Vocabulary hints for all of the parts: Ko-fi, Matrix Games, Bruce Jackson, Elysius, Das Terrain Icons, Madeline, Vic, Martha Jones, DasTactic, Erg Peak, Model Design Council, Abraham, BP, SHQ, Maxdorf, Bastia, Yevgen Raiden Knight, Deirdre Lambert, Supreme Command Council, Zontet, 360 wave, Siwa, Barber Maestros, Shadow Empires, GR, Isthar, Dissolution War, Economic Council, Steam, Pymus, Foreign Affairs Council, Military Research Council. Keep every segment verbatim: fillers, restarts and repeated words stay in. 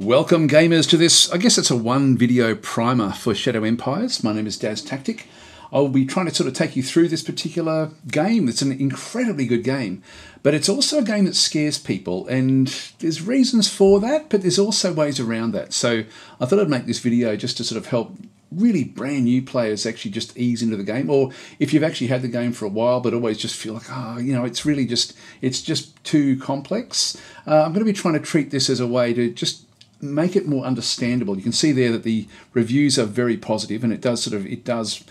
Welcome gamers to this, I guess it's a one video primer for Shadow Empires. My name is DasTactic. I'll be trying to sort of take you through this particular game. It's an incredibly good game, but it's also a game that scares people, and there's reasons for that, but there's also ways around that. So I thought I'd make this video just to sort of help really brand new players actually just ease into the game, or if you've actually had the game for a while but always just feel like, oh, you know, it's really just, it's just too complex. Uh, I'm going to be trying to treat this as a way to just make it more understandable. You can see there that the reviews are very positive, and it does sort of, it does,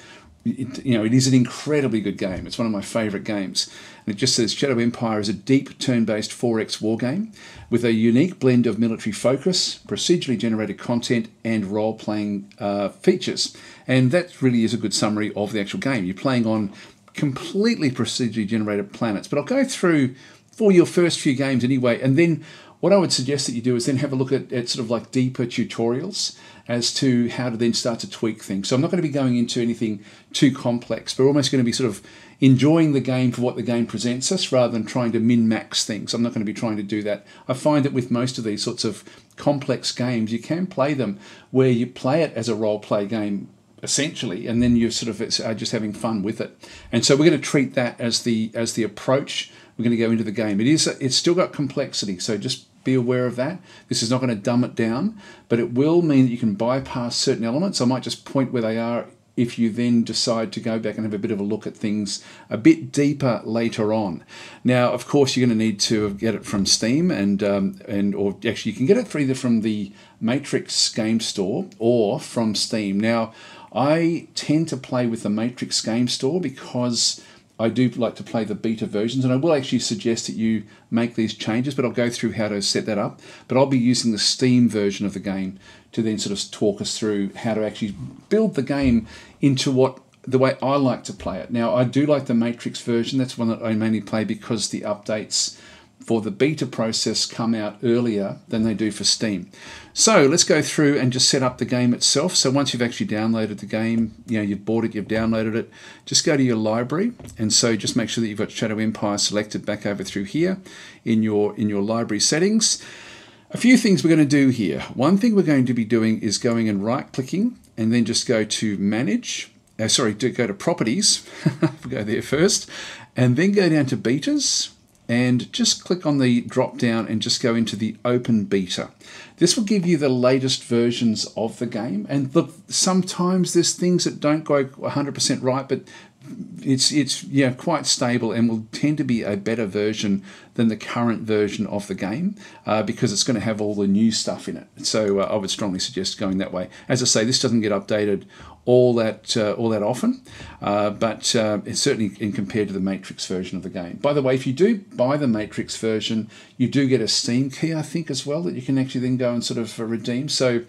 it, you know, it is an incredibly good game. It's one of my favourite games. And it just says, Shadow Empire is a deep turn-based four X war game with a unique blend of military focus, procedurally generated content, and role-playing uh, features. And that really is a good summary of the actual game. You're playing on completely procedurally generated planets. But I'll go through for your first few games anyway, and then what I would suggest that you do is then have a look at, at sort of like deeper tutorials as to how to then start to tweak things. So I'm not going to be going into anything too complex, but we're almost going to be sort of enjoying the game for what the game presents us rather than trying to min-max things. I'm not going to be trying to do that. I find that with most of these sorts of complex games, you can play them where you play it as a role-play game, essentially, and then you're sort of it's, uh, just having fun with it. And so we're going to treat that as the as the approach we're going to go into the game. It is it's still got complexity, so just be aware of that. This is not going to dumb it down, but it will mean that you can bypass certain elements. I might just point where they are if you then decide to go back and have a bit of a look at things a bit deeper later on. Now, of course, you're going to need to get it from Steam, and um, and or actually you can get it either from the Matrix Game Store or from Steam. Now, I tend to play with the Matrix Game Store because I do like to play the beta versions, and I will actually suggest that you make these changes, but I'll go through how to set that up. But I'll be using the Steam version of the game to then sort of talk us through how to actually build the game into what the way I like to play it. Now, I do like the Matrix version. That's one that I mainly play because the updates for the beta process come out earlier than they do for Steam. So let's go through and just set up the game itself. So once you've actually downloaded the game, you know, you've bought it, you've downloaded it, just go to your library. And so just make sure that you've got Shadow Empire selected back over through here in your, in your library settings. A few things we're going to do here. One thing we're going to be doing is going and right-clicking and then just go to Manage. Uh, sorry, do go to Properties. We'll go there first. And then go down to Betas. And just click on the drop down and just go into the open beta. This will give you the latest versions of the game. And look, sometimes there's things that don't go one hundred percent right, but it's it's yeah quite stable and will tend to be a better version than the current version of the game uh, because it's going to have all the new stuff in it. So uh, I would strongly suggest going that way. As I say, this doesn't get updated all that uh, all that often, uh, but uh, it's certainly in compared to the Matrix version of the game. By the way, if you do buy the Matrix version, you do get a Steam key, I think, as well, that you can actually then go and sort of redeem. So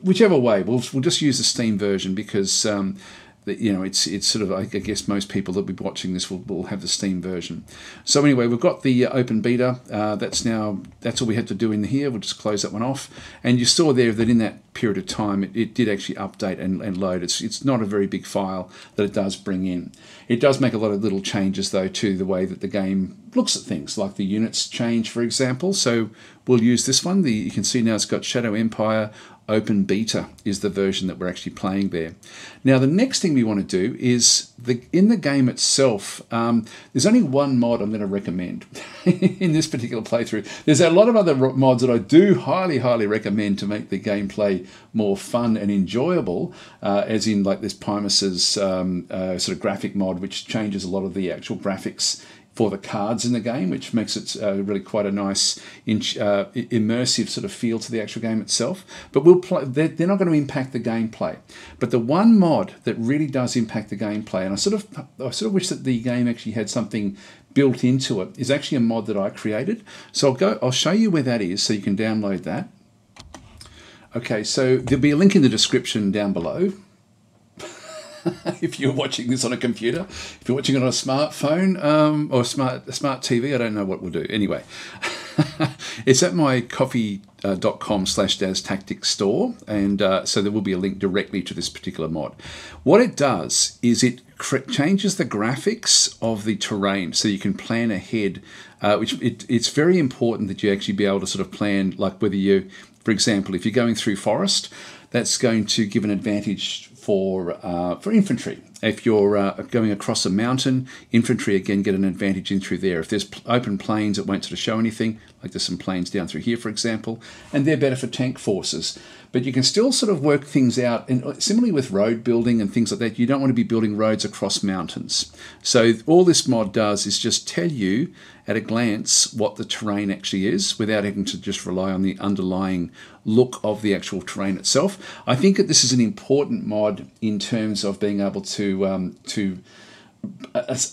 whichever way, we'll we'll just use the Steam version because Um, That, you know, it's it's sort of, I guess most people that will be watching this will, will have the Steam version. So anyway, we've got the open beta. Uh, that's now, that's all we had to do in here. We'll just close that one off. And you saw there that in that period of time, it, it did actually update and, and load. It's, it's not a very big file that it does bring in. It does make a lot of little changes, though, to the way that the game looks at things, like the units change, for example. So we'll use this one. The, you can see now it's got Shadow Empire Open Beta is the version that we're actually playing there. Now, the next thing we want to do is the in the game itself, um, there's only one mod I'm going to recommend in this particular playthrough. There's a lot of other mods that I do highly, highly recommend to make the gameplay more fun and enjoyable, uh, as in like this Pymus's um, uh, sort of graphic mod, which changes a lot of the actual graphics for the cards in the game, which makes it uh, really quite a nice uh, immersive sort of feel to the actual game itself. But we'll play, they're, they're not going to impact the gameplay. But the one mod that really does impact the gameplay, and I sort of, I sort of wish that the game actually had something built into it, is actually a mod that I created. So I'll go, I'll show you where that is, so you can download that. Okay, so there'll be a link in the description down below. If you're watching this on a computer, if you're watching it on a smartphone um, or a smart a smart T V, I don't know what we'll do. Anyway, it's at my ko-fi dot com slash DasTactic store, and uh, so there will be a link directly to this particular mod. What it does is it changes the graphics of the terrain so you can plan ahead, uh, which it, it's very important that you actually be able to sort of plan, like whether you, for example, if you're going through forest, that's going to give an advantage for uh, for infantry. If you're uh, going across a mountain, infantry again get an advantage in through there. If there's open plains, it won't sort of show anything, like there's some plains down through here, for example, and they're better for tank forces. But you can still sort of work things out, and similarly with road building and things like that, you don't want to be building roads across mountains. So all this mod does is just tell you at a glance what the terrain actually is without having to just rely on the underlying look of the actual terrain itself. I think that this is an important mod in terms of being able to um, to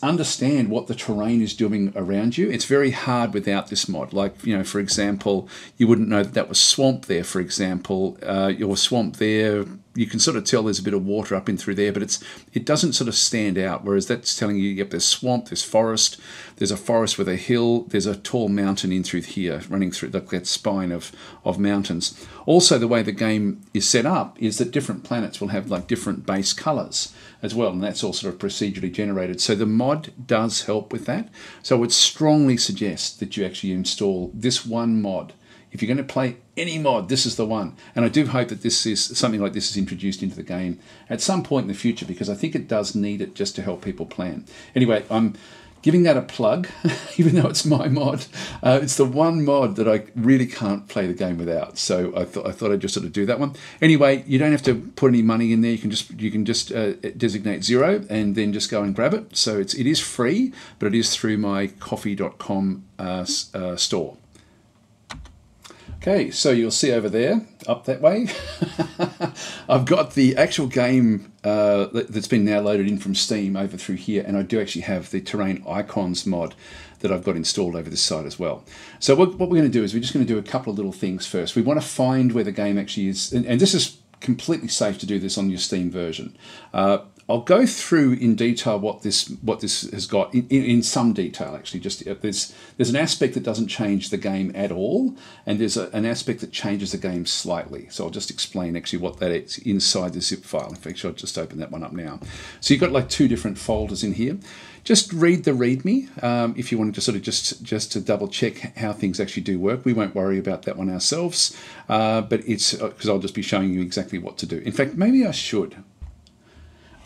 understand what the terrain is doing around you. It's very hard without this mod. Like, you know, for example, you wouldn't know that that was swamp there, for example, uh, your swamp there. You can sort of tell there's a bit of water up in through there, but it's it doesn't sort of stand out, whereas that's telling you, yep, there's swamp, there's forest, there's a forest with a hill, there's a tall mountain in through here, running through the, that spine of, of mountains. Also, the way the game is set up is that different planets will have like different base colours as well, and that's all sort of procedurally generated. So the mod does help with that. So I would strongly suggest that you actually install this one mod. If you're going to play any mod, this is the one. And I do hope that this is something like this is introduced into the game at some point in the future, because I think it does need it just to help people plan. Anyway, I'm giving that a plug, even though it's my mod. Uh, it's the one mod that I really can't play the game without. So I, th I thought I'd just sort of do that one. Anyway, you don't have to put any money in there. You can just you can just uh, designate zero and then just go and grab it. So it's it is free, but it is through my ko-fi dot com uh, uh, store. Okay, so you'll see over there, up that way, I've got the actual game uh, that's been now loaded in from Steam over through here, and I do actually have the Terrain Icons mod that I've got installed over this side as well. So what, what we're going to do is we're just going to do a couple of little things first. We want to find where the game actually is, and, and this is completely safe to do this on your Steam version. Uh, I'll go through in detail what this what this has got in, in, in some detail actually. Just there's there's an aspect that doesn't change the game at all, and there's a, an aspect that changes the game slightly. So I'll just explain actually what that is inside the zip file. In fact, I'll just open that one up now. So you've got like two different folders in here. Just read the README um, if you wanted to sort of just just to double check how things actually do work. We won't worry about that one ourselves, uh, but it's because I'll just be showing you exactly what to do. In fact, maybe I should.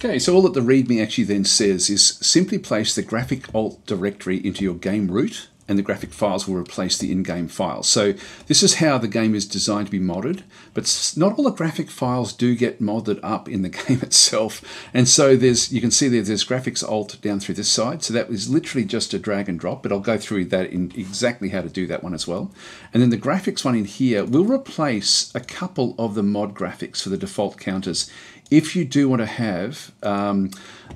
Okay, so all that the README actually then says is simply place the graphic alt directory into your game root, and the graphic files will replace the in-game files. So this is how the game is designed to be modded, but not all the graphic files do get modded up in the game itself. And so there's, you can see there, there's graphics alt down through this side. So that was literally just a drag and drop, but I'll go through that in exactly how to do that one as well. And then the graphics one in here will replace a couple of the mod graphics for the default counters. If you do want to have um,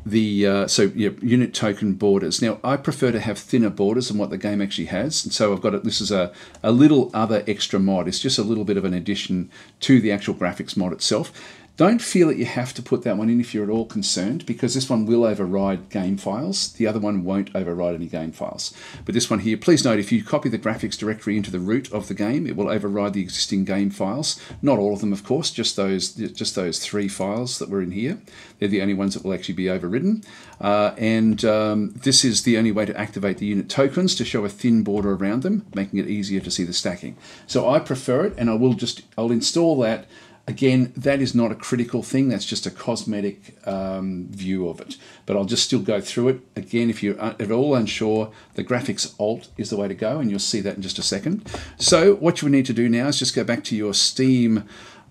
the uh, so yeah, unit token borders. Now, I prefer to have thinner borders than what the game actually has. And so I've got it. This is a, a little other extra mod. It's just a little bit of an addition to the actual graphics mod itself. Don't feel that you have to put that one in if you're at all concerned, because this one will override game files. The other one won't override any game files. But this one here, please note, if you copy the graphics directory into the root of the game, it will override the existing game files. Not all of them, of course, just those just those three files that were in here. They're the only ones that will actually be overridden. Uh, and um, this is the only way to activate the unit tokens, to show a thin border around them, making it easier to see the stacking. So I prefer it, and I will just, I'll install that. Again, that is not a critical thing. That's just a cosmetic um, view of it. But I'll just still go through it. Again, if you're at all unsure, the graphics alt is the way to go, and you'll see that in just a second. So what you would need to do now is just go back to your Steam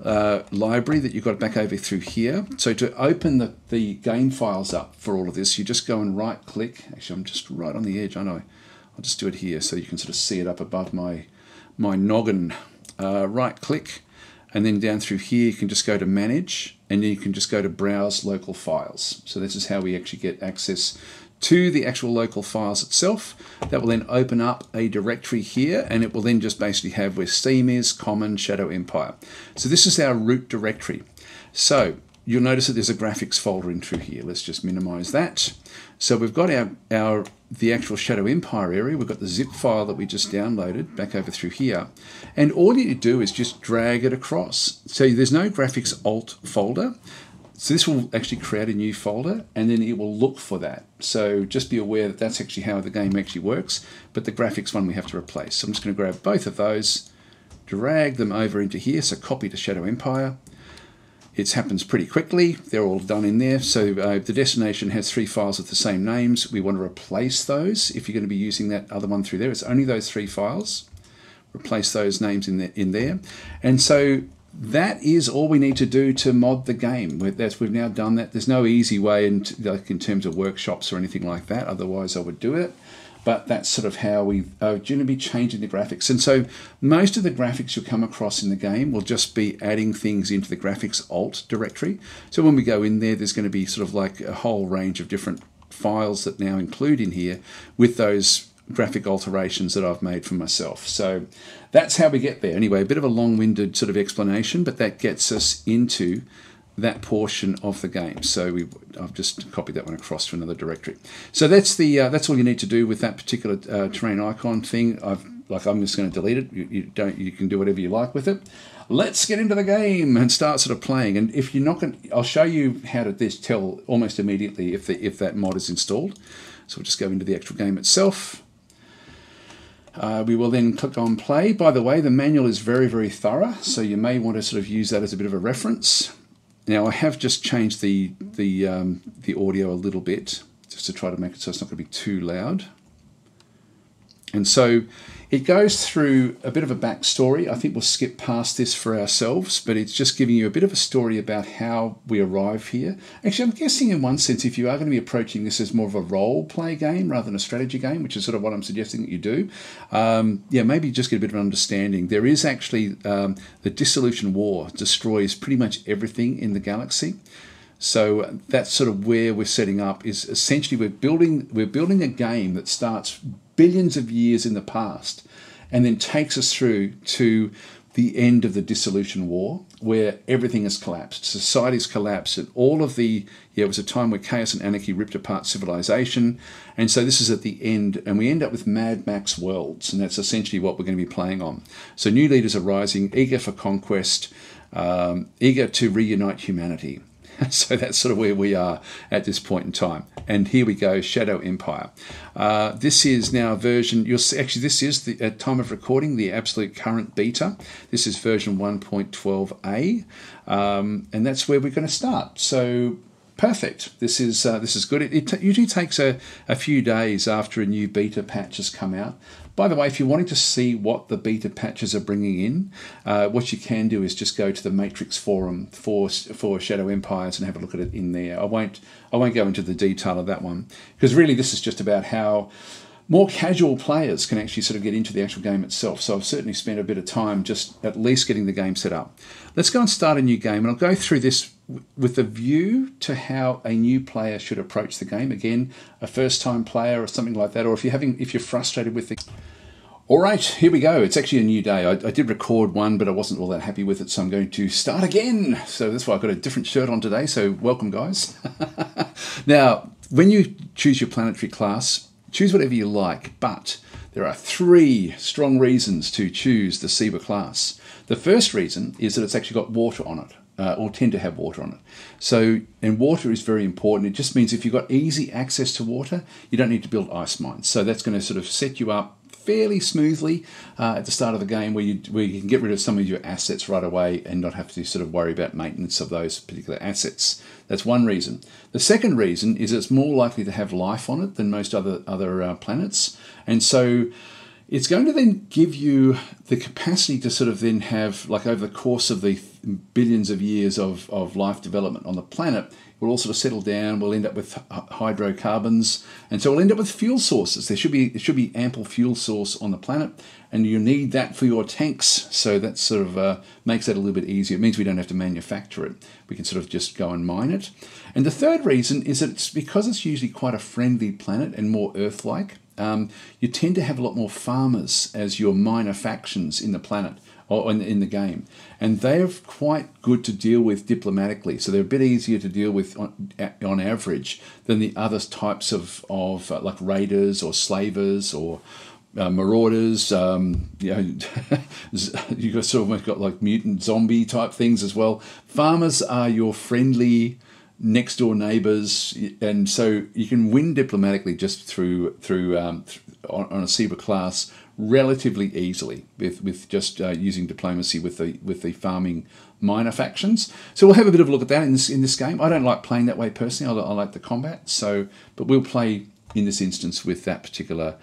uh, library that you've got back over through here. So to open the, the game files up for all of this, you just go and right-click. Actually, I'm just right on the edge, aren't I? I'll just do it here so you can sort of see it up above my, my noggin. Uh, right-click. And then down through here, you can just go to Manage, and then you can just go to Browse Local Files. So this is how we actually get access to the actual local files itself. That will then open up a directory here, and it will then just basically have where Steam is, Common, Shadow Empire. So this is our root directory. So you'll notice that there's a graphics folder in through here. Let's just minimize that. So we've got our, our the actual Shadow Empire area. We've got the zip file that we just downloaded back over through here. And all you do is just drag it across. So there's no graphics alt folder. So this will actually create a new folder, and then it will look for that. So just be aware that that's actually how the game actually works, but the graphics one we have to replace. So I'm just going to grab both of those, drag them over into here, so copy to Shadow Empire. It happens pretty quickly. They're all done in there. So uh, the destination has three files with the same names. We want to replace those. If you're going to be using that other one through there, it's only those three files. Replace those names in there. In there. And so that is all we need to do to mod the game. That's, we've now done that. There's no easy way in, like in terms of workshops or anything like that. Otherwise, I would do it. But that's sort of how we are going to be changing the graphics. And so most of the graphics you'll come across in the game will just be adding things into the graphics alt directory. So when we go in there, there's going to be sort of like a whole range of different files that now include in here with those graphic alterations that I've made for myself. So that's how we get there. Anyway, a bit of a long-winded sort of explanation, but that gets us into that portion of the game. So we, I've just copied that one across to another directory. So that's the uh, that's all you need to do with that particular uh, terrain icon thing. I've like I'm just going to delete it. You, you don't. You can do whatever you like with it. Let's get into the game and start sort of playing. And if you're not going, I'll show you how to this tell almost immediately if the if that mod is installed. So we'll just go into the actual game itself. Uh, we will then click on play. By the way, the manual is very very thorough, so you may want to sort of use that as a bit of a reference. Now I have just changed the the um, the audio a little bit just to try to make it so it's not going to be too loud. And so it goes through a bit of a backstory. I think we'll skip past this for ourselves, but it's just giving you a bit of a story about how we arrive here. Actually, I'm guessing in one sense, if you are going to be approaching this as more of a role play game rather than a strategy game, which is sort of what I'm suggesting that you do, um, yeah, maybe just get a bit of an understanding. There is actually um, the Dissolution War destroys pretty much everything in the galaxy. So that's sort of where we're setting up is essentially we're building we're building a game that starts billions of years in the past and then takes us through to the end of the Dissolution War, where everything has collapsed, society's collapsed, and all of the, yeah, it was a time where chaos and anarchy ripped apart civilization. And so this is at the end, and we end up with Mad Max worlds, and that's essentially what we're going to be playing on. So new leaders are rising, eager for conquest, um, eager to reunite humanity. So that's sort of where we are at this point in time. And here we go, Shadow Empire. Uh, this is now version, you'll see, actually this is the at time of recording, the absolute current beta. This is version one point twelve A, um, and that's where we're going to start. So perfect. This is uh, this is good. It, it t usually takes a, a few days after a new beta patch has come out. By the way, if you're wanting to see what the beta patches are bringing in, uh, what you can do is just go to the Matrix forum for for Shadow Empires and have a look at it in there. I won't I won't go into the detail of that one, because really this is just about how more casual players can actually sort of get into the actual game itself. So I've certainly spent a bit of time just at least getting the game set up. Let's go and start a new game, and I'll go through this with a view to how a new player should approach the game. Again, a first-time player or something like that, or if you're having, if you're frustrated with the... All right, here we go. It's actually a new day. I, I did record one, but I wasn't all that happy with it, so I'm going to start again. So that's why I've got a different shirt on today, so welcome, guys. Now, when you choose your planetary class, choose whatever you like, but there are three strong reasons to choose the Siwa class. The first reason is that it's actually got water on it. Uh, or tend to have water on it. So, and water is very important. It just means if you've got easy access to water, you don't need to build ice mines. So that's going to sort of set you up fairly smoothly uh, at the start of the game, where you, where you can get rid of some of your assets right away and not have to sort of worry about maintenance of those particular assets. That's one reason. The second reason is it's more likely to have life on it than most other, other uh, planets. And so it's going to then give you the capacity to sort of then have, like over the course of the billions of years of, of life development on the planet, we'll all sort of settle down, we'll end up with hydrocarbons, and so we'll end up with fuel sources. There should be, there should be ample fuel source on the planet, and you need that for your tanks, so that sort of uh, makes that a little bit easier. It means we don't have to manufacture it. We can sort of just go and mine it. And the third reason is that it's because it's usually quite a friendly planet and more Earth-like, Um, you tend to have a lot more farmers as your minor factions in the planet or in, in the game, and they're quite good to deal with diplomatically. So they're a bit easier to deal with on, on average than the other types of, of uh, like raiders or slavers or uh, marauders. Um, you know, you've got sort of almost got like mutant zombie type things as well. Farmers are your friendly next door neighbors, and so you can win diplomatically just through through um, on, on a Siwa class relatively easily with with just uh, using diplomacy with the with the farming minor factions. So we'll have a bit of a look at that in this in this game. I don't like playing that way personally. I, I like the combat. So, but we'll play in this instance with that particular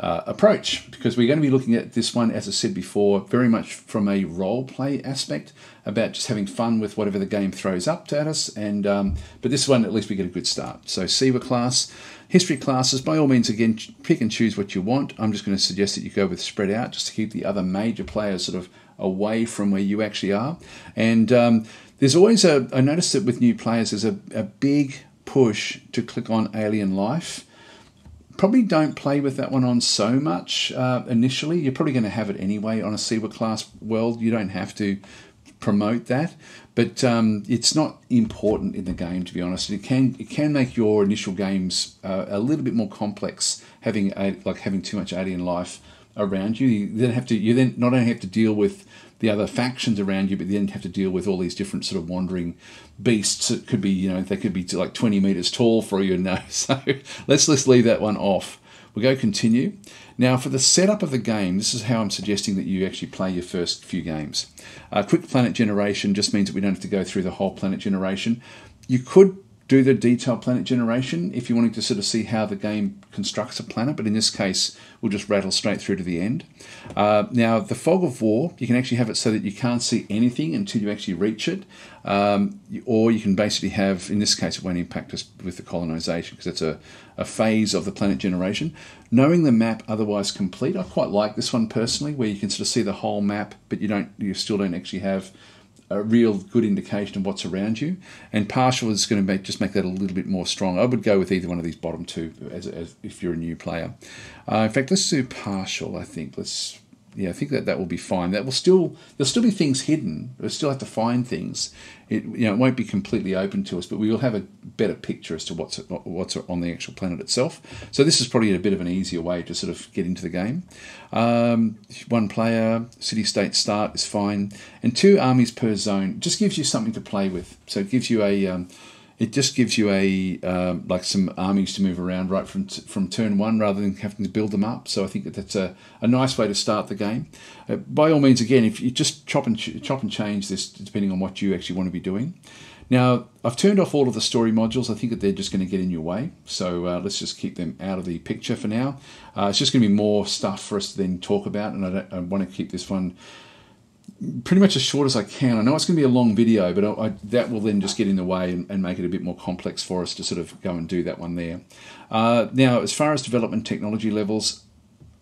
uh, approach, because we're going to be looking at this one, as I said before, very much from a role play aspect, about just having fun with whatever the game throws up at us. And um, but this one, at least we get a good start. So Siwa class. History classes, by all means, again, pick and choose what you want. I'm just going to suggest that you go with spread out, just to keep the other major players sort of away from where you actually are. And um, there's always a, I noticed that with new players, there's a, a big push to click on Alien Life. Probably don't play with that one on so much uh, initially. You're probably going to have it anyway on a Siwa class world. You don't have to promote that, but um, it's not important in the game, to be honest. It can it can make your initial games uh, a little bit more complex, having a, like having too much alien life around you. You then have to you then not only have to deal with the other factions around you, but then have to deal with all these different sort of wandering beasts. It could be, you know, they could be like twenty meters tall for you know. So let's let's leave that one off. We'll go continue. Now, for the setup of the game, this is how I'm suggesting that you actually play your first few games. Uh, quick planet generation just means that we don't have to go through the whole planet generation. You could do the detailed planet generation if you wanted to sort of see how the game constructs a planet, but in this case, we'll just rattle straight through to the end. Uh, now, the fog of war, you can actually have it so that you can't see anything until you actually reach it, um, or you can basically have, in this case, it won't impact us with the colonization because that's a, a phase of the planet generation. Knowing the map otherwise complete, I quite like this one personally, where you can sort of see the whole map, but you don't, you still don't actually have a real good indication of what's around you. And partial is going to make, just make that a little bit more strong. I would go with either one of these bottom two as, as if you're a new player. Uh, in fact, let's do partial, I think. Let's, yeah, I think that that will be fine. That will still, there'll still be things hidden. We'll still have to find things. It, you know, it won't be completely open to us, but we will have a better picture as to what's what's on the actual planet itself. So this is probably a bit of an easier way to sort of get into the game. Um, one player, city-state start is fine, and two armies per zone just gives you something to play with. So it gives you a, um, it just gives you a um, like some armies to move around right from t from turn one, rather than having to build them up. So I think that that's a, a nice way to start the game. Uh, by all means, again, if you just chop and ch chop and change this depending on what you actually want to be doing. Now, I've turned off all of the story modules. I think that they're just going to get in your way. So uh, let's just keep them out of the picture for now. Uh, it's just going to be more stuff for us to then talk about, and I, don't, I want to keep this one pretty much as short as I can. I know it's going to be a long video, but I, I, that will then just get in the way and, and make it a bit more complex for us to sort of go and do that one there. Uh, now, as far as development technology levels,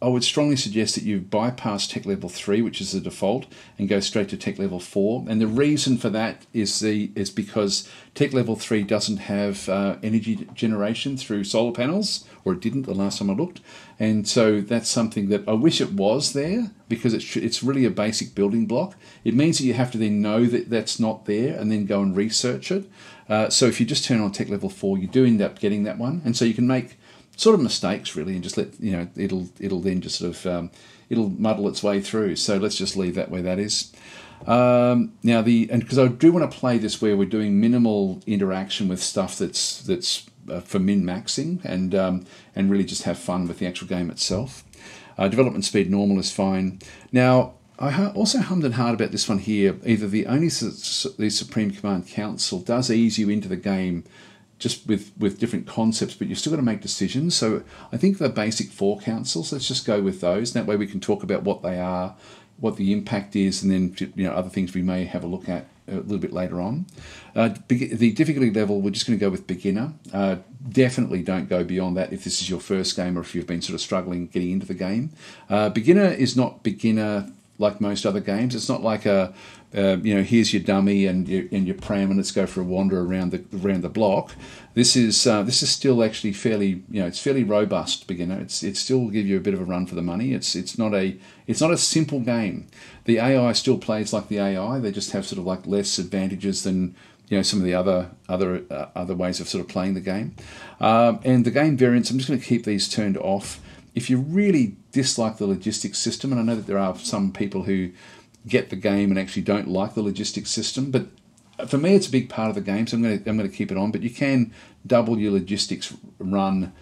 I would strongly suggest that you bypass Tech Level three, which is the default, and go straight to Tech Level four. And the reason for that is the is because Tech Level three doesn't have uh, energy generation through solar panels, or it didn't the last time I looked. And so that's something that I wish it was there, because it's, it's really a basic building block. It means that you have to then know that that's not there and then go and research it. Uh, so if you just turn on Tech Level four, you do end up getting that one. And so you can make sort of mistakes, really, and just let you know it'll it'll then just sort of um, it'll muddle its way through. So let's just leave that where that is. Um, now the and because I do want to play this where we're doing minimal interaction with stuff that's that's uh, for min maxing, and um, and really just have fun with the actual game itself. Uh, development speed normal is fine. Now, I also hummed and hawed about this one here. Either the only the Supreme Command Council does ease you into the game, just with, with different concepts, but you've still got to make decisions. So I think the basic four councils, let's just go with those. And that way we can talk about what they are, what the impact is, and then you know other things we may have a look at a little bit later on. Uh, the difficulty level, we're just going to go with beginner. Uh, definitely don't go beyond that if this is your first game or if you've been sort of struggling getting into the game. Uh, beginner is not beginner like most other games. It's not like a, uh, you know, here's your dummy and your, and your pram and let's go for a wander around the around the block. This is uh, this is still actually fairly, you know, it's fairly robust beginner. It's it still will give you a bit of a run for the money. It's it's not a it's not a simple game. The A I still plays like the A I. They just have sort of like less advantages than, you know, some of the other other uh, other ways of sort of playing the game. Um, and the game variants, I'm just going to keep these turned off. if you really dislike the logistics system, and I know that there are some people who get the game and actually don't like the logistics system, but for me it's a big part of the game, so I'm going to, I'm going to keep it on. But you can double your logistics run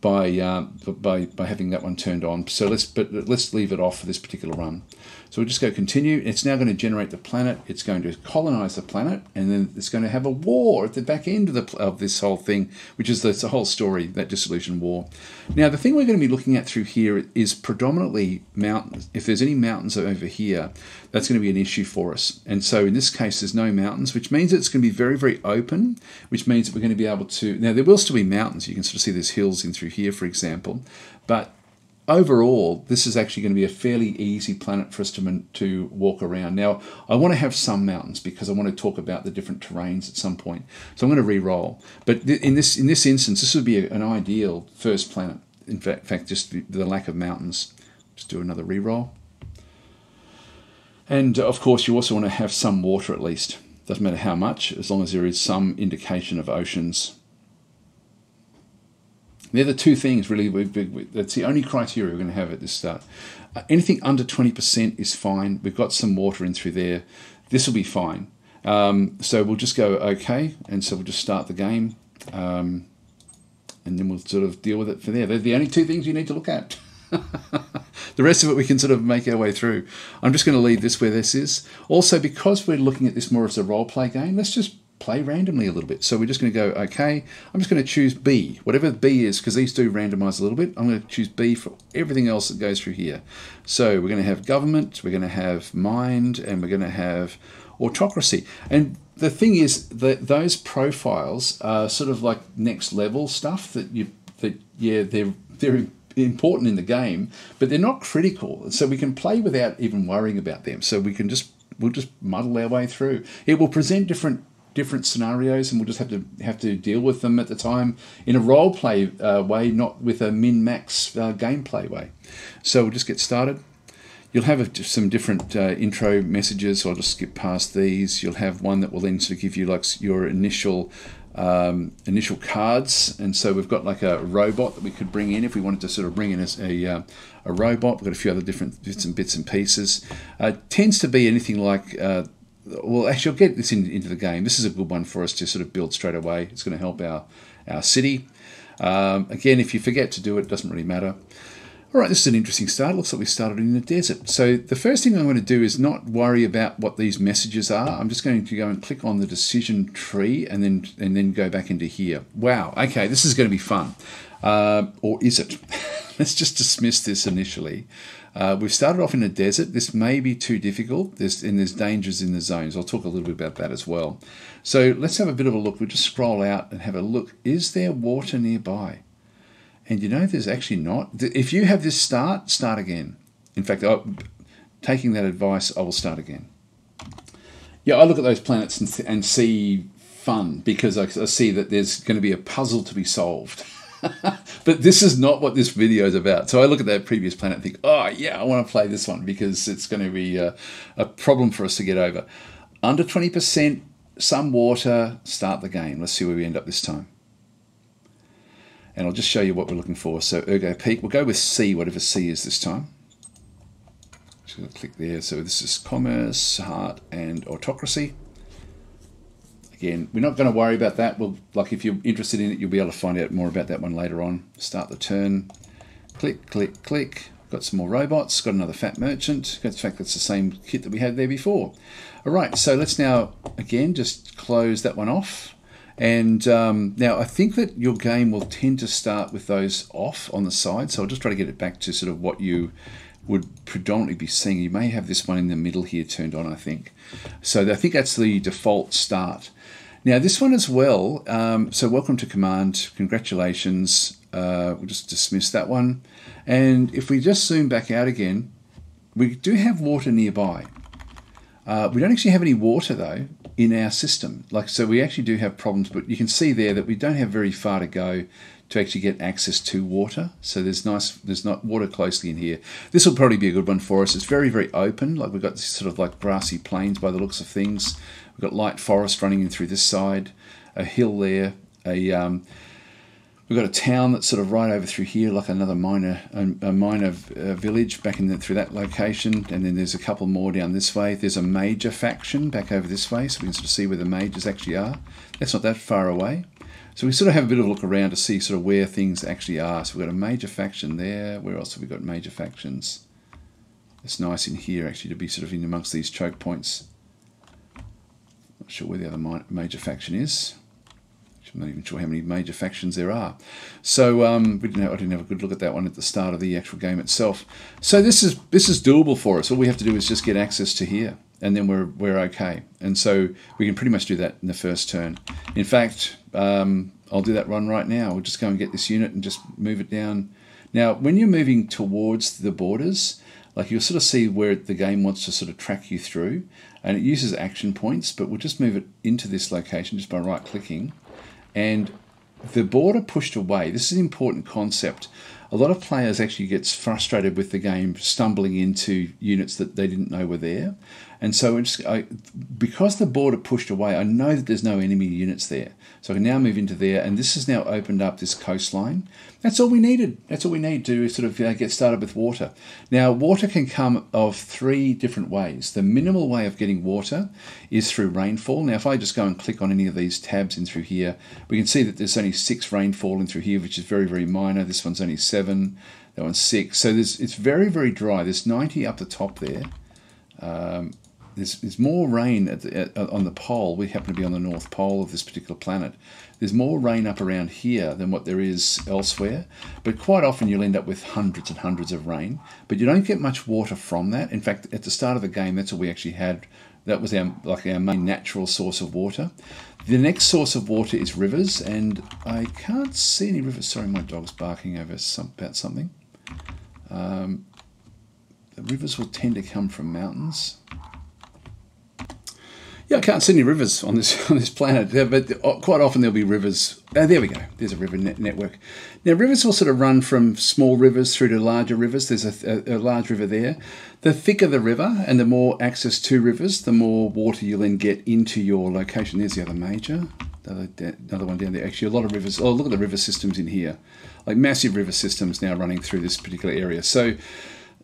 by uh, by by having that one turned on. So let's but let's leave it off for this particular run. So we'll just go continue. It's now going to generate the planet. It's going to colonize the planet, and then it's going to have a war at the back end of the of this whole thing, which is the, the whole story, that dissolution war. Now the thing we're going to be looking at through here is predominantly mountains. If there's any mountains over here, that's going to be an issue for us. And so in this case, there's no mountains, which means it's going to be very, very open, which means that we're going to be able to... Now, there will still be mountains. You can sort of see there's hills in through here, for example. But overall, this is actually going to be a fairly easy planet for us to, to walk around. Now, I want to have some mountains because I want to talk about the different terrains at some point. So I'm going to re-roll. But in this, in this instance, this would be an ideal first planet. In fact, in fact just the, the lack of mountains. Just do another re-roll. And of course, you also want to have some water at least. Doesn't matter how much, as long as there is some indication of oceans. They're the two things really. We've, we've, that's the only criteria we're going to have at this start. Uh, anything under twenty percent is fine. We've got some water in through there. This will be fine. Um, so we'll just go okay, and so we'll just start the game, um, and then we'll sort of deal with it from there. They're the only two things you need to look at. The rest of it we can sort of make our way through. I'm just going to leave this where this is. Also, because we're looking at this more as a role-play game, let's just play randomly a little bit. So we're just going to go, okay, I'm just going to choose B. Whatever B is, because these do randomise a little bit, I'm going to choose B for everything else that goes through here. So we're going to have government, we're going to have mind, and we're going to have autocracy. And the thing is that those profiles are sort of like next level stuff that, you, that yeah, they're they're important in the game, but they're not critical, so we can play without even worrying about them. So we can just we'll just muddle our way through. It will present different different scenarios, and we'll just have to have to deal with them at the time in a role play uh, way, not with a min max uh, gameplay way. So we'll just get started. You'll have a, some different uh, intro messages, so I'll just skip past these. You'll have one that will then sort of give you like your initial um initial cards, and so we've got like a robot that we could bring in if we wanted to sort of bring in a a, uh, a robot. We've got a few other different bits and bits and pieces. Uh tends to be anything like uh well, actually I'll get this in, into the game. This is a good one for us to sort of build straight away. It's going to help our our city. Um again, if you forget to do it, it doesn't really matter. All right, this is an interesting start. It looks like we started in the desert. So the first thing I'm going to do is not worry about what these messages are. I'm just going to go and click on the decision tree and then and then go back into here. Wow, okay, this is going to be fun. Uh, or is it? Let's just dismiss this initially. Uh, we've started off in a desert. This may be too difficult, there's, and there's dangers in the zones. I'll talk a little bit about that as well. So let's have a bit of a look. We'll just scroll out and have a look. Is there water nearby? And you know, there's actually not. If you have this start, start again. In fact, I, taking that advice, I will start again. Yeah, I look at those planets and, and see fun, because I, I see that there's going to be a puzzle to be solved. But this is not what this video is about. So I look at that previous planet and think, oh yeah, I want to play this one because it's going to be a, a problem for us to get over. Under twenty percent, some water, start the game. Let's see where we end up this time. And I'll just show you what we're looking for. So Erg Peak, we'll go with C, whatever C is this time. Just going to click there. So this is commerce, heart, and autocracy. Again, we're not going to worry about that. We'll, like, if you're interested in it, you'll be able to find out more about that one later on. Start the turn. Click, click, click. Got some more robots. Got another fat merchant. In fact, that's the same kit that we had there before. All right, so let's now, again, just close that one off. And um, now I think that your game will tend to start with those off on the side. So I'll just try to get it back to sort of what you would predominantly be seeing. You may have this one in the middle here turned on, I think. So I think that's the default start. Now this one as well. Um, so welcome to command. Congratulations. Uh, we'll just dismiss that one. And if we just zoom back out again, we do have water nearby. Uh, we don't actually have any water though in our system, like, so we actually do have problems, but you can see there that we don't have very far to go to actually get access to water. So there's nice, there's not water closely in here. This will probably be a good one for us. It's very, very open. Like, we've got this sort of like grassy plains by the looks of things. We've got light forest running in through this side, a hill there, a um, We've got a town that's sort of right over through here, like another minor a minor village back in the, through that location, and then there's a couple more down this way. There's a major faction back over this way, so we can sort of see where the majors actually are. That's not that far away. So we sort of have a bit of a look around to see sort of where things actually are. So we've got a major faction there. Where else have we got major factions? It's nice in here actually to be sort of in amongst these choke points. Not sure where the other major faction is. I'm not even sure how many major factions there are. So um, we didn't have, I didn't have a good look at that one at the start of the actual game itself. So this is this is doable for us. All we have to do is just get access to here, and then we're, we're okay. And so we can pretty much do that in the first turn. In fact, um, I'll do that run right now. We'll just go and get this unit and just move it down. Now, when you're moving towards the borders, like you'll sort of see where the game wants to sort of track you through, and it uses action points, but we'll just move it into this location just by right-clicking. And the border pushed away, this is an important concept. A lot of players actually get frustrated with the game stumbling into units that they didn't know were there. And so it's, I, because the border pushed away, I know that there's no enemy units there. So I can now move into there, and this has now opened up this coastline. That's all we needed. That's all we need to sort of uh, get started with water. Now, water can come of three different ways. The minimal way of getting water is through rainfall. Now, if I just go and click on any of these tabs in through here, we can see that there's only six rainfall in through here, which is very, very minor. This one's only seven, that one's six. So there's, it's very, very dry. There's ninety up the top there. Um, There's, there's more rain at the, at, on the pole. We happen to be on the north pole of this particular planet. There's more rain up around here than what there is elsewhere, but quite often you'll end up with hundreds and hundreds of rain, but you don't get much water from that. In fact, at the start of the game, that's all we actually had. That was our, like our main natural source of water. The next source of water is rivers, and I can't see any rivers. Sorry, my dog's barking over some, about something. Um, the rivers will tend to come from mountains. Yeah, I can't see any rivers on this on this planet, but quite often there'll be rivers. Oh, there we go. There's a river net network. Now, rivers will sort of run from small rivers through to larger rivers. There's a, a, a large river there. The thicker the river and the more access to rivers, the more water you'll then get into your location. There's the other major. Another, another one down there. Actually, a lot of rivers. Oh, look at the river systems in here. Like massive river systems now running through this particular area. So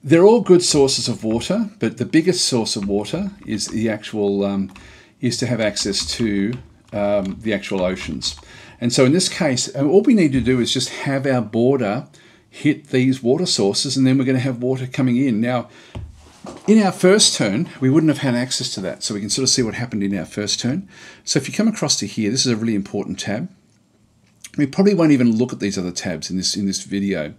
they're all good sources of water, but the biggest source of water is the actual... Um, is to have access to um, the actual oceans. And so in this case, all we need to do is just have our border hit these water sources, and then we're going to have water coming in. Now, in our first turn, we wouldn't have had access to that, so we can sort of see what happened in our first turn. So if you come across to here, this is a really important tab. We probably won't even look at these other tabs in this in this video.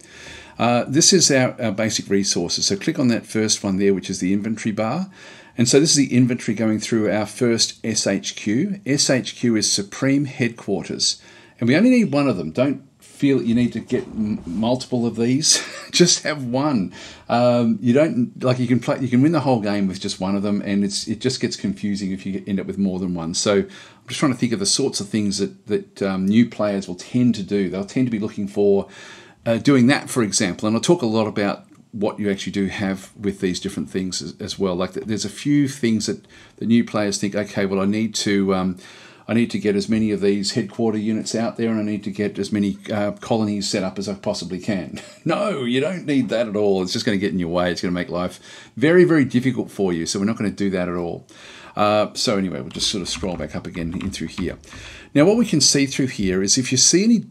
Uh, this is our, our basic resources. So click on that first one there, which is the inventory bar. And so this is the inventory going through our first S H Q. S H Q is Supreme Headquarters. And we only need one of them. Don't feel you need to get m multiple of these. Just have one. Um, you don't like you can play. You can win the whole game with just one of them, and it's it just gets confusing if you end up with more than one. So I'm just trying to think of the sorts of things that that um, new players will tend to do. They'll tend to be looking for uh, doing that, for example. And I'll talk a lot about what you actually do have with these different things as, as well. Like there's a few things that the new players think, okay, well, I need to um, I need to get as many of these headquarter units out there, and I need to get as many uh, colonies set up as I possibly can. No, you don't need that at all. It's just going to get in your way. It's going to make life very, very difficult for you. So we're not going to do that at all. Uh, so anyway, we'll just sort of scroll back up again in through here. Now, what we can see through here is if you see any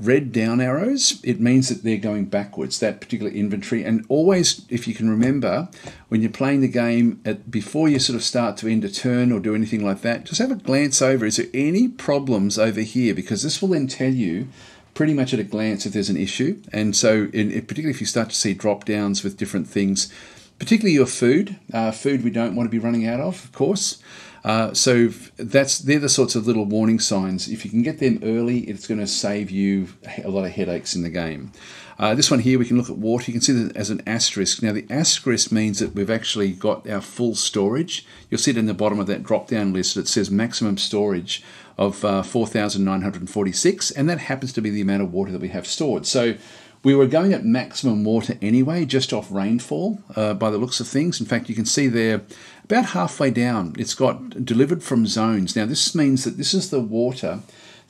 red down arrows, it means that they're going backwards, that particular inventory. And always, if you can remember, when you're playing the game, at, before you sort of start to end a turn or do anything like that, just have a glance over. Is there any problems over here? Because this will then tell you pretty much at a glance if there's an issue. And so in, in, particularly if you start to see drop downs with different things, particularly your food, uh, food we don't want to be running out of, of course. Uh, so that's they're the sorts of little warning signs. If you can get them early, it's going to save you a lot of headaches in the game. Uh, this one here, we can look at water. You can see that as an asterisk. Now, the asterisk means that we've actually got our full storage. You'll see it in the bottom of that drop-down list. It says maximum storage of uh, four thousand nine hundred forty-six, and that happens to be the amount of water that we have stored. So we were going at maximum water anyway, just off rainfall, uh, by the looks of things. In fact, you can see there, about halfway down, it's got delivered from zones. Now, this means that this is the water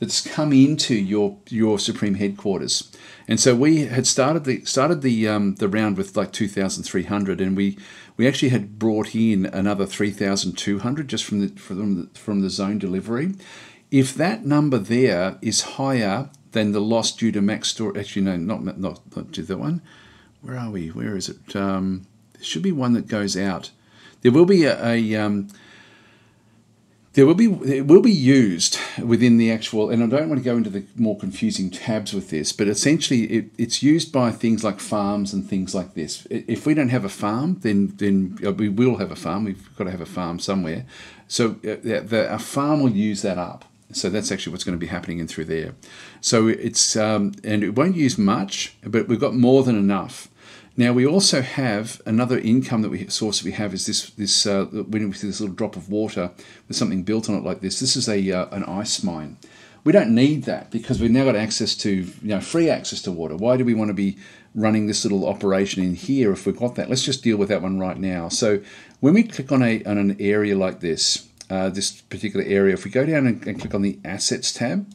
that's come into your your Supreme headquarters. And so we had started the started the um, the round with like two thousand three hundred, and we we actually had brought in another three thousand two hundred just from the from the, from the zone delivery. If that number there is higher than the loss due to Maxdorf, actually no, not not not due to that one. Where are we? Where is it? Um, there should be one that goes out. There will be a, a um, there will be it will be used within the actual, and I don't want to go into the more confusing tabs with this, but essentially it, it's used by things like farms and things like this. If we don't have a farm, then then we will have a farm. We've got to have a farm somewhere, so the, the, a farm will use that up. So that's actually what's going to be happening in through there. So it's um, and it won't use much, but we've got more than enough. Now we also have another income that we source that we have is this this uh, when we see this little drop of water with something built on it like this. This is a uh, an ice mine. We don't need that because we've now got access to you know free access to water. Why do we want to be running this little operation in here if we've got that? Let's just deal with that one right now. So when we click on a on an area like this, uh, this particular area, if we go down and, and click on the assets tab,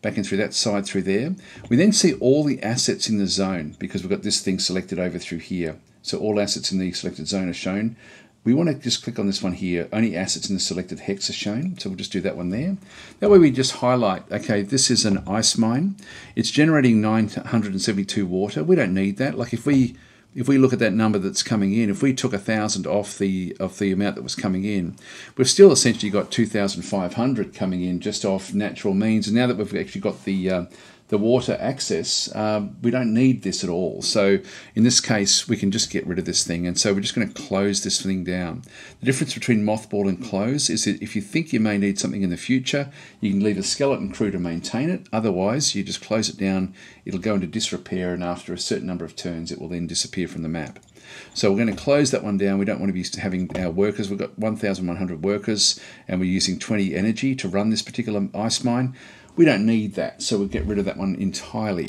back in through that side through there. We then see all the assets in the zone because we've got this thing selected over through here. So all assets in the selected zone are shown. We want to just click on this one here. Only assets in the selected hex are shown. So we'll just do that one there. That way we just highlight, okay, this is an ice mine. It's generating nine hundred seventy-two water. We don't need that. Like if we if we look at that number that's coming in, if we took a thousand off the of the amount that was coming in, we've still essentially got two thousand five hundred coming in just off natural means. And now that we've actually got the uh, the water access, um, we don't need this at all. So in this case, we can just get rid of this thing. And so we're just going to close this thing down. The difference between mothball and close is that if you think you may need something in the future, you can leave a skeleton crew to maintain it. Otherwise, you just close it down. It'll go into disrepair, and after a certain number of turns, it will then disappear from the map. So we're going to close that one down. We don't want to be having our workers. We've got one thousand one hundred workers, and we're using twenty energy to run this particular ice mine. We don't need that, so we'll get rid of that one entirely.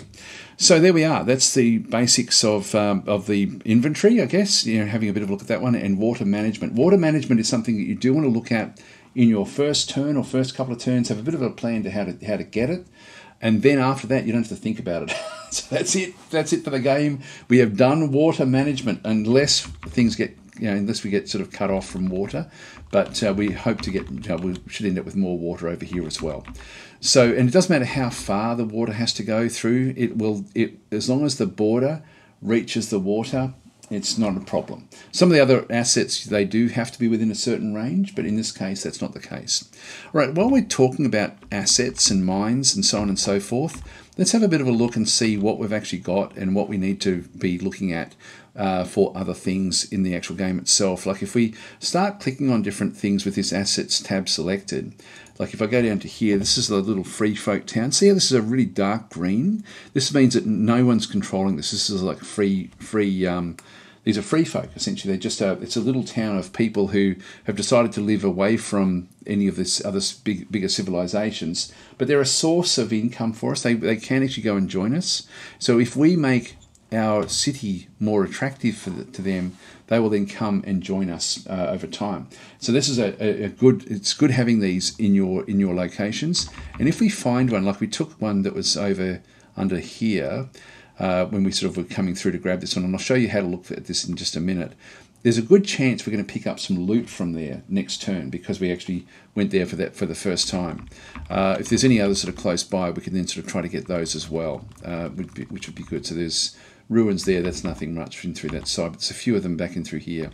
So there we are. That's the basics of um, of the inventory, I guess. You know, having a bit of a look at that one, and water management. Water management is something that you do want to look at in your first turn or first couple of turns. Have a bit of a plan to how to how to get it, and then after that, you don't have to think about it. So that's it. That's it for the game. We have done water management, unless things get. You know, unless we get sort of cut off from water, but uh, we hope to get, you know, we should end up with more water over here as well. So, and it doesn't matter how far the water has to go through, it will, it as long as the border reaches the water, it's not a problem. Some of the other assets, they do have to be within a certain range, but in this case, that's not the case. All right, while we're talking about assets and mines and so on and so forth, let's have a bit of a look and see what we've actually got and what we need to be looking at uh, for other things in the actual game itself. Like if we start clicking on different things with this assets tab selected, like if I go down to here, this is the little free folk town. See how this is a really dark green? This means that no one's controlling this. This is like free, free. Um, these are free folk. Essentially, they're just a. It's a little town of people who have decided to live away from any of this other big, bigger civilizations. But they're a source of income for us. They they can actually go and join us. So if we make our city more attractive for the, to them, they will then come and join us uh, over time. So this is a, a, a good, it's good having these in your in your locations. And if we find one, like we took one that was over under here, uh, when we sort of were coming through to grab this one, and I'll show you how to look at this in just a minute. There's a good chance we're going to pick up some loot from there next turn because we actually went there for that for the first time. Uh, if there's any others that are close by, we can then sort of try to get those as well, uh, which, be, which would be good. So there's ruins there. That's nothing much in through that side, but it's a few of them back in through here.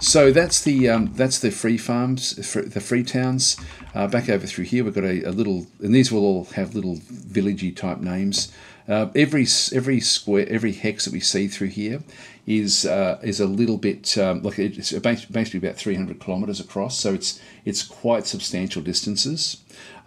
So that's the um, that's the free farms, the free towns. Uh, back over through here, we've got a, a little, and these will all have little villagey type names. Uh, every every square, every hex that we see through here is uh, is a little bit um, like it's basically about three hundred kilometers across. So it's it's quite substantial distances.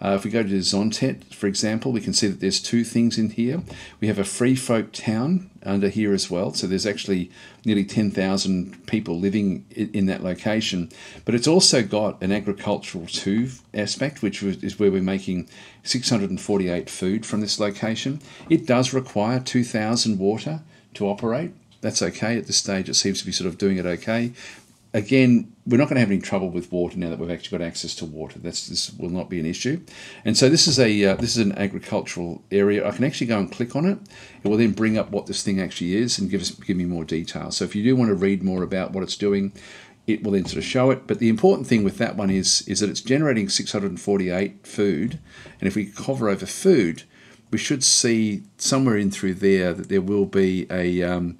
Uh, if we go to Zontet, for example, we can see that there's two things in here. We have a free folk town under here as well. So there's actually nearly ten thousand people living in that location. But it's also got an agricultural too aspect, which is where we're making six hundred forty-eight food from this location. It does require two thousand water to operate. That's okay. At this stage, it seems to be sort of doing it okay. Again, we're not going to have any trouble with water now that we've actually got access to water. That's, this will not be an issue. And so this is a uh, this is an agricultural area. I can actually go and click on it. It will then bring up what this thing actually is and give us give me more detail. So if you do want to read more about what it's doing, it will then sort of show it. But the important thing with that one is is that it's generating six hundred forty-eight food. And if we hover over food, we should see somewhere in through there that there will be a um,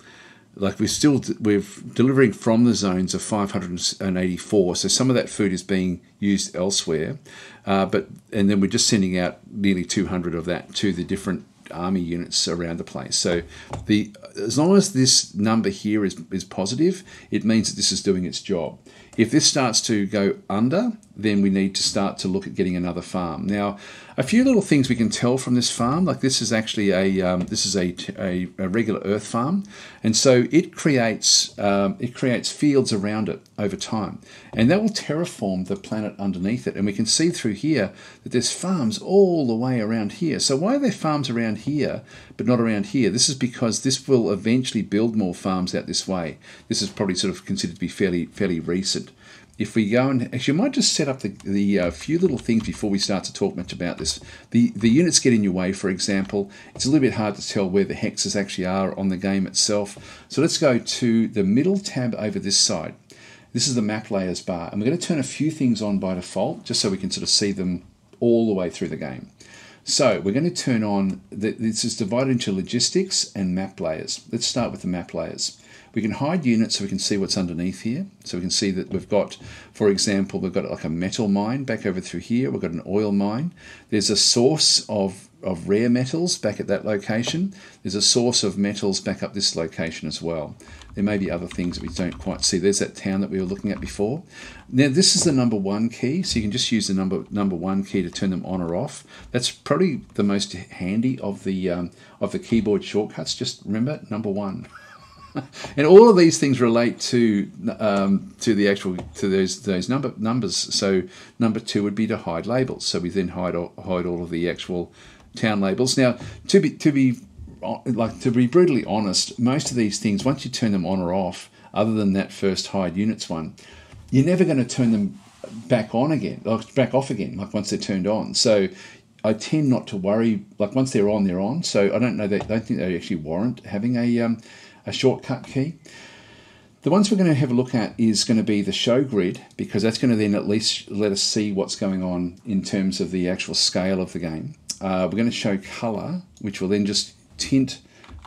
like we're still we're delivering from the zones of five hundred eighty-four, so some of that food is being used elsewhere, uh, but and then we're just sending out nearly two hundred of that to the different army units around the place. So the as long as this number here is is positive, it means that this is doing its job. If this starts to go under, then we need to start to look at getting another farm. Now, a few little things we can tell from this farm, like this is actually a um, this is a, a, a regular earth farm, and so it creates um, it creates fields around it over time, and that will terraform the planet underneath it. And we can see through here that there's farms all the way around here. So why are there farms around here but not around here? This is because this will eventually build more farms out this way. This is probably sort of considered to be fairly fairly recent. If we go and actually, I might just set up the, the uh, few little things before we start to talk much about this. The the units get in your way, for example. It's a little bit hard to tell where the hexes actually are on the game itself. So let's go to the middle tab over this side. This is the map layers bar. And we're going to turn a few things on by default, just so we can sort of see them all the way through the game. So we're going to turn on, the, this is divided into logistics and map layers. Let's start with the map layers. We can hide units so we can see what's underneath here. So we can see that we've got, for example, we've got like a metal mine back over through here. We've got an oil mine. There's a source of, of rare metals back at that location. There's a source of metals back up this location as well. There may be other things that we don't quite see. There's that town that we were looking at before. Now, this is the number one key. So you can just use the number number one key to turn them on or off. That's probably the most handy of the, um, of the keyboard shortcuts. Just remember, number one. And all of these things relate to um, to the actual to those those number numbers. So number two would be to hide labels. So we then hide all, hide all of the actual town labels. Now to be to be like to be brutally honest, most of these things once you turn them on or off, other than that first hide units one, you're never going to turn them back on again, like back off again. Like once they're turned on, so. I tend not to worry, like once they're on, they're on. So I don't know, that, I don't think they actually warrant having a um, a shortcut key. The ones we're going to have a look at is going to be the show grid, because that's going to then at least let us see what's going on in terms of the actual scale of the game. Uh, we're going to show color, which will then just tint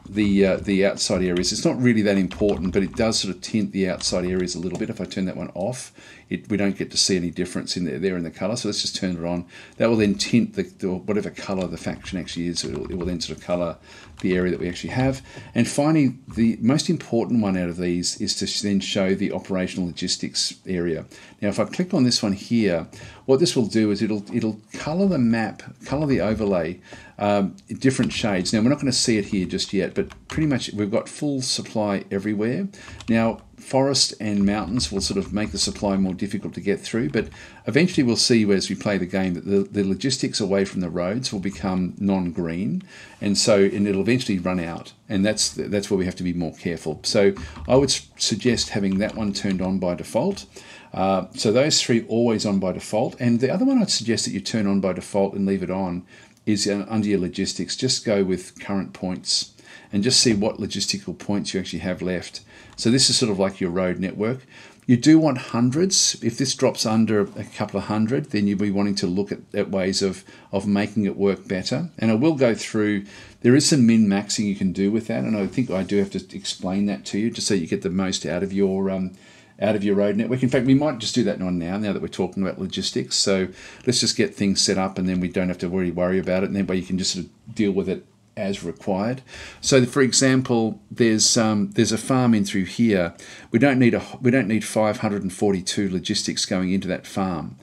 the uh, the outside areas. It's not really that important, but it does sort of tint the outside areas a little bit. If I turn that one off, it, we don't get to see any difference in there, there in the color. So let's just turn it on. That will then tint the, the whatever color the faction actually is. It will, it will then sort of color the area that we actually have. And finally, the most important one out of these is to then show the operational logistics area. Now, if I click on this one here, what this will do is it'll it'll color the map, color the overlay, um, different shades. Now, we're not going to see it here just yet, but pretty much we've got full supply everywhere. Now, forest and mountains will sort of make the supply more difficult to get through, but eventually we'll see as we play the game that the, the logistics away from the roads will become non-green, and so and it'll eventually run out, and that's that's where we have to be more careful. So I would suggest having that one turned on by default. Uh, so those three always on by default, and the other one I'd suggest that you turn on by default and leave it on is under your logistics. Just go with current points and just see what logistical points you actually have left. So this is sort of like your road network. You do want hundreds. If this drops under a couple of hundred, then you'll be wanting to look at, at ways of, of making it work better. And I will go through, there is some min-maxing you can do with that, and I think I do have to explain that to you, just so you get the most out of your um, out of your road network. In fact, we might just do that on now, now that we're talking about logistics. So let's just get things set up, and then we don't have to worry, worry about it, and that way you can just sort of deal with it as required. So, for example, there's um, there's a farm in through here. We don't need a we don't need five hundred forty-two logistics going into that farm.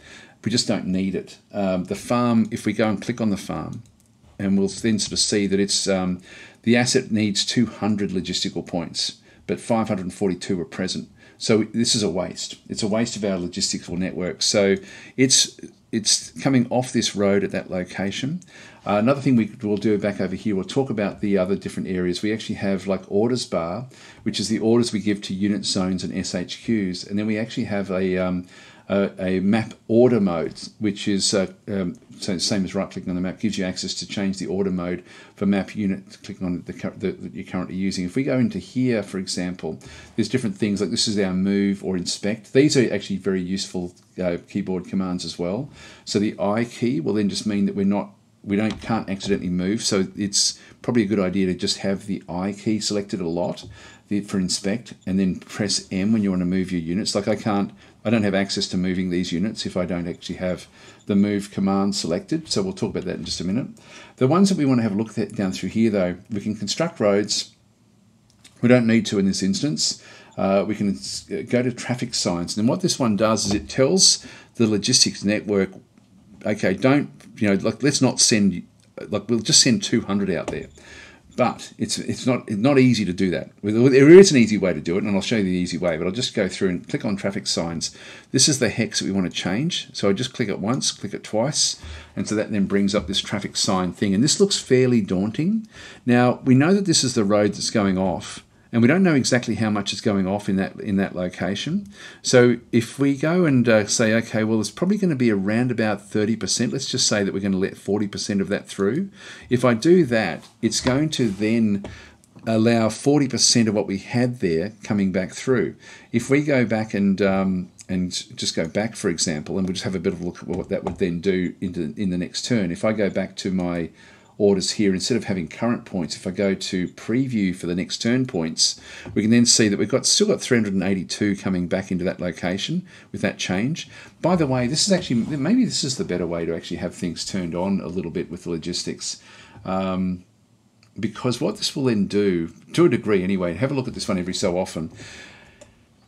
We just don't need it. Um, the farm. If we go and click on the farm, and we'll then sort of see that it's um, the asset needs two hundred logistical points, but five hundred forty-two are present. So this is a waste. It's a waste of our logistical network. So it's it's coming off this road at that location. Uh, another thing we will do back over here, we'll talk about the other different areas. We actually have like orders bar, which is the orders we give to unit zones and S H Qs. And then we actually have a, um, a, a map order mode, which is uh, um, so same as right clicking on the map, gives you access to change the order mode for map unit, clicking on the that you're currently using. If we go into here, for example, there's different things like this is our move or inspect. These are actually very useful uh, keyboard commands as well. So the I key will then just mean that we're not we don't can't accidentally move, so it's probably a good idea to just have the I key selected a lot for inspect, and then press M when you want to move your units. Like I can't, I don't have access to moving these units if I don't actually have the move command selected, so we'll talk about that in just a minute. The ones that we want to have a look at down through here though, we can construct roads, we don't need to in this instance. Uh, we can go to traffic signs, and what this one does is it tells the logistics network, okay, don't, you know, like, let's not send, like, we'll just send two hundred out there. But it's it's not it's not easy to do that. There is an easy way to do it, and I'll show you the easy way, but I'll just go through and click on traffic signs. This is the hex that we want to change. So I just click it once, click it twice, and so that then brings up this traffic sign thing. And this looks fairly daunting. Now, we know that this is the road that's going off, and we don't know exactly how much is going off in that in that location. So if we go and uh, say, okay, well, it's probably going to be around about thirty percent. Let's just say that we're going to let forty percent of that through. If I do that, it's going to then allow forty percent of what we had there coming back through. If we go back and um, and just go back, for example, and we'll just have a bit of a look at what that would then do in the, in the next turn. If I go back to my orders here, instead of having current points, if I go to preview for the next turn points, we can then see that we've got still got three hundred eighty-two coming back into that location with that change. By the way, this is actually, maybe this is the better way to actually have things turned on a little bit with the logistics, um, because what this will then do, to a degree anyway, have a look at this one every so often,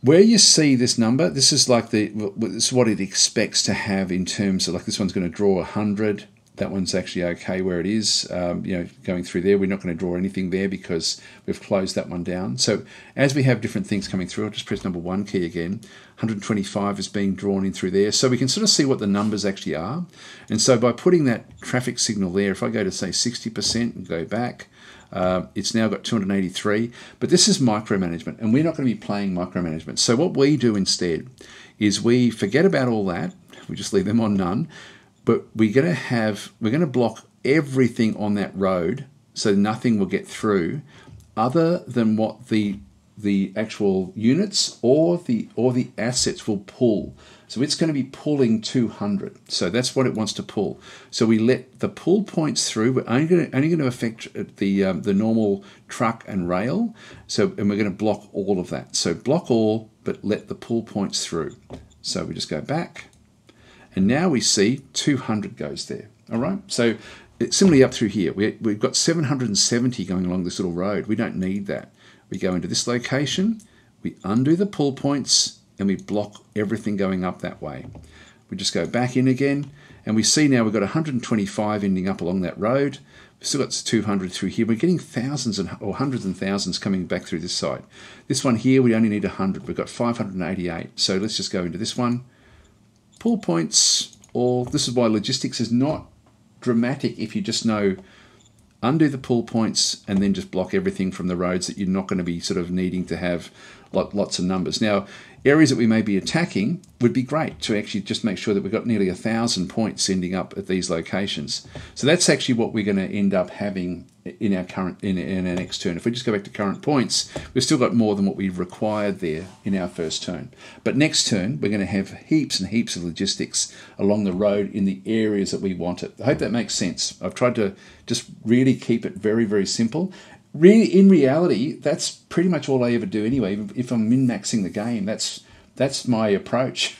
where you see this number, this is like the this is what it expects to have in terms of, like, this one's going to draw one hundred. That one's actually okay where it is, um, you know, going through there. We're not going to draw anything there because we've closed that one down. So as we have different things coming through, I'll just press number one key again. one hundred twenty-five is being drawn in through there. So we can sort of see what the numbers actually are. And so by putting that traffic signal there, if I go to, say, sixty percent and go back, Uh, it's now got two hundred eighty-three, but this is micromanagement, and we're not going to be playing micromanagement. So what we do instead is we forget about all that. We just leave them on none. But we're going to have, we're going to block everything on that road so nothing will get through other than what the the actual units or the or the assets will pull. So it's going to be pulling two hundred. So that's what it wants to pull. So we let the pull points through. We're only going to, only going to affect the um, the normal truck and rail. So, and we're going to block all of that. So block all, but let the pull points through. So we just go back. And now we see two hundred goes there, all right? So similarly up through here, we, we've got seven hundred seventy going along this little road. We don't need that. We go into this location, we undo the pull points, and we block everything going up that way. We just go back in again, and we see now we've got one hundred twenty-five ending up along that road. We've still got two hundred through here. We're getting thousands and, or hundreds and thousands coming back through this side. This one here, we only need one hundred. We've got five hundred eighty-eight. So let's just go into this one. Pull points, or this is why logistics is not dramatic if you just know undo the pull points and then just block everything from the roads that you're not going to be sort of needing to have lots of numbers. Now, areas that we may be attacking would be great to actually just make sure that we've got nearly a thousand points ending up at these locations. So that's actually what we're going to end up having in our current in, in our next turn. If we just go back to current points, we've still got more than what we required there in our first turn. But next turn, we're going to have heaps and heaps of logistics along the road in the areas that we want it. I hope that makes sense. I've tried to just really keep it very, very simple. Really, in reality, that's pretty much all I ever do anyway. If I'm min-maxing the game, that's that's my approach.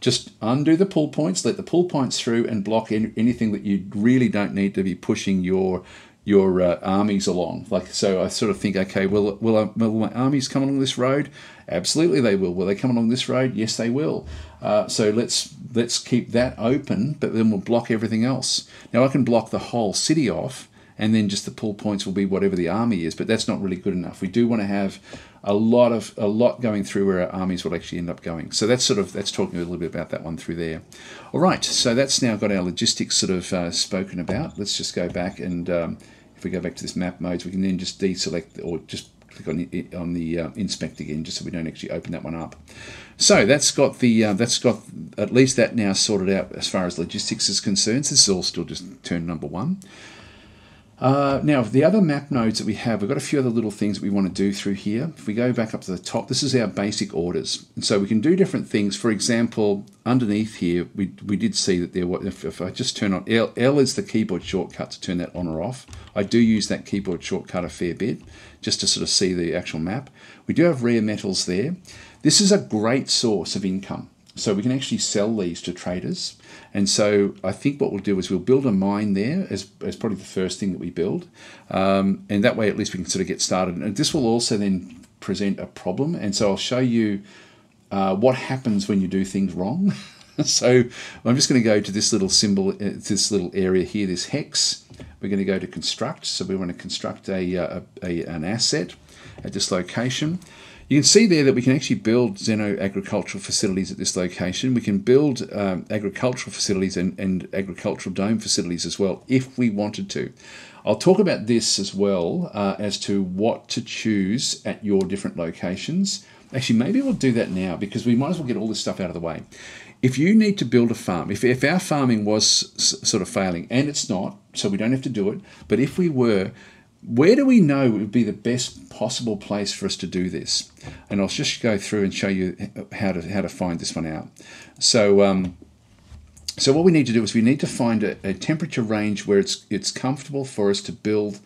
Just undo the pull points, let the pull points through, and block any, anything that you really don't need to be pushing your your uh, armies along. Like, so I sort of think, okay, will will, I, will my armies come along this road? Absolutely, they will. Will they come along this road? Yes, they will. Uh, so let's let's keep that open, but then we'll block everything else. Now I can block the whole city off. and then just the pull points will be whatever the army is, but that's not really good enough. We do want to have a lot of a lot going through where our armies will actually end up going. So that's sort of that's talking a little bit about that one through there. All right, so that's now got our logistics sort of uh, spoken about. Let's just go back and um, if we go back to this map modes, we can then just deselect or just click on the, on the uh, inspect again, just so we don't actually open that one up. So that's got the uh, that's got at least that now sorted out as far as logistics is concerned. So this is all still just turn number one. Uh, now the other map nodes that we have, we've got a few other little things that we want to do through here. If we go back up to the top, this is our basic orders, and so we can do different things. For example, underneath here, we we did see that there was, if, if I just turn on L, L is the keyboard shortcut to turn that on or off. I do use that keyboard shortcut a fair bit just to sort of see the actual map. We do have rare metals there. This is a great source of income. So we can actually sell these to traders. And so I think what we'll do is we'll build a mine there as, as probably the first thing that we build. Um, and that way at least we can sort of get started. And this will also then present a problem. And so I'll show you uh, what happens when you do things wrong. So I'm just going to go to this little symbol, uh, this little area here, this hex. We're going to go to construct. So we want to construct a, a, a an asset at this location. You can see there that we can actually build Xeno agricultural facilities at this location. We can build um, agricultural facilities and, and agricultural dome facilities as well if we wanted to. I'll talk about this as well uh, as to what to choose at your different locations. Actually, maybe we'll do that now because we might as well get all this stuff out of the way. If you need to build a farm, if, if our farming was s sort of failing, and it's not, so we don't have to do it, but if we were, where do we know would be the best possible place for us to do this? And I'll just go through and show you how to how to find this one out. So, um, so what we need to do is we need to find a, a temperature range where it's it's comfortable for us to build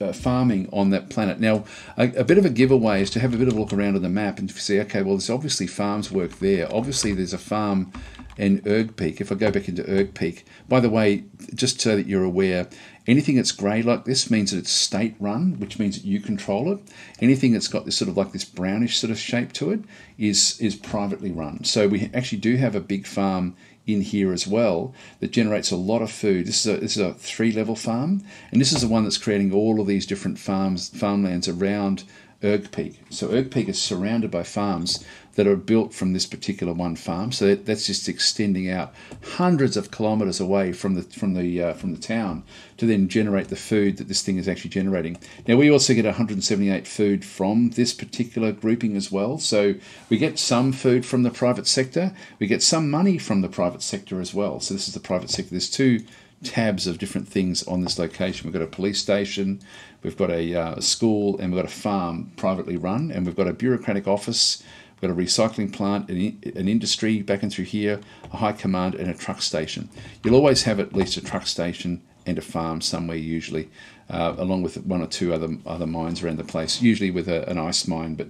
uh, farming on that planet. Now, a, a bit of a giveaway is to have a bit of a look around on the map and see, okay, well, there's obviously farms work there. Obviously, there's a farm in Erg Peak. If I go back into Erg Peak, by the way, just so that you're aware, anything that's grey like this means that it's state-run, which means that you control it. Anything that's got this sort of like this brownish sort of shape to it is, is privately run. So we actually do have a big farm in here as well that generates a lot of food. This is a, this is a three-level farm, and this is the one that's creating all of these different farms, farmlands around Erg Peak. So Erg Peak is surrounded by farms that are built from this particular one farm. So that, that's just extending out hundreds of kilometers away from the from the uh, from the town to then generate the food that this thing is actually generating. Now we also get one hundred seventy-eight food from this particular grouping as well. So we get some food from the private sector. We get some money from the private sector as well. So this is the private sector. There's two tabs of different things on this location. We've got a police station, we've got a, uh, a school, and we've got a farm privately run, and we've got a bureaucratic office, we've got a recycling plant, an, an industry back and through here, a high command, and a truck station. You'll always have at least a truck station and a farm somewhere usually, uh, along with one or two other, other mines around the place, usually with a, an ice mine, but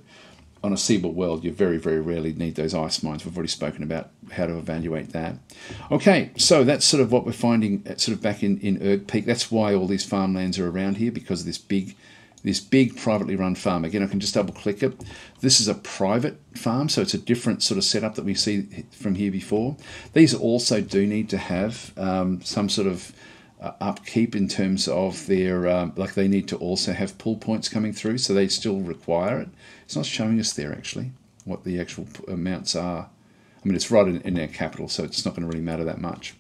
on a seaboard world, you very, very rarely need those ice mines. We've already spoken about how to evaluate that. Okay, so that's sort of what we're finding sort of back in, in Erg Peak. That's why all these farmlands are around here, because of this big this big privately run farm. Again, I can just double click it. This is a private farm, so it's a different sort of setup that we see from here before. These also do need to have um, some sort of Uh, upkeep in terms of their um, like they need to also have pull points coming through, so they still require it. It's not showing us there actually what the actual amounts are. I mean, it's right in, in our capital, so it's not going to really matter that much.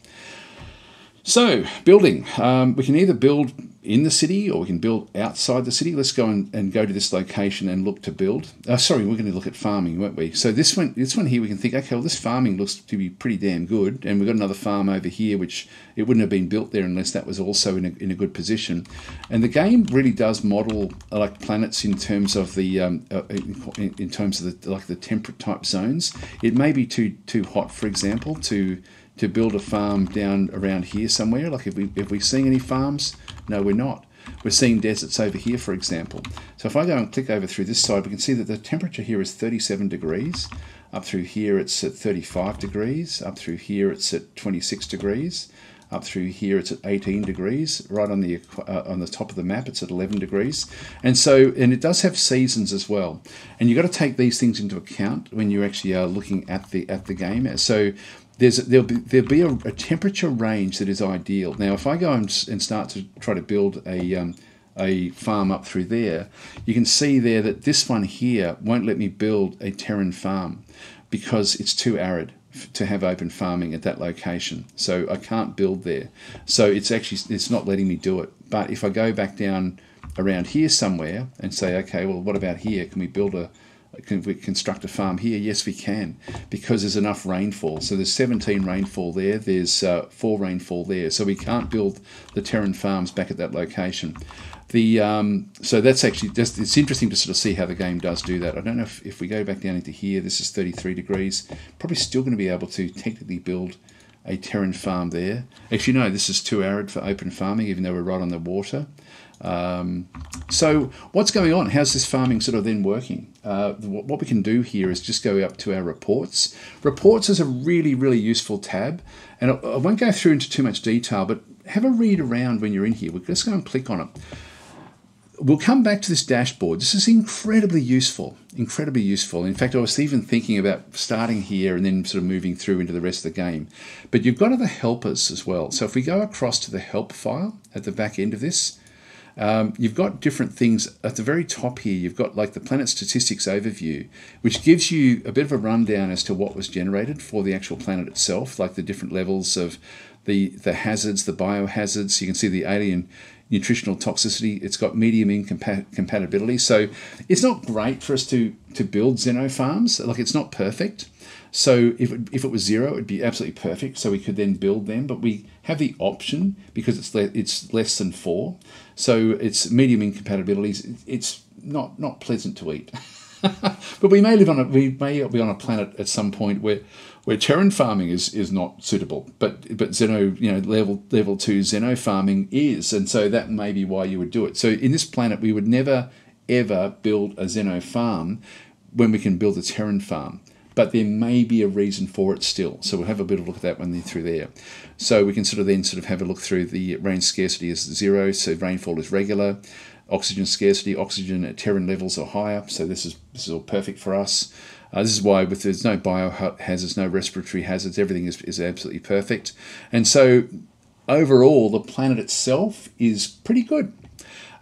So building, um, we can either build in the city or we can build outside the city. Let's go and, and go to this location and look to build. Uh, sorry, we're going to look at farming, won't we? So this one, this one here, we can think, okay, well, this farming looks to be pretty damn good. And we've got another farm over here, which it wouldn't have been built there unless that was also in a, in a good position. And the game really does model uh, like planets in terms of the um, uh, in, in terms of the like the temperate type zones. It may be too too hot, for example, to to build a farm down around here somewhere. Like if, we, if we're seeing any farms, no, we're not. We're seeing deserts over here, for example. So if I go and click over through this side, we can see that the temperature here is thirty-seven degrees. Up through here, it's at thirty-five degrees. Up through here, it's at twenty-six degrees. Up through here, it's at eighteen degrees. Right on the uh, on the top of the map, it's at eleven degrees. And so, and it does have seasons as well. And you've got to take these things into account when you actually are looking at the at the game. So There's, there'll be, there'll be a, a temperature range that is ideal. Now, if I go and, and start to try to build a, um, a farm up through there, you can see there that this one here won't let me build a Terran farm because it's too arid to have open farming at that location. So I can't build there. So it's actually, it's not letting me do it. But if I go back down around here somewhere and say, okay, well, what about here? Can we build a, can we construct a farm here? Yes, we can, because there's enough rainfall. So there's seventeen rainfall there, there's uh, four rainfall there. So we can't build the Terran farms back at that location. The um, so that's actually, just, it's interesting to sort of see how the game does do that. I don't know if, if we go back down into here, this is thirty-three degrees, probably still going to be able to technically build a Terran farm there. Actually, no, this is too arid for open farming, even though we're right on the water. Um, so what's going on? How's this farming sort of then working? Uh, what we can do here is just go up to our reports. Reports is a really, really useful tab. And I, I won't go through into too much detail, but have a read around when you're in here. We'll just go and click on it. We'll come back to this dashboard. This is incredibly useful, incredibly useful. In fact, I was even thinking about starting here and then sort of moving through into the rest of the game. But you've got other helpers as well. So if we go across to the help file at the back end of this, um, you've got different things. At the very top here, you've got like the planet statistics overview, which gives you a bit of a rundown as to what was generated for the actual planet itself, like the different levels of the, the hazards, the biohazards. You can see the alien nutritional toxicity. It's got medium incompatibility. So it's not great for us to, to build xeno farms. Like, it's not perfect. So if it, if it was zero, it'd be absolutely perfect. So we could then build them, but we have the option because it's, le it's less than four. So it's medium incompatibilities. It's not, not pleasant to eat. But we may live on a, we may be on a planet at some point where where Terran farming is is not suitable, but but xeno, you know, level level two xeno farming is, and so that may be why you would do it. So in this planet, we would never ever build a xeno farm when we can build a Terran farm, but there may be a reason for it still. So we'll have a bit of a look at that one through there. So we can sort of then sort of have a look through the rain scarcity is zero, so rainfall is regular. Oxygen scarcity, oxygen at Terran levels or higher. So this is this is all perfect for us. Uh, this is why with there's no biohazards, no respiratory hazards, everything is, is absolutely perfect. And so overall, the planet itself is pretty good.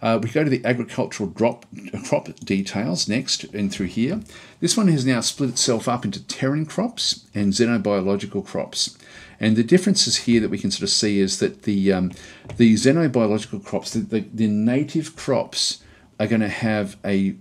Uh, we go to the agricultural drop, crop details next and through here. This one has now split itself up into Terran crops and xenobiological crops. And the differences here that we can sort of see is that the um, the xenobiological crops, the, the, the native crops, are going to have a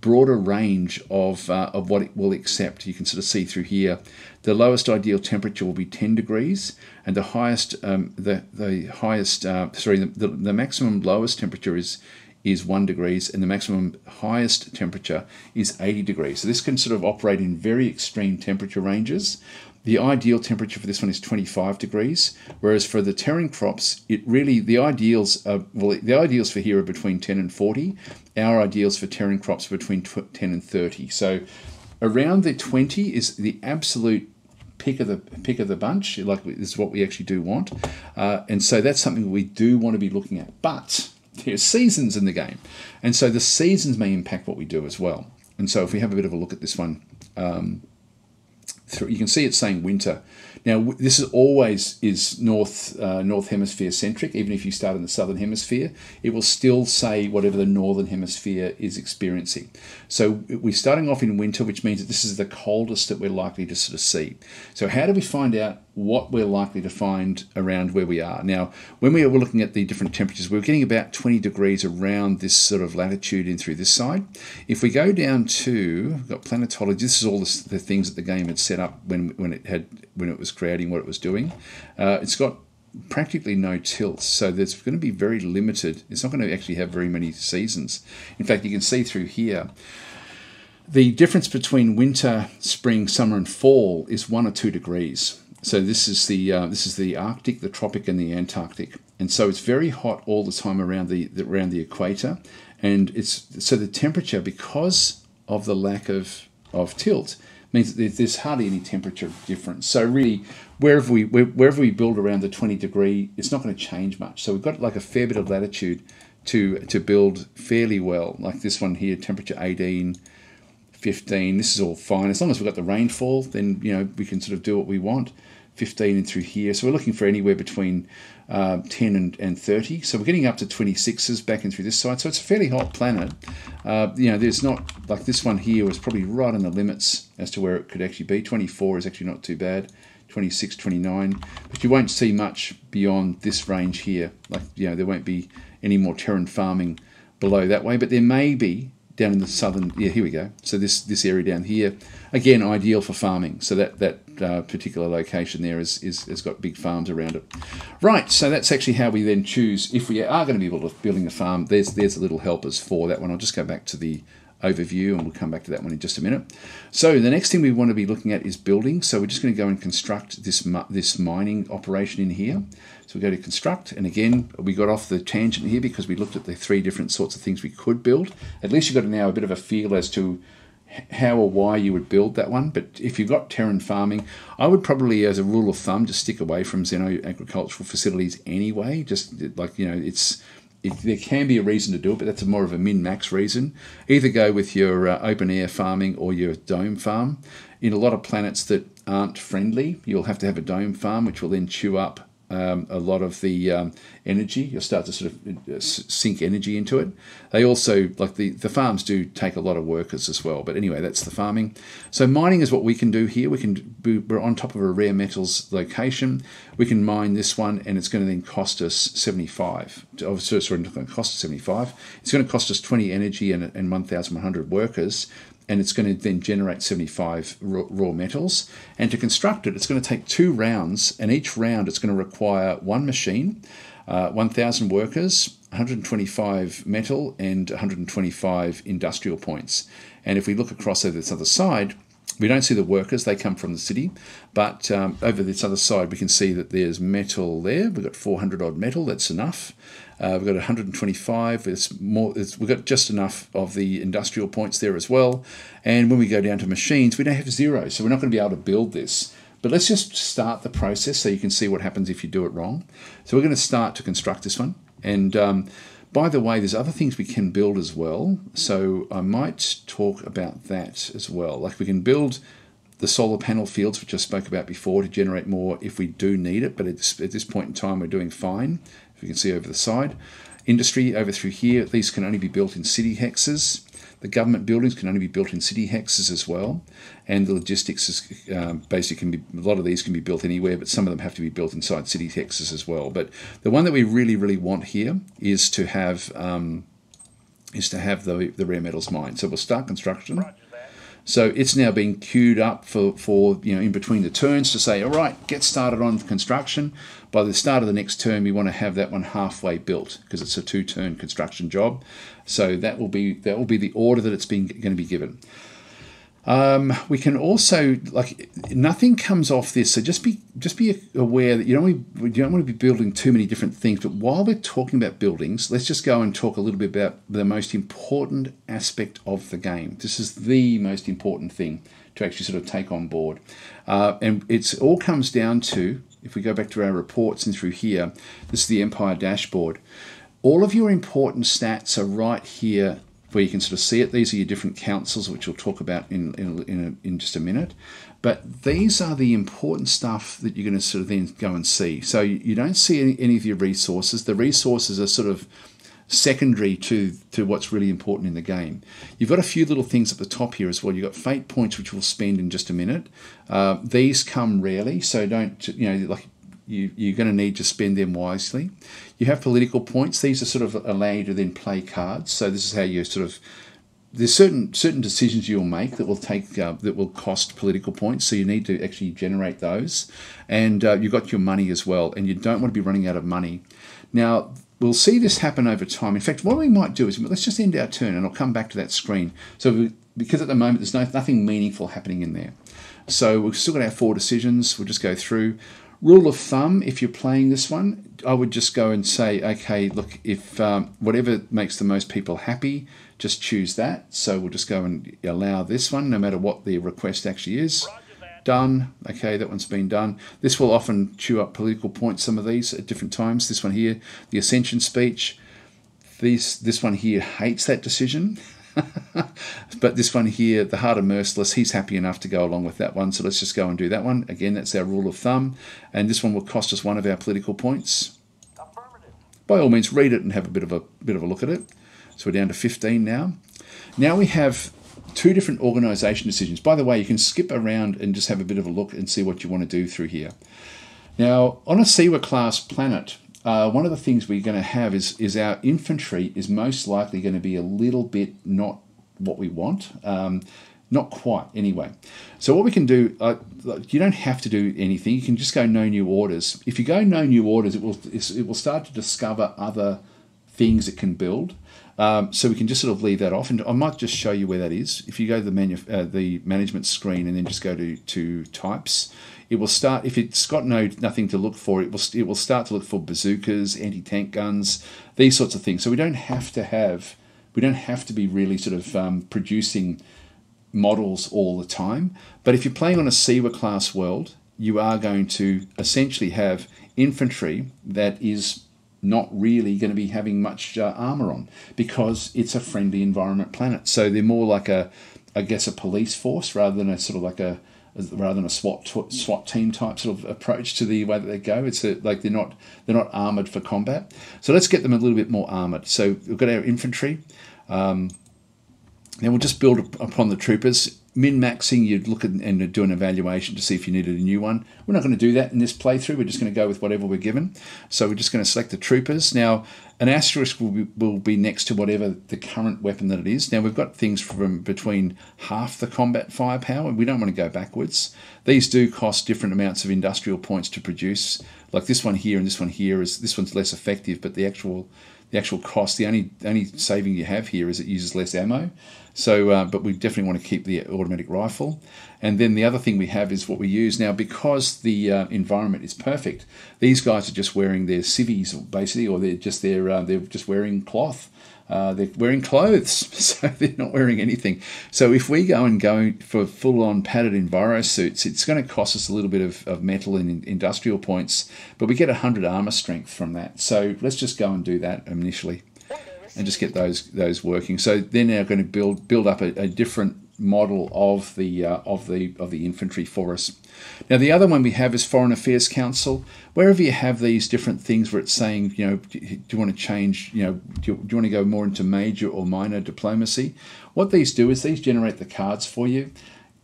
broader range of, uh, of what it will accept. You can sort of see through here, the lowest ideal temperature will be ten degrees, and the highest, um, the, the highest, uh, sorry, the, the maximum lowest temperature is is one degrees, and the maximum highest temperature is eighty degrees. So this can sort of operate in very extreme temperature ranges. The ideal temperature for this one is twenty-five degrees, whereas for the Terran crops, it really, the ideals are, well, the ideals for here are between ten and forty. Our ideals for Terran crops are between ten and thirty. So around the twenty is the absolute pick of the pick of the bunch. Like, this is what we actually do want, uh, and so that's something we do want to be looking at. But there's seasons in the game, and so the seasons may impact what we do as well. And so if we have a bit of a look at this one. Um, Through, you can see it's saying winter. Now this is always is north uh, north hemisphere centric. Even if you start in the southern hemisphere, it will still say whatever the northern hemisphere is experiencing. So we're starting off in winter, which means that this is the coldest that we're likely to sort of see. So how do we find out what we're likely to find around where we are? Now, when we were looking at the different temperatures, we were getting about twenty degrees around this sort of latitude in through this side. If we go down to, we've got planetology, this is all the, the things that the game had set up when when it had when it was creating what it was doing. Uh, it's got practically no tilts, so there's going to be very limited. It's not going to actually have very many seasons. In fact, you can see through here, the difference between winter, spring, summer, and fall is one or two degrees. So this is the uh, this is the Arctic, the tropic, and the Antarctic, and so it's very hot all the time around the, the around the equator, and it's so the temperature, because of the lack of of tilt, means that there's hardly any temperature difference. So really, wherever we wherever we build around the twenty degree, it's not going to change much. So we've got like a fair bit of latitude to to build fairly well. Like this one here, temperature eighteen. fifteen, this is all fine. As long as we've got the rainfall, then, you know, we can sort of do what we want. fifteen and through here. So we're looking for anywhere between uh, ten and, and thirty. So we're getting up to twenty-sixes back in through this side. So it's a fairly hot planet. Uh, you know, there's not, like this one here was probably right on the limits as to where it could actually be. twenty-four is actually not too bad. twenty-six, twenty-nine, but you won't see much beyond this range here. Like, you know, there won't be any more Terran farming below that way, but there may be down in the southern, yeah, here we go. So this this area down here, again, ideal for farming. So that, that uh, particular location there is, is has got big farms around it. Right, so that's actually how we then choose, if we are going to be building a farm, there's, there's the little helpers for that one. I'll just go back to the overview and we'll come back to that one in just a minute. So the next thing we want to be looking at is building. So we're just going to go and construct this this mining operation in here. So we go to construct, and again we got off the tangent here because we looked at the three different sorts of things we could build. At least you've got now a bit of a feel as to how or why you would build that one. But if you've got Terran farming, I would probably, as a rule of thumb, just stick away from Xeno agricultural facilities anyway. Just like, you know, it's It, there can be a reason to do it, but that's a more of a min-max reason. Either go with your uh, open-air farming or your dome farm. In a lot of planets that aren't friendly, you'll have to have a dome farm, which will then chew up um, a lot of the um, energy. You'll start to sort of uh, sink energy into it. They also, like the, the farms do take a lot of workers as well. But anyway, that's the farming. So mining is what we can do here. We can, we're on top of a rare metals location. We can mine this one, and it's going to then cost us seventy-five. Obviously, it's not going to cost us seventy-five. It's going to cost us twenty energy and, and one thousand one hundred workers, and it's going to then generate seventy-five raw, raw metals. And to construct it, it's going to take two rounds, and each round it's going to require one machine, uh, one thousand workers, one hundred twenty-five metal, and one hundred twenty-five industrial points. And if we look across over this other side, we don't see the workers, they come from the city, but um, over this other side we can see that there's metal there. We've got four hundred odd metal, that's enough. Uh, we've got one hundred twenty-five, it's more, it's, we've got just enough of the industrial points there as well. And when we go down to machines, we don't have zero, so we're not going to be able to build this. But let's just start the process so you can see what happens if you do it wrong. So we're going to start to construct this one. And um, by the way, there's other things we can build as well. So I might talk about that as well. Like we can build the solar panel fields, which I spoke about before, to generate more if we do need it. But it's, at this point in time, we're doing fine. If you can see over the side. Industry over through here, these can only be built in city hexes. The government buildings can only be built in city hexes as well. And the logistics is um, basically can be, a lot of these can be built anywhere, but some of them have to be built inside city hexes as well. But the one that we really, really want here is to have um, is to have the, the rare metals mine. So we'll start construction. So it's now being queued up for, for, you know, in between the turns to say, all right, get started on construction. By the start of the next turn, we want to have that one halfway built because it's a two-turn construction job. So that will be that will be the order that it's been going to be given. Um, we can also, like, nothing comes off this, so just be just be aware that you don't you don't want to be building too many different things. But while we're talking about buildings, let's just go and talk a little bit about the most important aspect of the game. This is the most important thing to actually sort of take on board, uh, and it's all comes down to, if we go back to our reports and through here, this is the Empire dashboard. All of your important stats are right here, where you can sort of see it. These are your different councils, which we'll talk about in in, in, a, in just a minute. But these are the important stuff that you're going to sort of then go and see. So you don't see any, any of your resources. The resources are sort of secondary to to what's really important in the game. You've got a few little things at the top here as well. You've got fate points, which we'll spend in just a minute. Uh, these come rarely, so don't, you know, like, You, you're going to need to spend them wisely. You have political points. These are sort of allow you to then play cards. So this is how you sort of, there's certain certain decisions you'll make that will take uh, that will cost political points. So you need to actually generate those, and uh, you've got your money as well. And you don't want to be running out of money. Now we'll see this happen over time. In fact, what we might do is let's just end our turn, and I'll come back to that screen. So we, because at the moment there's no nothing meaningful happening in there. So we've still got our four decisions. We'll just go through. Rule of thumb, if you're playing this one, I would just go and say, okay, look, if um, whatever makes the most people happy, just choose that. So we'll just go and allow this one, no matter what the request actually is. Done. Okay, that one's been done. This will often chew up political points, some of these, at different times. This one here, the Ascension speech. These, this one here hates that decision. But this one here, the Heart of Merciless, he's happy enough to go along with that one. So let's just go and do that one. Again, that's our rule of thumb. And this one will cost us one of our political points. By all means, read it and have a bit of a bit of a look at it. So we're down to fifteen now. Now we have two different organisation decisions. By the way, you can skip around and just have a bit of a look and see what you want to do through here. Now, on a Siwa class planet, uh, one of the things we're going to have is, is our infantry is most likely going to be a little bit not what we want. Um, not quite, anyway. So what we can do, uh, you don't have to do anything. You can just go no new orders. If you go no new orders, it will, it will start to discover other things it can build. Um, so we can just sort of leave that off. And I might just show you where that is. If you go to the, manu uh, the management screen and then just go to, to types, it will start, if it's got no nothing to look for, it will, it will start to look for bazookas, anti-tank guns, these sorts of things. So we don't have to have, we don't have to be really sort of um, producing models all the time. But if you're playing on a Siwa class world, you are going to essentially have infantry that is not really going to be having much uh, armor on, because it's a friendly environment planet. So they're more like a, I guess, a police force rather than a sort of like a, rather than a SWAT SWAT team type sort of approach to the way that they go. It's a, like they're not they're not armored for combat. So let's get them a little bit more armored. So we've got our infantry. Um, then we'll just build upon the troopers. Min-maxing, you'd look at and do an evaluation to see if you needed a new one. We're not going to do that in this playthrough. We're just going to go with whatever we're given. So we're just going to select the troopers. Now, an asterisk will be, will be next to whatever the current weapon that it is. Now, we've got things from between half the combat firepower. We don't want to go backwards. These do cost different amounts of industrial points to produce. Like this one here and this one here, is this one's less effective, but the actual... The actual cost, the only only saving you have here is it uses less ammo. So, uh, but we definitely want to keep the automatic rifle. And then the other thing we have is what we use now, because the uh, environment is perfect. These guys are just wearing their civvies, basically, or they're just their uh, they're just wearing cloth. Uh, they're wearing clothes, so they're not wearing anything. So if we go and go for full-on padded enviro suits, it's going to cost us a little bit of, of metal and industrial points, but we get one hundred armor strength from that. So let's just go and do that initially and just get those those working. So they're now going to build build up a, a different model of the uh, of the of the infantry for us. Now the other one we have is Foreign Affairs Council. Wherever you have these different things where it's saying, you know, do you want to change, you know, do you, do you want to go more into major or minor diplomacy? What these do is these generate the cards for you.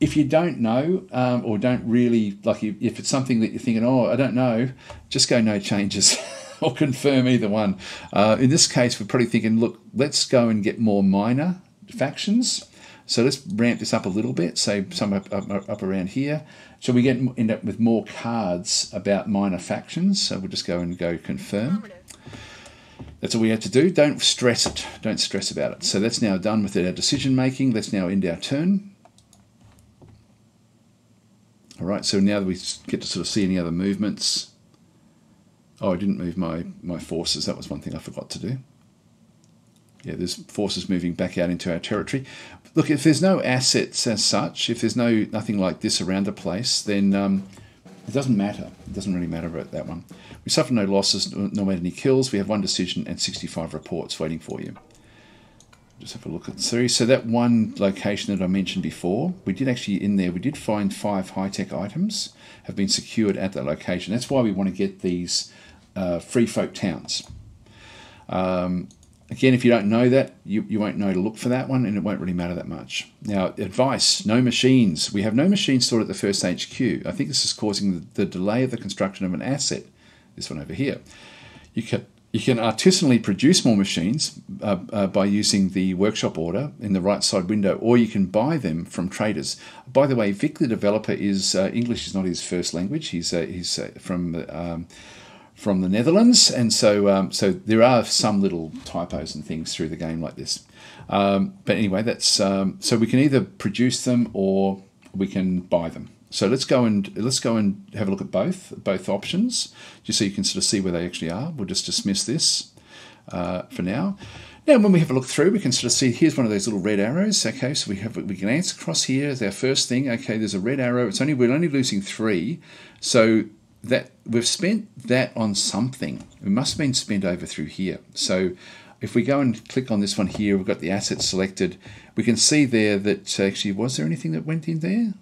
If you don't know um, or don't really, like if it's something that you're thinking, oh, I don't know, just go no changes. Or confirm either one. Uh, in this case, we're probably thinking, look, let's go and get more minor factions. So let's ramp this up a little bit, say some up, up, up around here. So we get end up with more cards about minor factions. So we'll just go and go confirm. That's all we had to do. Don't stress it. Don't stress about it. So that's now done with our decision making. Let's now end our turn. All right, so now that we get to sort of see any other movements. Oh, I didn't move my, my forces. That was one thing I forgot to do. Yeah, there's forces moving back out into our territory. Look, if there's no assets as such, if there's no nothing like this around the place, then um, it doesn't matter. It doesn't really matter about that one. We suffer no losses, no made any kills. We have one decision and sixty-five reports waiting for you. Just have a look at three. So that one location that I mentioned before, we did actually in there, we did find five high-tech items have been secured at that location. That's why we want to get these uh, free folk towns. Um, Again, if you don't know that, you, you won't know to look for that one, and it won't really matter that much. Now, advice, no machines. We have no machines stored at the first H Q. I think this is causing the, the delay of the construction of an asset. This one over here. You can, you can artisanally produce more machines uh, uh, by using the workshop order in the right side window, or you can buy them from traders. By the way, Vic, the developer, is uh, English is not his first language. He's, uh, he's uh, from... Um, from the Netherlands, and so um, so there are some little typos and things through the game like this. Um, but anyway, that's um, so we can either produce them or we can buy them. So let's go and let's go and have a look at both both options, just so you can sort of see where they actually are. We'll just dismiss this uh, for now. Now, when we have a look through, we can sort of see here's one of those little red arrows. Okay, so we have we can answer across here as our first thing. Okay, there's a red arrow. It's only we're only losing three, so. That we've spent that on something. It must have been spent over through here. So if we go and click on this one here, we've got the assets selected. We can see there that actually, was there anything that went in there?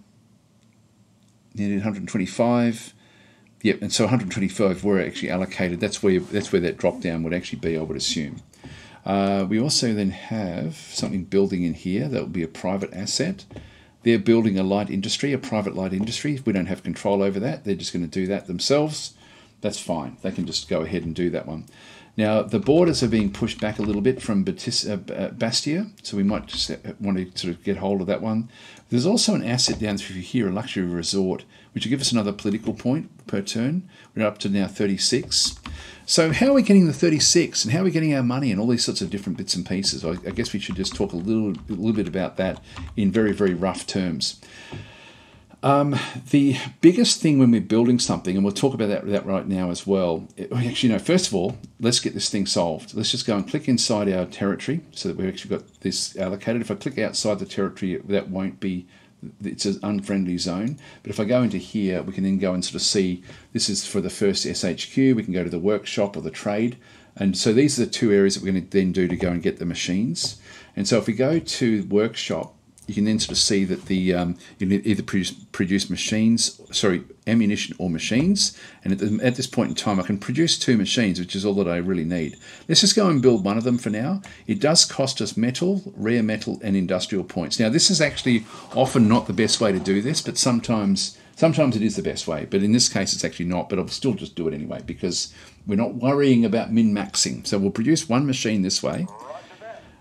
Needed one hundred twenty-five. Yep, and so one hundred twenty-five were actually allocated. That's where that's where that drop down would actually be, I would assume. Uh, we also then have something building in here that will be a private asset. They're building a light industry, a private light industry. We don't have control over that. They're just going to do that themselves. That's fine. They can just go ahead and do that one. Now, the borders are being pushed back a little bit from Bastia, so we might just want to sort of get hold of that one. There's also an asset down through here, a luxury resort, which will give us another political point per turn. We're up to now thirty-six. So how are we getting the thirty-six, and how are we getting our money and all these sorts of different bits and pieces? I guess we should just talk a little, a little bit about that in very, very rough terms. Um, the biggest thing when we're building something, and we'll talk about that, that right now as well, it, actually, no, first of all, let's get this thing solved. Let's just go and click inside our territory so that we've actually got this allocated. If I click outside the territory, that won't be, it's an unfriendly zone. But if I go into here, we can then go and sort of see, this is for the first S H Q. We can go to the workshop or the trade. And so these are the two areas that we're going to then do to go and get the machines. And so if we go to workshop, you can then sort of see that the um, you can either produce, produce machines, sorry, ammunition or machines. And at, the, at this point in time, I can produce two machines, which is all that I really need. Let's just go and build one of them for now. It does cost us metal, rare metal, and industrial points. Now, this is actually often not the best way to do this, but sometimes sometimes it is the best way. But in this case, it's actually not. But I'll still just do it anyway because we're not worrying about min-maxing. So we'll produce one machine this way.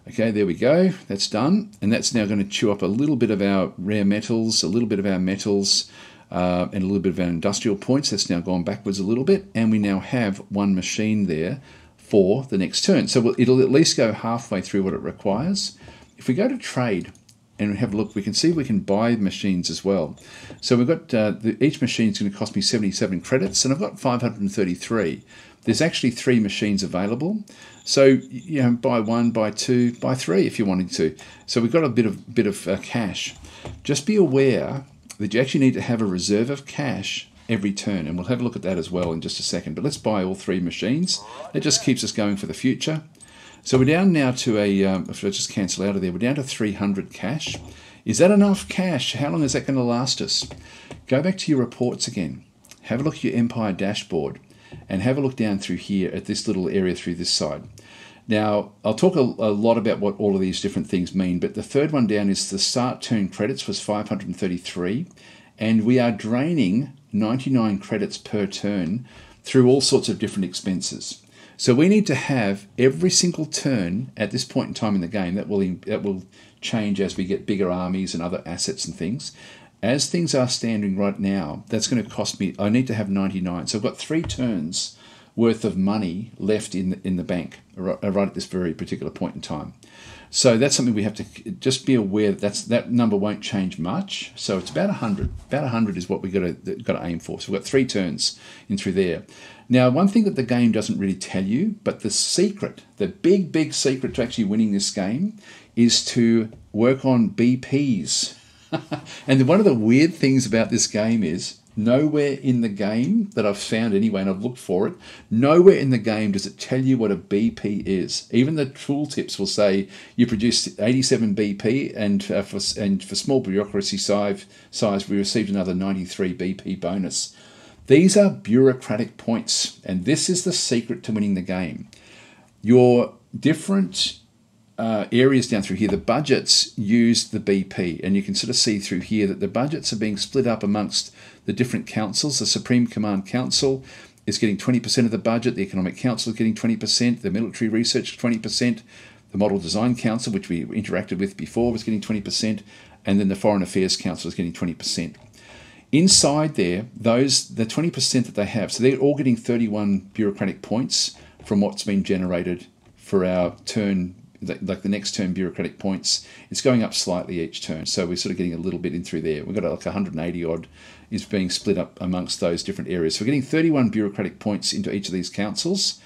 Okay, there we go, that's done. And that's now going to chew up a little bit of our rare metals, a little bit of our metals, uh, and a little bit of our industrial points. That's now gone backwards a little bit. And we now have one machine there for the next turn. So it'll at least go halfway through what it requires. If we go to trade and have a look, we can see we can buy machines as well. So we've got, uh, the, each machine's going to cost me seventy-seven credits, and I've got five hundred thirty-three. There's actually three machines available. So, you know, buy one, buy two, buy three if you're wanting to. So we've got a bit of bit of uh, cash. Just be aware that you actually need to have a reserve of cash every turn, and we'll have a look at that as well in just a second. But let's buy all three machines. That just keeps us going for the future. So we're down now to a, um, if I just cancel out of there, we're down to three hundred cash. Is that enough cash? How long is that going to last us? Go back to your reports again. Have a look at your Empire dashboard. And have a look down through here at this little area through this side. Now, I'll talk a, a lot about what all of these different things mean, but the third one down is the start turn credits was five hundred thirty-three, and we are draining ninety-nine credits per turn through all sorts of different expenses. So we need to have every single turn at this point in time in the game, that will, that will change as we get bigger armies and other assets and things. As things are standing right now, that's going to cost me, I need to have ninety-nine. So I've got three turns worth of money left in the, in the bank right at this very particular point in time. So that's something we have to just be aware that that's, that number won't change much. So it's about one hundred. About one hundred is what we've got to, got to aim for. So we've got three turns in through there. Now, one thing that the game doesn't really tell you, but the secret, the big, big secret to actually winning this game is to work on B Ps. And one of the weird things about this game is nowhere in the game that I've found anyway, and I've looked for it, nowhere in the game does it tell you what a B P is. Even the tooltips will say you produce eighty-seven B P, and uh, for, and for small bureaucracy size, size, we received another ninety-three B P bonus. These are bureaucratic points, and this is the secret to winning the game. Your different Uh, areas down through here, the budgets use the B P, and you can sort of see through here that the budgets are being split up amongst the different councils. The Supreme Command Council is getting twenty percent of the budget, the Economic Council is getting twenty percent, the Military Research twenty percent, the Model Design Council, which we interacted with before, was getting twenty percent, and then the Foreign Affairs Council is getting twenty percent. Inside there, those the twenty percent that they have, so they're all getting thirty-one bureaucratic points from what's been generated for our turn, like the next turn bureaucratic points. It's going up slightly each turn, so we're sort of getting a little bit in through there. We've got like one hundred eighty odd is being split up amongst those different areas. So we're getting thirty-one bureaucratic points into each of these councils.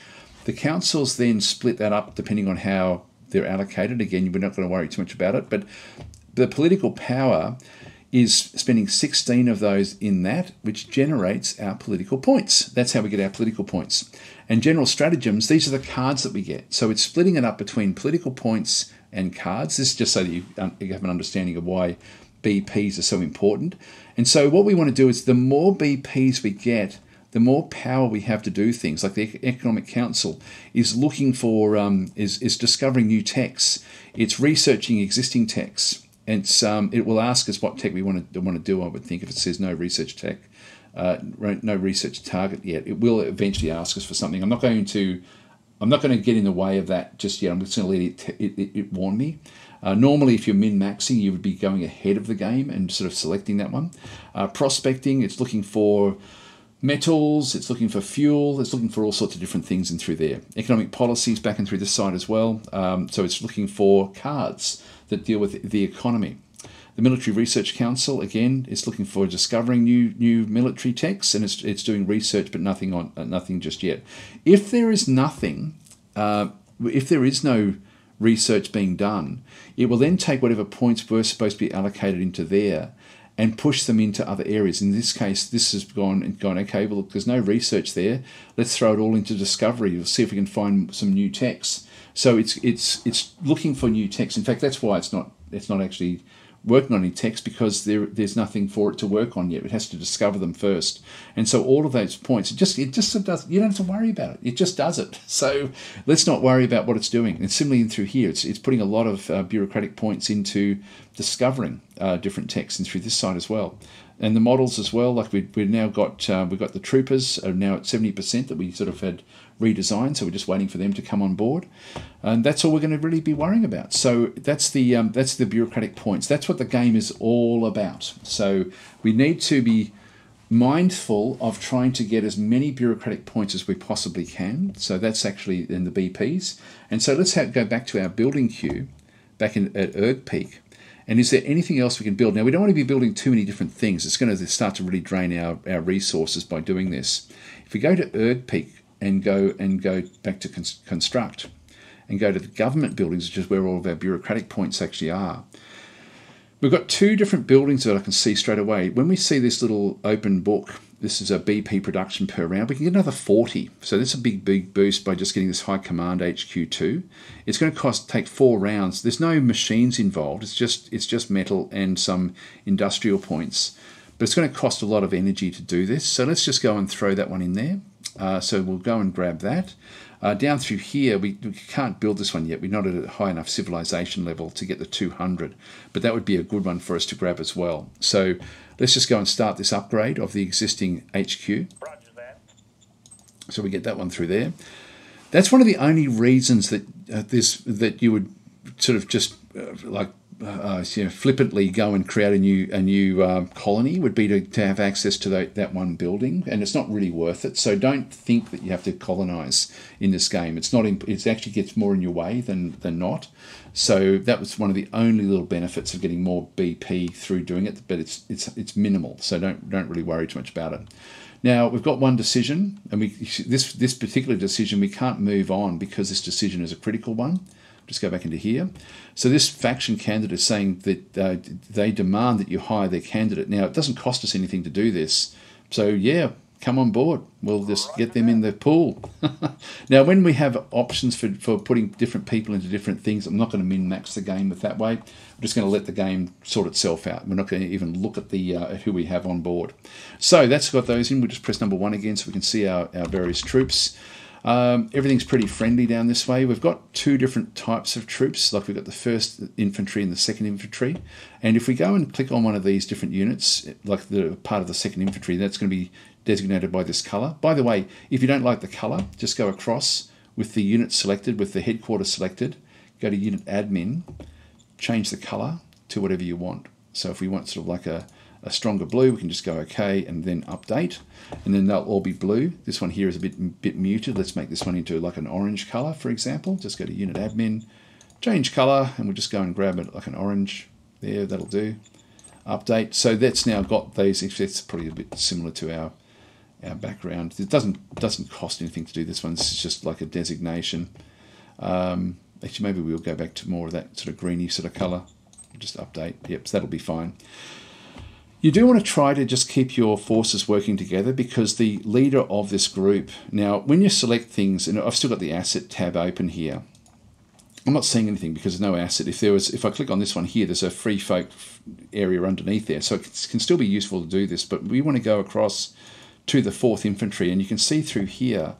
The councils then split that up depending on how they're allocated. Again, we're not going to worry too much about it, but the political power is spending sixteen of those in that, which generates our political points. That's how we get our political points. And general stratagems, these are the cards that we get. So it's splitting it up between political points and cards. This is just so that you have an understanding of why B Ps are so important. And so what we want to do is the more B Ps we get, the more power we have to do things. Like the Economic Council is looking for, um, is, is discovering new techs. It's researching existing techs. It's, um, it will ask us what tech we want to want to do, I would think, if it says no research tech, uh, no research target yet. It will eventually ask us for something. I'm not going to, I'm not going to get in the way of that just yet. I'm just going to let it, it, it warn me. Uh, normally, if you're min-maxing, you would be going ahead of the game and sort of selecting that one. Uh, prospecting, it's looking for metals, it's looking for fuel, it's looking for all sorts of different things in through there. Economic policies back and through this side as well. Um, so it's looking for cards that deal with the economy. The Military Research Council, again, is looking for discovering new new military techs, and it's, it's doing research, but nothing on uh, nothing just yet. If there is nothing, uh, if there is no research being done, it will then take whatever points were supposed to be allocated into there and push them into other areas. In this case, this has gone and gone, okay, well, look, there's no research there. Let's throw it all into discovery. We'll see if we can find some new techs. So it's it's it's looking for new techs. In fact, that's why it's not it's not actually working on any techs, because there there's nothing for it to work on yet. It has to discover them first. And so all of those points, it just it just does. You don't have to worry about it. It just does it. So let's not worry about what it's doing. And similarly, in through here, it's it's putting a lot of uh, bureaucratic points into discovering uh, different texts, and through this side as well. And the models as well, like we, we've now got uh, we've got the troopers are now at seventy percent that we sort of had redesigned, so we're just waiting for them to come on board, and that's all we're going to really be worrying about. So that's the um, that's the bureaucratic points. That's what the game is all about. So we need to be mindful of trying to get as many bureaucratic points as we possibly can. So that's actually in the B Ps. And so let's have, go back to our building queue back in at Erg Peak. And is there anything else we can build? Now, we don't want to be building too many different things. It's going to start to really drain our, our resources by doing this. If we go to Erg Peak and go and go back to construct and go to the government buildings, which is where all of our bureaucratic points actually are, we've got two different buildings that I can see straight away. When we see this little open book, this is a B P production per round, we can get another forty. So that's a big, big boost by just getting this High Command H Q two. It's going to cost take four rounds. There's no machines involved. It's just it's just metal and some industrial points. But it's going to cost a lot of energy to do this. So let's just go and throw that one in there. Uh, so we'll go and grab that. Uh, down through here, we, we can't build this one yet. We're not at a high enough civilization level to get the two hundred, but that would be a good one for us to grab as well. So let's just go and start this upgrade of the existing H Q. Roger that. So we get that one through there. That's one of the only reasons that uh, this that you would sort of just uh, like uh, you know, flippantly go and create a new a new uh, colony would be to, to have access to the, that one building, and it's not really worth it. So don't think that you have to colonize in this game. It's not. In, it actually gets more in your way than than not. So that was one of the only little benefits of getting more B P through doing it, but it's it's it's minimal. So don't don't really worry too much about it. Now we've got one decision, and we this this particular decision we can't move on because this decision is a critical one. Just go back into here. So this faction candidate is saying that uh, they demand that you hire their candidate. Now, it doesn't cost us anything to do this. So, yeah, come on board. We'll just get them in the pool. Now, when we have options for, for putting different people into different things, I'm not going to min-max the game with that way. I'm just going to let the game sort itself out. We're not going to even look at the uh, who we have on board. So that's got those in. We'll just press number one again so we can see our, our various troops. Um, everything's pretty friendly down this way. We've got two different types of troops, like we've got the first infantry and the second infantry. And if we go and click on one of these different units, like the part of the second infantry, that's going to be designated by this color. By the way, if you don't like the color, just go across with the unit selected, with the headquarters selected, go to unit admin, change the color to whatever you want. So if we want sort of like a a stronger blue, we can just go okay and then update, and then they'll all be blue. This one here is a bit bit muted. Let's make this one into like an orange color, for example. Just go to unit admin, change color, and we'll just go and grab it like an orange there. That'll do. Update. So that's now got these. It's probably a bit similar to our our background. It doesn't doesn't cost anything to do this one. This is just like a designation. Um, actually, maybe we'll go back to more of that sort of greeny sort of color. Just update. Yep, so that'll be fine. You do want to try to just keep your forces working together, because the leader of this group, now when you select things, and I've still got the asset tab open here, I'm not seeing anything because there's no asset. If there was, if I click on this one here, there's a free folk area underneath there, so it can still be useful to do this. But we want to go across to the fourth Infantry, and you can see through here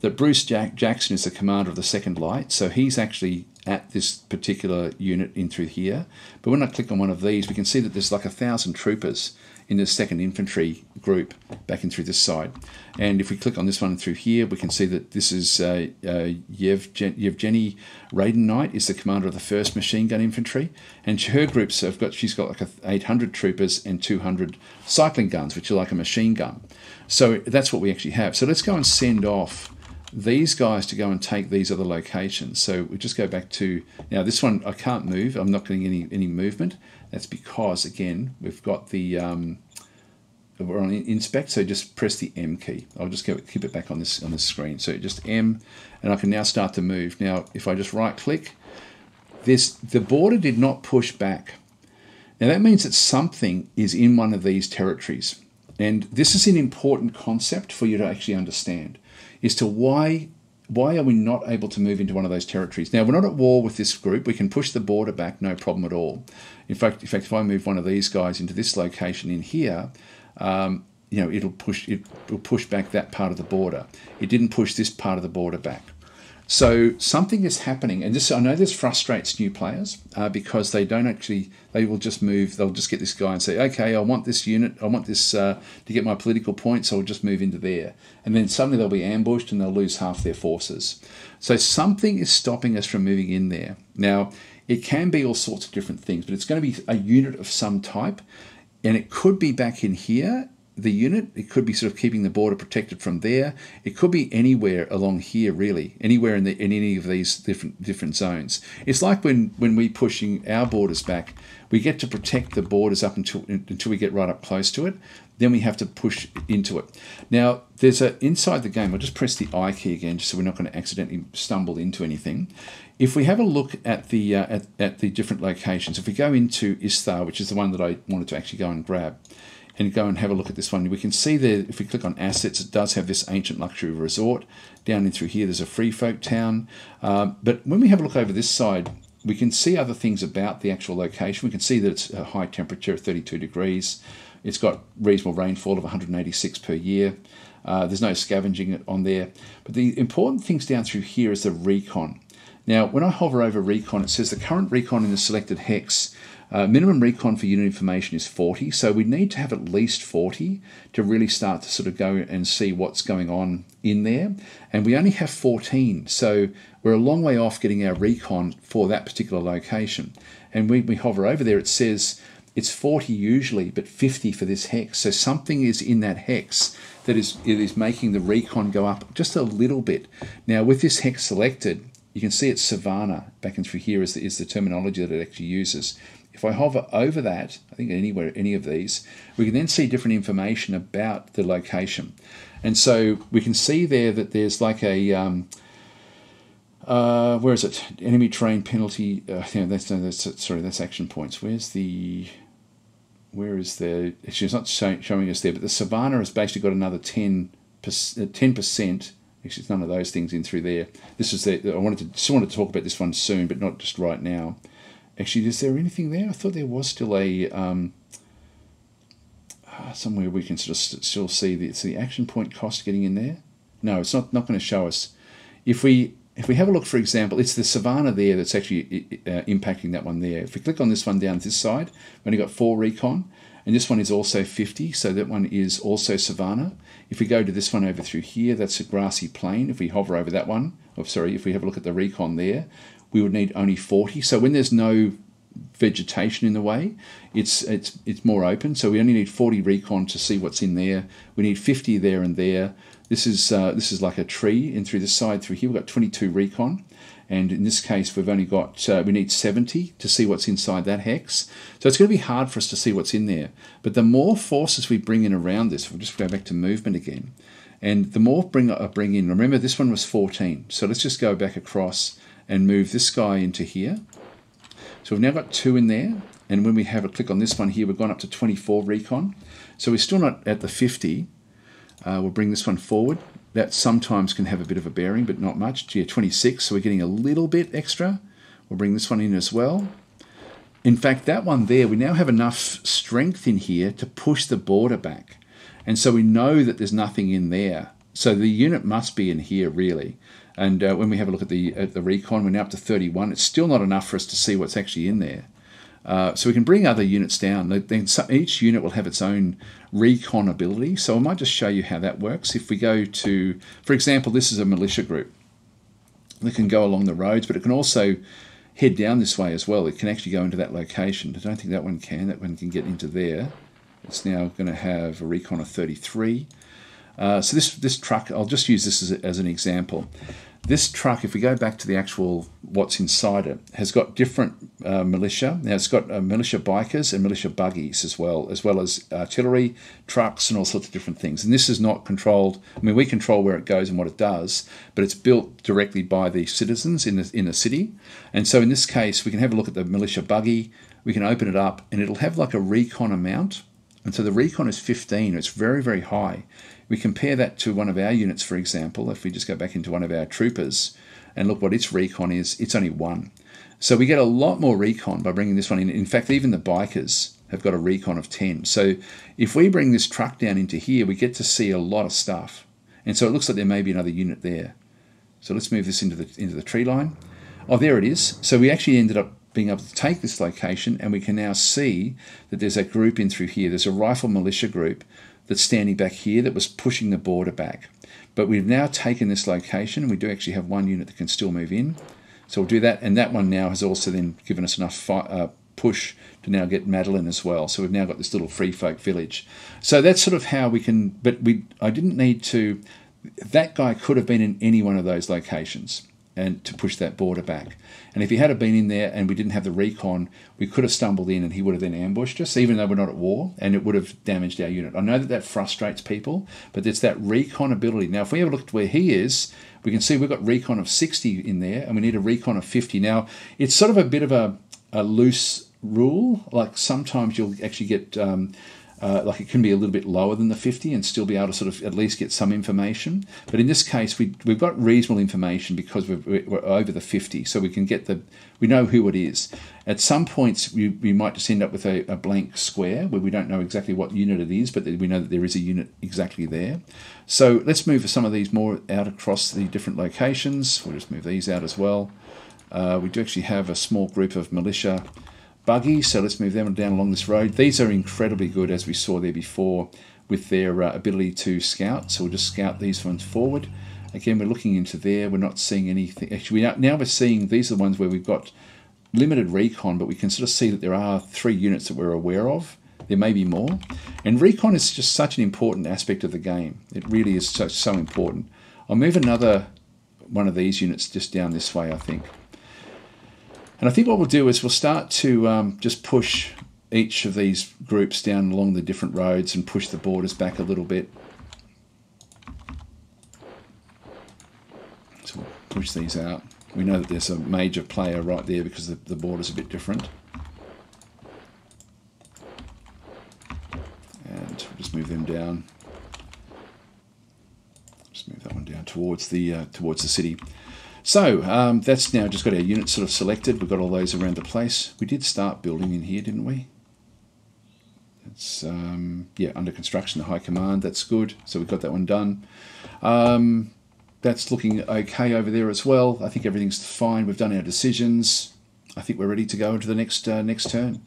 that Bruce Jack Jackson is the commander of the second Light, so he's actually at this particular unit in through here. But when I click on one of these, we can see that there's like a thousand troopers in the second Infantry group back in through this side. And if we click on this one through here, we can see that this is uh, uh, Yevgen, Yevgeny Raiden Knight is the commander of the first Machine Gun Infantry, and her groups have got, she's got like a eight hundred troopers and two hundred cycling guns, which are like a machine gun. So that's what we actually have. So let's go and send off these guys to go and take these other locations. So we just go back to, now this one I can't move, I'm not getting any any movement. That's because again we've got the um, we're on inspect, so just press the M key. I'll just go, keep it back on this on this screen. So just M, and I can now start to move. Now if I just right click this, the border did not push back. Now that means that something is in one of these territories, and this is an important concept for you to actually understand. Is to why why are we not able to move into one of those territories? Now, we're not at war with this group. We can push the border back, no problem at all. In fact, in fact, if I move one of these guys into this location in here, um, you know, it'll push it will push back that part of the border. It didn't push this part of the border back. So something is happening, and this I know this frustrates new players uh, because they don't actually they will just move. They'll just get this guy and say, okay, I want this unit, I want this uh, to get my political points, so I'll just move into there, and then suddenly they'll be ambushed and they'll lose half their forces. So something is stopping us from moving in there. Now it can be all sorts of different things, but it's going to be a unit of some type, and it could be back in here. The unit, it could be sort of keeping the border protected from there. It could be anywhere along here, really, anywhere in the in any of these different different zones. It's like when when we pushing our borders back, we get to protect the borders up until until we get right up close to it. Then we have to push into it. Now there's a inside the game. I'll just press the I key again, just so we're not going to accidentally stumble into anything. If we have a look at the uh, at at the different locations, if we go into Isthar, which is the one that I wanted to actually go and grab. And go and have a look at this one. We can see there, if we click on assets, it does have this ancient luxury resort. Down in through here, there's a free folk town. Um, but when we have a look over this side, we can see other things about the actual location. We can see that it's a high temperature of thirty-two degrees. It's got reasonable rainfall of one hundred eighty-six per year. Uh, there's no scavenging on there. But the important things down through here is the recon. Now, when I hover over recon, it says the current recon in the selected hex. Uh, minimum recon for unit information is forty, so we need to have at least forty to really start to sort of go and see what's going on in there. And we only have fourteen, so we're a long way off getting our recon for that particular location. And when we hover over there, it says it's forty usually, but fifty for this hex. So something is in that hex that is, it is making the recon go up just a little bit. Now, with this hex selected, you can see it's Savannah back and through here is the, is the terminology that it actually uses. If I hover over that, I think anywhere, any of these, we can then see different information about the location. And so we can see there that there's like a, um, uh, where is it? Enemy terrain penalty, uh, yeah, that's, no, that's, sorry, that's action points. Where's the, where is the, actually it's not show, showing us there, but the Savannah has basically got another ten percent, ten percent, actually it's none of those things in through there. This is the, I wanted to, just wanted to talk about this one soon, but not just right now. Actually, is there anything there? I thought there was still a um, somewhere we can sort of still see the it's the action point cost getting in there. No, it's not not going to show us. If we if we have a look, for example, it's the Savannah there that's actually uh, impacting that one there. If we click on this one down this side, we've only got four recon, and this one is also fifty, so that one is also Savannah. If we go to this one over through here, that's a grassy plain. If we hover over that one, oh sorry, if we have a look at the recon there. We would need only forty. So when there's no vegetation in the way, it's it's it's more open. So we only need forty recon to see what's in there. We need fifty there and there. This is uh, this is like a tree, and through this side through here we've got twenty-two recon, and in this case we've only got uh, we need seventy to see what's inside that hex. So it's going to be hard for us to see what's in there. But the more forces we bring in around this, we'll just go back to movement again, and the more bring I bring in. Remember this one was fourteen. So let's just go back across. And move this guy into here. So we've now got two in there, And when we have a click on this one here, we've gone up to twenty-four recon. So we're still not at the fifty. Uh, we'll bring this one forward. That sometimes can have a bit of a bearing, but not much. Yeah, twenty-six, so we're getting a little bit extra. We'll bring this one in as well. In fact, that one there, we now have enough strength in here to push the border back. And so we know that there's nothing in there. So the unit must be in here, really. And uh, when we have a look at the, at the recon, we're now up to thirty-one. It's still not enough for us to see what's actually in there. Uh, so we can bring other units down. Then each unit will have its own recon ability. So I might just show you how that works. If we go to, for example, this is a militia group. It can go along the roads, but it can also head down this way as well. It can actually go into that location. I don't think that one can. That one can get into there. It's now going to have a recon of thirty-three. Uh, so this, this truck, I'll just use this as, a, as an example. This truck, if we go back to the actual what's inside it, has got different uh, militia. Now, it's got uh, militia bikers and militia buggies as well, as well as artillery, trucks, and all sorts of different things. And this is not controlled. I mean, we control where it goes and what it does, but it's built directly by the citizens in the, in the city. And so in this case, we can have a look at the militia buggy. We can open it up, and it'll have like a recon amount. And so the recon is fifteen. It's very, very high. We compare that to one of our units, for example. If we just go back into one of our troopers and look what its recon is, it's only one. So we get a lot more recon by bringing this one in. In fact, even the bikers have got a recon of ten. So if we bring this truck down into here, we get to see a lot of stuff. And so it looks like there may be another unit there. So let's move this into the, into the tree line. Oh, there it is. So we actually ended up being able to take this location, and we can now see that there's a group in through here. There's a rifle militia group that's standing back here that was pushing the border back. But we've now taken this location. We do actually have one unit that can still move in. So we'll do that, and that one now has also then given us enough fight, uh, push to now get Madeline as well. So we've now got this little free folk village. So that's sort of how we can, but we I didn't need to, that guy could have been in any one of those locations and to push that border back. And if he had been in there and we didn't have the recon, we could have stumbled in and he would have then ambushed us, even though we're not at war, and it would have damaged our unit. I know that that frustrates people, but it's that recon ability. Now, if we have a look at where he is, we can see we've got recon of sixty in there, and we need a recon of fifty. Now, it's sort of a bit of a, a loose rule. Like sometimes you'll actually get... Um, Uh, like it can be a little bit lower than the fifty and still be able to sort of at least get some information. But in this case, we, we've got reasonable information because we're, we're over the fifty. So we can get the, we know who it is. At some points, we, we might just end up with a, a blank square where we don't know exactly what unit it is, but we know that there is a unit exactly there. So let's move some of these more out across the different locations. We'll just move these out as well. Uh, we do actually have a small group of militia buggy, so let's move them down along this road. These are incredibly good, as we saw there before, with their uh, ability to scout. So we'll just scout these ones forward. Again, we're looking into there. We're not seeing anything. Actually, we are, now we're seeing these are the ones where we've got limited recon, but we can sort of see that there are three units that we're aware of. There may be more. And recon is just such an important aspect of the game. It really is so, so important. I'll move another one of these units just down this way, I think. And I think what we'll do is we'll start to um, just push each of these groups down along the different roads and push the borders back a little bit. So we'll push these out. We know that there's a major player right there because the, the border's a bit different. And we'll just move them down. Just move that one down towards the, uh, towards the city. So um, that's now just got our units sort of selected. We've got all those around the place. We did start building in here, didn't we? It's um, yeah, under construction, the high command. That's good. So we've got that one done. Um, that's looking okay over there as well. I think everything's fine. We've done our decisions. I think we're ready to go into the next uh, next turn.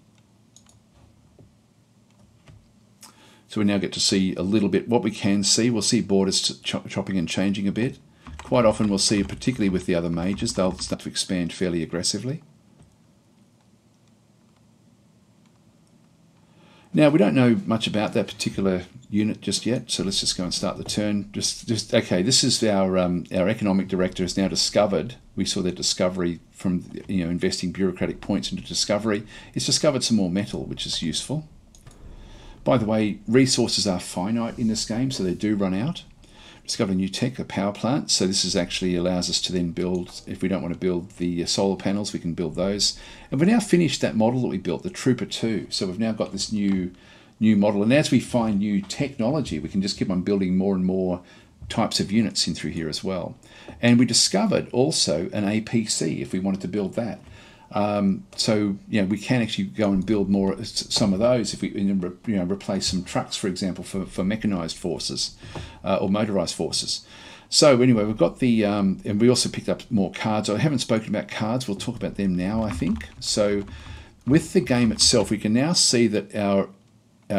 So we now get to see a little bit what we can see. We'll see borders chop chopping and changing a bit. Quite often we'll see, particularly with the other majors, they'll start to expand fairly aggressively. Now, we don't know much about that particular unit just yet, so let's just go and start the turn. Just, just okay, this is our um, our economic director has now discovered, we saw their discovery from, you know, investing bureaucratic points into discovery. It's discovered some more metal, which is useful. By the way, resources are finite in this game, so they do run out. Discovered a new tech, a power plant. So this is actually allows us to then build, if we don't want to build the solar panels, we can build those. And we've now finished that model that we built, the Trooper two. So we've now got this new new model. And as we find new technology, we can just keep on building more and more types of units in through here as well. And we discovered also an A P C if we wanted to build that. Um, so, you know, we can actually go and build more, some of those if we, you know, replace some trucks, for example, for, for mechanized forces uh, or motorized forces. So anyway, we've got the, um, and we also picked up more cards. I haven't spoken about cards. We'll talk about them now, I think. So with the game itself, we can now see that our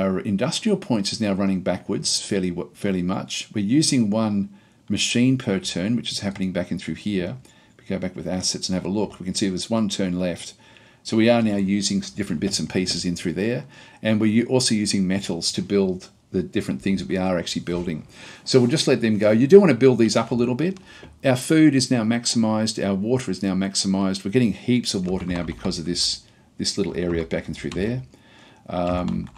Our industrial points is now running backwards fairly fairly much. We're using one machine per turn, which is happening back in through here. If we go back with assets and have a look, we can see there's one turn left. So we are now using different bits and pieces in through there. And we're also using metals to build the different things that we are actually building. So we'll just let them go. You do want to build these up a little bit. Our food is now maximized. Our water is now maximized. We're getting heaps of water now because of this, this little area back and through there. Um,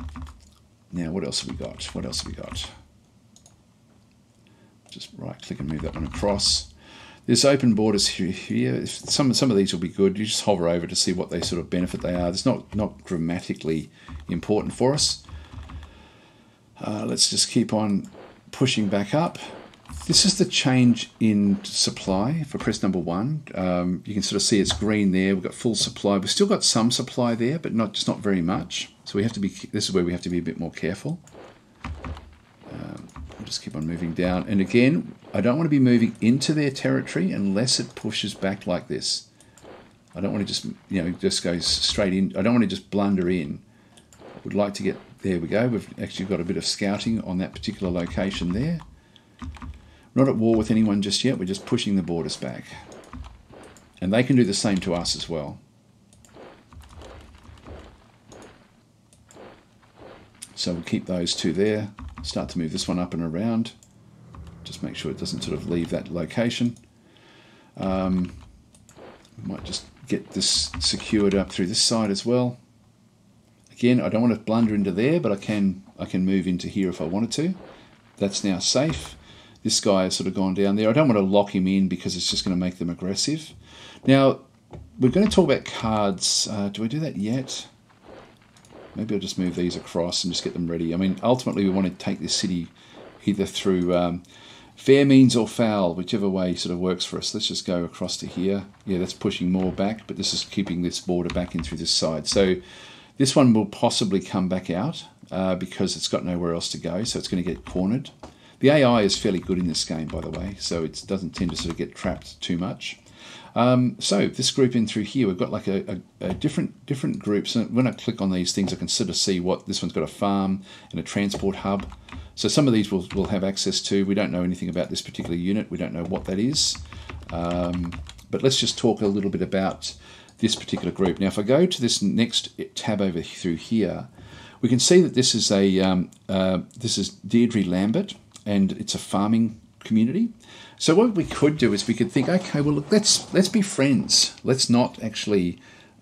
Now, what else have we got? What else have we got? Just right-click and move that one across. There's open borders here. Some some of these will be good. You just hover over to see what they sort of benefit they are. It's not not dramatically important for us. Uh, let's just keep on pushing back up. This is the change in supply. If I press number one, um, you can sort of see it's green there. We've got full supply. We've still got some supply there, but not just not very much. So we have to be. This is where we have to be a bit more careful. Um, I'll just keep on moving down. And again, I don't want to be moving into their territory unless it pushes back like this. I don't want to just you know just go straight in. I don't want to just blunder in. I would like to get there. We go. We've actually got a bit of scouting on that particular location there. Not at war with anyone just yet. We're just pushing the borders back, and they can do the same to us as well. So we'll keep those two there. Start to move this one up and around. Just make sure it doesn't sort of leave that location. Um, we might just get this secured up through this side as well. Again, I don't want to blunder into there, but I can I can move into here if I wanted to. That's now safe. This guy has sort of gone down there. I don't want to lock him in because it's just going to make them aggressive. Now, we're going to talk about cards. Uh, do I do that yet? Maybe I'll just move these across and just get them ready. I mean, ultimately, we want to take this city either through um, fair means or foul, whichever way sort of works for us. Let's just go across to here. Yeah, that's pushing more back, but this is keeping this border back in through this side. So this one will possibly come back out uh, because it's got nowhere else to go, so it's going to get cornered. The A I is fairly good in this game, by the way, so it doesn't tend to sort of get trapped too much. Um, so this group in through here, we've got like a, a, a different different groups. And when I click on these things, I can sort of see what this one's got, a farm and a transport hub. So some of these we'll, we'll have access to. We don't know anything about this particular unit. We don't know what that is. Um, but let's just talk a little bit about this particular group. Now, if I go to this next tab over through here, we can see that this is a um, uh, this is Deirdre Lambert, and it's a farming community. So what we could do is we could think, okay, well, look, let's let's be friends. Let's not actually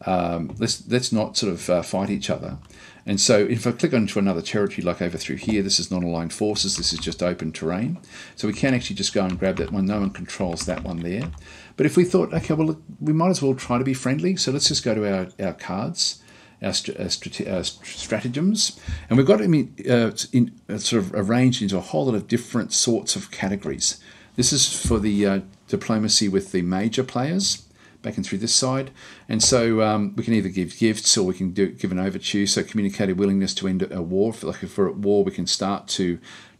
um, let's let's not sort of uh, fight each other. And so if I click onto another territory, like over through here, this is non-aligned forces. This is just open terrain. So we can actually just go and grab that one. No one controls that one there. But if we thought, okay, well, look, we might as well try to be friendly. So let's just go to our our cards, our, st our, strate our stratagems, and we've got them in, uh, in, uh, sort of arranged into a whole lot of different sorts of categories. This is for the uh, diplomacy with the major players, back and through this side. And so um, we can either give gifts or we can do, give an overture, so communicate a willingness to end a war. For, like if we're at war, we can start to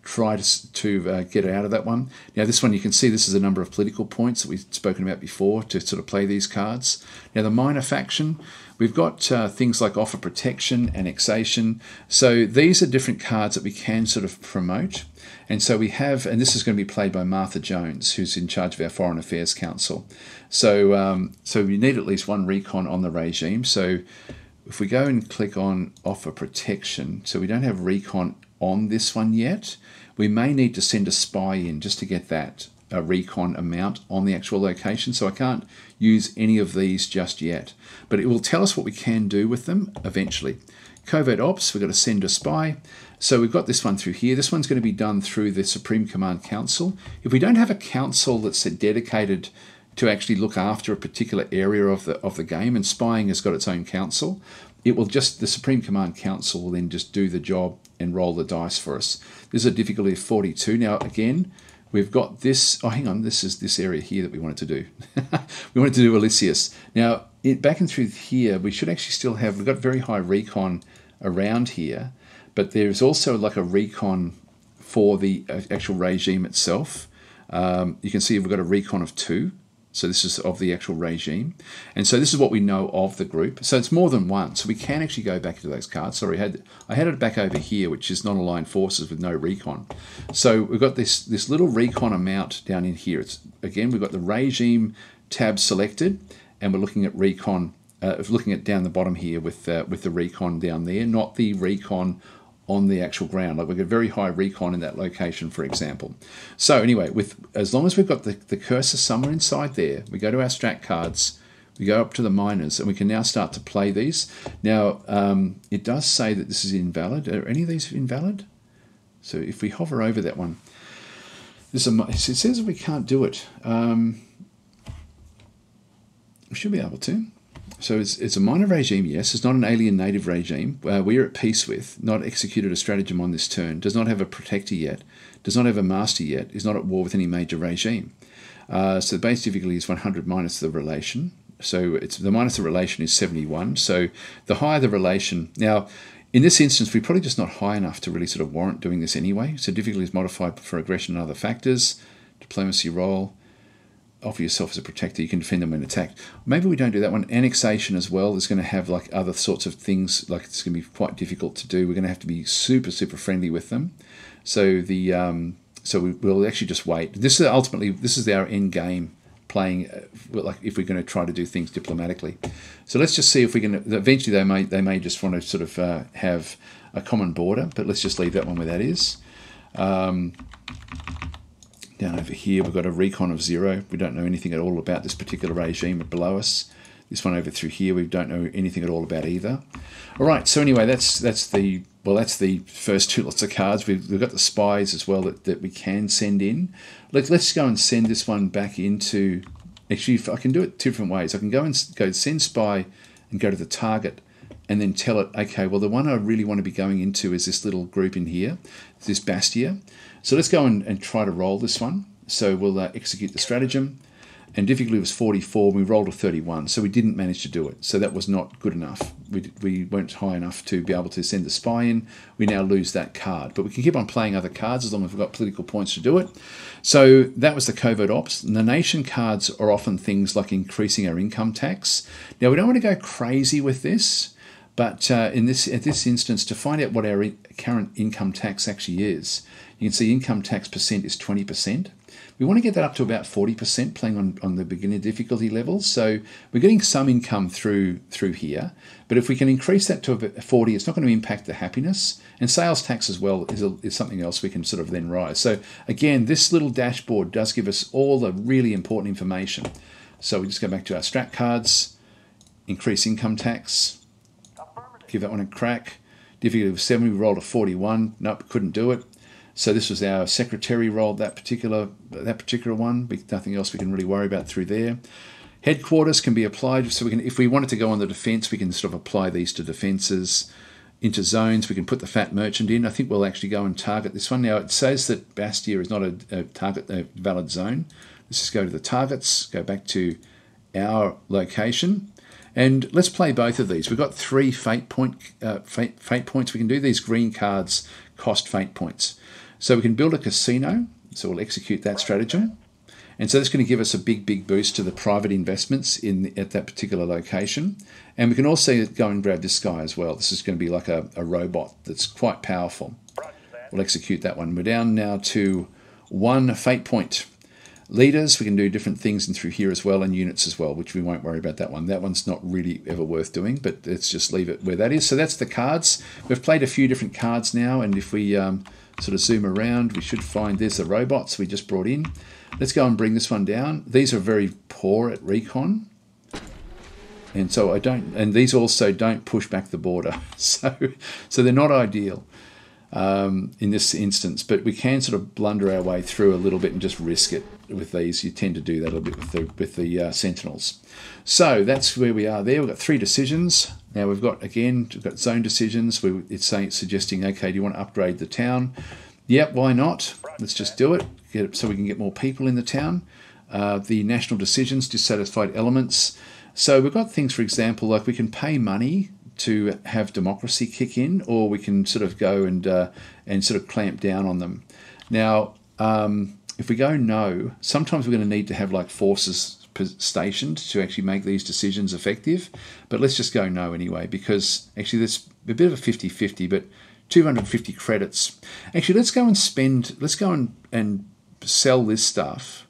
try to, to uh, get out of that one. Now this one, you can see this is a number of political points that we've spoken about before to sort of play these cards. Now the minor faction, we've got uh, things like offer protection, annexation. So these are different cards that we can sort of promote. And so we have, and this is going to be played by Martha Jones, who's in charge of our Foreign Affairs Council. So, um, so you need at least one recon on the regime. So if we go and click on offer protection, so we don't have recon on this one yet. We may need to send a spy in just to get that a recon amount on the actual location. So I can't use any of these just yet, but it will tell us what we can do with them eventually. Covert Ops, we're going to send a spy. So we've got this one through here. This one's going to be done through the Supreme Command Council. If we don't have a council that's dedicated to actually look after a particular area of the of the game, and spying has got its own council, it will just, the Supreme Command Council will then just do the job and roll the dice for us. This is a difficulty of forty-two. Now, again, we've got this, oh, hang on, this is this area here that we wanted to do. We wanted to do Elysius. Now, it, back and through here, we should actually still have, we've got very high recon around here, but there's also like a recon for the actual regime itself. Um, you can see we've got a recon of two. So this is of the actual regime. And so this is what we know of the group. So it's more than one. So we can actually go back to those cards. Sorry, I had, I had it back over here, which is non-aligned forces with no recon. So we've got this, this little recon amount down in here. It's, again, we've got the regime tab selected, and we're looking at recon, uh, looking at down the bottom here with, uh, with the recon down there, not the recon on the actual ground. Like, we've got very high recon in that location, for example. So anyway, with, as long as we've got the, the cursor somewhere inside there, we go to our strat cards, we go up to the miners, and we can now start to play these. Now, um, it does say that this is invalid. Are any of these invalid? So if we hover over that one, this is a, it says we can't do it. Um, we should be able to. So it's, it's a minor regime, yes. It's not an alien native regime. Uh, we are at peace with, not executed a stratagem on this turn, does not have a protector yet, does not have a master yet, is not at war with any major regime. Uh, so the base difficulty is one hundred minus the relation. So it's the minus the relation is seventy-one. So the higher the relation... Now, in this instance, we're probably just not high enough to really sort of warrant doing this anyway. So difficulty is modified for aggression and other factors, diplomacy role, offer yourself as a protector, you can defend them when attacked. Maybe we don't do that one. Annexation as well is going to have like other sorts of things, like it's going to be quite difficult to do. We're going to have to be super, super friendly with them. So the um, so we, we'll actually just wait. This is ultimately, this is our end game playing, uh, like if we're going to try to do things diplomatically. So let's just see if we can, eventually they may, they may just want to sort of uh, have a common border, but let's just leave that one where that is. Um, Down over here, we've got a recon of zero. We don't know anything at all about this particular regime below us. This one over through here, we don't know anything at all about either. All right, so anyway, that's that's the well, that's the first two lots of cards. We've, we've got the spies as well that, that we can send in. Let, let's go and send this one back into... Actually, I can do it two different ways. I can go and go send spy and go to the target, and then tell it, okay, well, the one I really want to be going into is this little group in here, this Bastia. So let's go and, and try to roll this one. So we'll uh, execute the stratagem. And difficulty was forty-four, we rolled a thirty-one, so we didn't manage to do it. So that was not good enough. We, we weren't high enough to be able to send the spy in. We now lose that card. But we can keep on playing other cards as long as we've got political points to do it. So that was the covert ops. And the nation cards are often things like increasing our income tax. Now, we don't want to go crazy with this. But uh, in this, at this instance, to find out what our in current income tax actually is, you can see income tax percent is twenty percent. We want to get that up to about forty percent playing on, on the beginner difficulty level. So we're getting some income through, through here. But if we can increase that to about forty, it's not going to impact the happiness. And sales tax as well is, a, is something else we can sort of then rise. So again, this little dashboard does give us all the really important information. So we just go back to our strat cards, increase income tax. Give that one a crack. Difficulty of seventy, we rolled a forty-one. Nope, couldn't do it. So this was our secretary rolled that particular that particular one. We, nothing else we can really worry about through there. Headquarters can be applied. So we can, if we wanted to go on the defense, we can sort of apply these to defenses. Into zones, we can put the fat merchant in. I think we'll actually go and target this one. Now, it says that Bastia is not a, a target, a valid zone. Let's just go to the targets, go back to our location. And let's play both of these. We've got three fate, point, uh, fate, fate points. We can do these green cards, cost fate points. So we can build a casino. So we'll execute that stratagem. And so that's going to give us a big, big boost to the private investments in at that particular location. And we can also go and grab this guy as well. This is going to be like a, a robot that's quite powerful. We'll execute that one. We're down now to one fate point. Leaders, we can do different things in through here as well, and units as well, which we won't worry about that one. That one's not really ever worth doing, but let's just leave it where that is. So that's the cards. We've played a few different cards now, and if we um, sort of zoom around, we should find there's the robots we just brought in. Let's go and bring this one down. These are very poor at recon. And so I don't, and these also don't push back the border. So, so they're not ideal um, in this instance, but we can sort of blunder our way through a little bit and just risk it with these. You tend to do that a little bit with the, with the uh, Sentinels. So that's where we are there. We've got three decisions. Now we've got, again, we've got zone decisions. We, it's saying, suggesting, okay, do you want to upgrade the town? Yep, why not? Let's just do it, get it so we can get more people in the town. Uh, the national decisions, dissatisfied elements. So we've got things, for example, like we can pay money to have democracy kick in, or we can sort of go and uh, and sort of clamp down on them. Now, um, if we go no, sometimes we're going to need to have like forces stationed to actually make these decisions effective. But let's just go no anyway, because actually there's a bit of a fifty fifty, but two hundred fifty credits. Actually, let's go and spend, let's go and, and sell this stuff.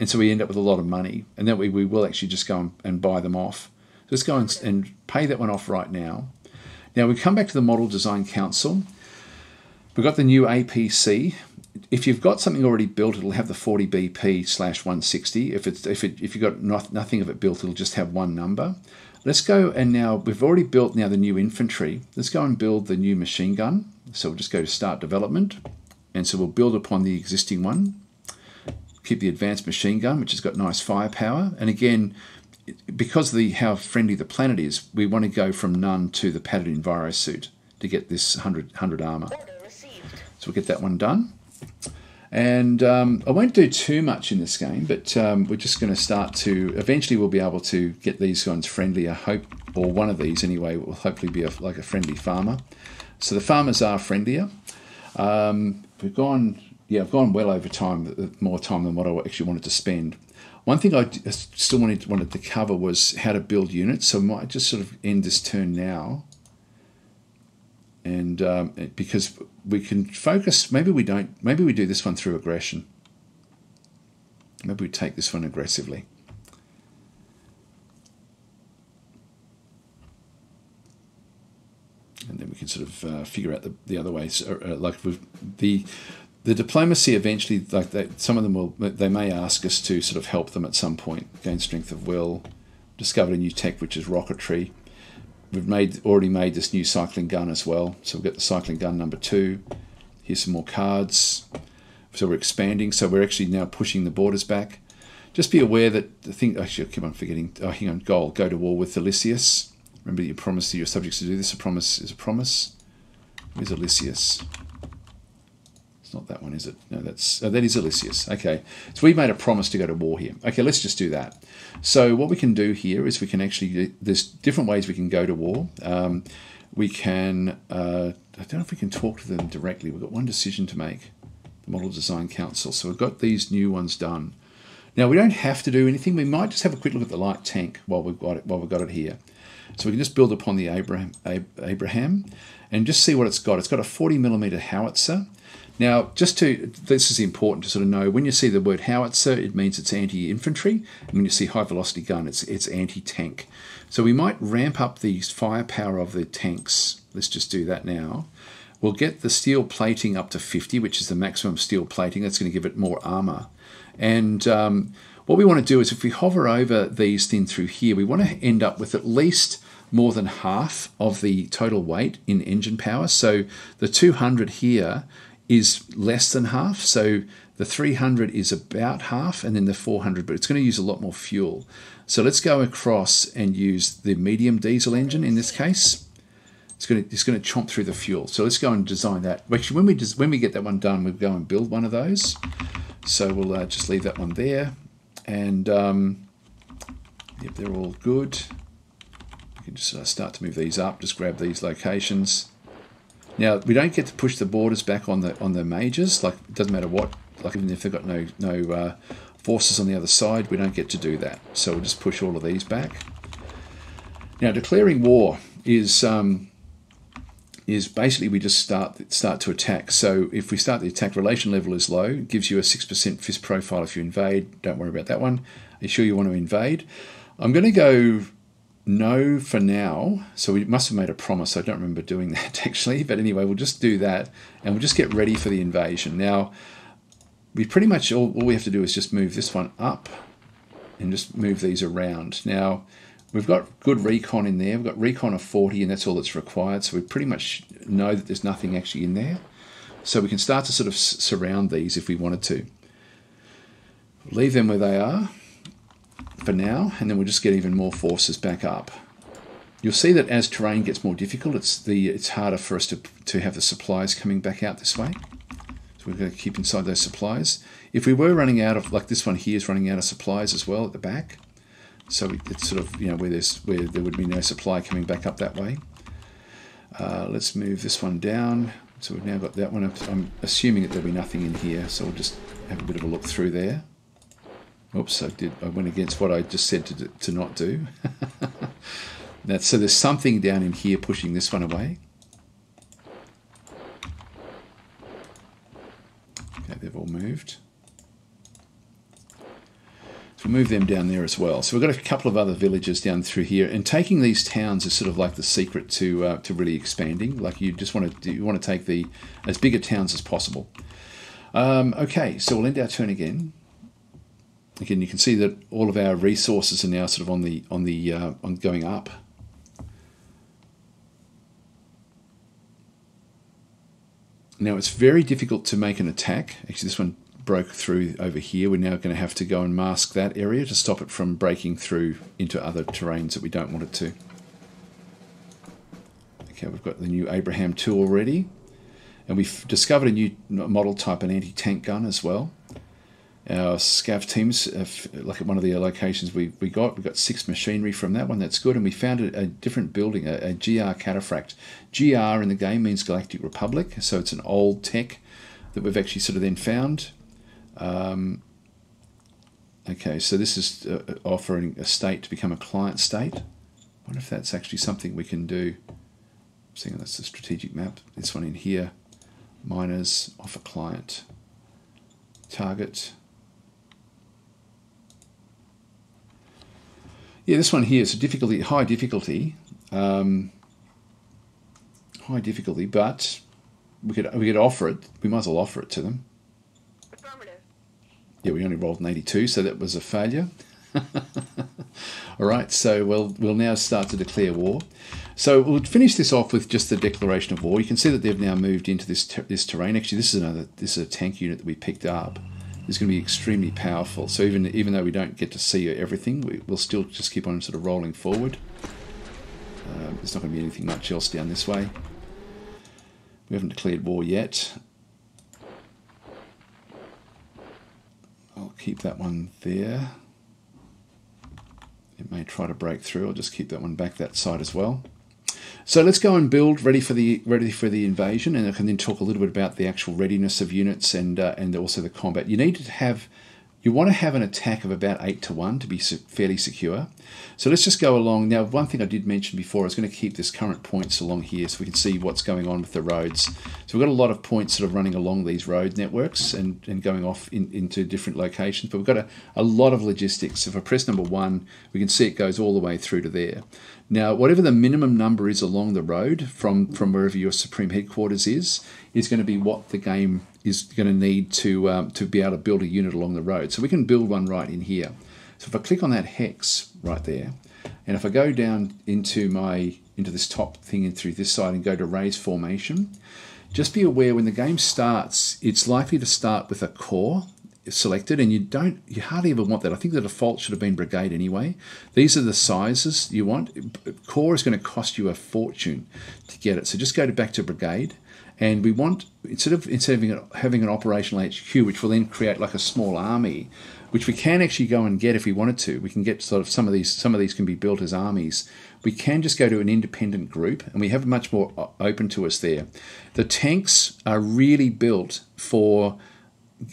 And so we end up with a lot of money, and that way we will actually just go and, and buy them off. So let's go and, and pay that one off right now. Now we come back to the Model Design Council. We've got the new A P C. If you've got something already built, it'll have the forty B P slash one sixty. If it's if it, if you've got not, nothing of it built, it'll just have one number. Let's go, and now we've already built now the new infantry. Let's go and build the new machine gun. So we'll just go to start development, and so we'll build upon the existing one. Keep the advanced machine gun, which has got nice firepower. And again, because of the, how friendly the planet is, we want to go from none to the padded enviro suit to get this one hundred, one hundred armor. So we'll get that one done. And um, I won't do too much in this game, but um, we're just going to start to, eventually we'll be able to get these ones friendly, I hope, or one of these anyway will hopefully be a, like a friendly farmer. So the farmers are friendlier. Um, we've gone... Yeah, I've gone well over time, more time than what I actually wanted to spend. One thing I still wanted wanted to cover was how to build units. So I might just sort of end this turn now, and um, because we can focus. Maybe we don't. Maybe we do this one through aggression. Maybe we take this one aggressively. And then we can sort of uh, figure out the, the other ways. So, uh, like with the... The diplomacy eventually, like they, some of them will, they may ask us to sort of help them at some point. Gain strength of will, discovered a new tech which is rocketry. We've made already made this new cycling gun as well, so we've got the cycling gun number two. Here's some more cards. So we're expanding. So we're actually now pushing the borders back. Just be aware that the thing. Actually, I keep on forgetting. Oh, hang on. Goal: go to war with Elysius. Remember that you promised to your subjects to do this. A promise is a promise. Where's Elysius? Not that one, is it? No, that's oh, that is Elysius. Okay, so we made a promise to go to war here. Okay, let's just do that. So what we can do here is we can actually, there's different ways we can go to war. Um, we can, uh, I don't know if we can talk to them directly. We've got one decision to make, the Model Design Council. So we've got these new ones done. Now we don't have to do anything. We might just have a quick look at the light tank while we've got it, while we've got it here. So we can just build upon the Abraham, Abraham and just see what it's got. It's got a forty millimeter howitzer. Now, just to, this is important to sort of know, when you see the word howitzer, it means it's anti-infantry, and when you see high-velocity gun, it's, it's anti-tank. So we might ramp up the firepower of the tanks. Let's just do that now. We'll get the steel plating up to fifty, which is the maximum steel plating. That's going to give it more armor. And um, what we want to do is, if we hover over these things through here, we want to end up with at least more than half of the total weight in engine power. So the two hundred here is less than half, so the three hundred is about half, and then the four hundred, but it's going to use a lot more fuel. So let's go across and use the medium diesel engine in this case. It's going to, it's going to chomp through the fuel. So let's go and design that. Actually, when we just, when we get that one done, we'll go and build one of those. So we'll uh, just leave that one there, and um, yep, they're all good. We can just uh, start to move these up. Just grab these locations. Now, we don't get to push the borders back on the on the majors. Like, it doesn't matter what, like even if they've got no, no uh, forces on the other side, we don't get to do that. So we'll just push all of these back. Now, declaring war is um, is basically we just start, start to attack. So if we start the attack, relation level is low. It gives you a six percent fist profile if you invade. Don't worry about that one. Are you sure you want to invade? I'm going to go... no for now. So we must have made a promise. I don't remember doing that actually, but anyway, we'll just do that, and we'll just get ready for the invasion. Now we pretty much all, all we have to do is just move this one up and just move these around. Now We've got good recon in there. We've got recon of forty, and that's all that's required. So we pretty much know that there's nothing actually in there. So we can start to sort of surround these if we wanted to. Leave them where they are for now, and then we'll just get even more forces back up. You'll see that as terrain gets more difficult, it's the it's harder for us to, to have the supplies coming back out this way. So we're going to keep inside those supplies. If we were running out of, like this one here is running out of supplies as well at the back. So it's sort of, you know, where, there's, where there would be no supply coming back up that way. Uh, let's move this one down. So we've now got that one. I'm assuming that there'll be nothing in here, so we'll just have a bit of a look through there. Oops, I did. I went against what I just said to, to not do. That's, so there's something down in here pushing this one away. Okay, they've all moved. So we'll move them down there as well. So we've got a couple of other villages down through here, and taking these towns is sort of like the secret to uh, to really expanding. Like you just want to you want to take the as big a towns as possible. Um, okay, so we'll end our turn again. Again, you can see that all of our resources are now sort of on the on the uh, on going up. Now it's very difficult to make an attack. Actually, this one broke through over here. We're now going to have to go and mask that area to stop it from breaking through into other terrains that we don't want it to. Okay, we've got the new Abraham two already, and we've discovered a new model type, an anti-tank gun as well. Our scav teams, like at one of the locations we, we got, we got six machinery from that one. That's good. And we found a, a different building, a, a G R cataphract. G R in the game means Galactic Republic, so it's an old tech that we've actually sort of then found. Um, okay, so this is uh, offering a state to become a client state. I wonder if that's actually something we can do. I'm seeing that's the strategic map. This one in here, miners, offer client, target. Yeah, this one here is a difficulty, high difficulty, um, high difficulty. But we could we could offer it. We might as well offer it to them. Affirmative. Yeah, we only rolled an eighty-two, so that was a failure. All right, so we'll we'll now start to declare war. So we'll finish this off with just the declaration of war. You can see that they've now moved into this ter this terrain. Actually, this is another this is a tank unit that we picked up. Is going to be extremely powerful. So even even though we don't get to see everything, we, we'll still just keep on sort of rolling forward. Um, there's not going to be anything much else down this way. We haven't declared war yet. I'll keep that one there. It may try to break through. I'll just keep that one back that side as well. So let's go and build, ready for the ready for the invasion, and I can then talk a little bit about the actual readiness of units and uh, and also the combat. You need to have, you want to have an attack of about eight to one to be fairly secure. So let's just go along now. One thing I did mention before, I was going to keep this current points along here so we can see what's going on with the roads. So we've got a lot of points sort of running along these road networks and and going off in, into different locations. But we've got a a lot of logistics. If I press number one, we can see it goes all the way through to there. Now, whatever the minimum number is along the road from, from wherever your Supreme Headquarters is, is going to be what the game is going to need to um, to be able to build a unit along the road. So we can build one right in here. So if I click on that hex right there, and if I go down into my into this top thing and through this side and go to raise formation, just be aware when the game starts, it's likely to start with a core selected, and you don't you hardly ever want that. I think the default should have been brigade anyway. These are the sizes you want. Core is going to cost you a fortune to get it, so just go to back to brigade, and we want instead of instead of having an operational H Q, which will then create like a small army, which we can actually go and get if we wanted to. We can get sort of some of these some of these can be built as armies. We can just go to an independent group, and we have much more open to us there. The tanks are really built for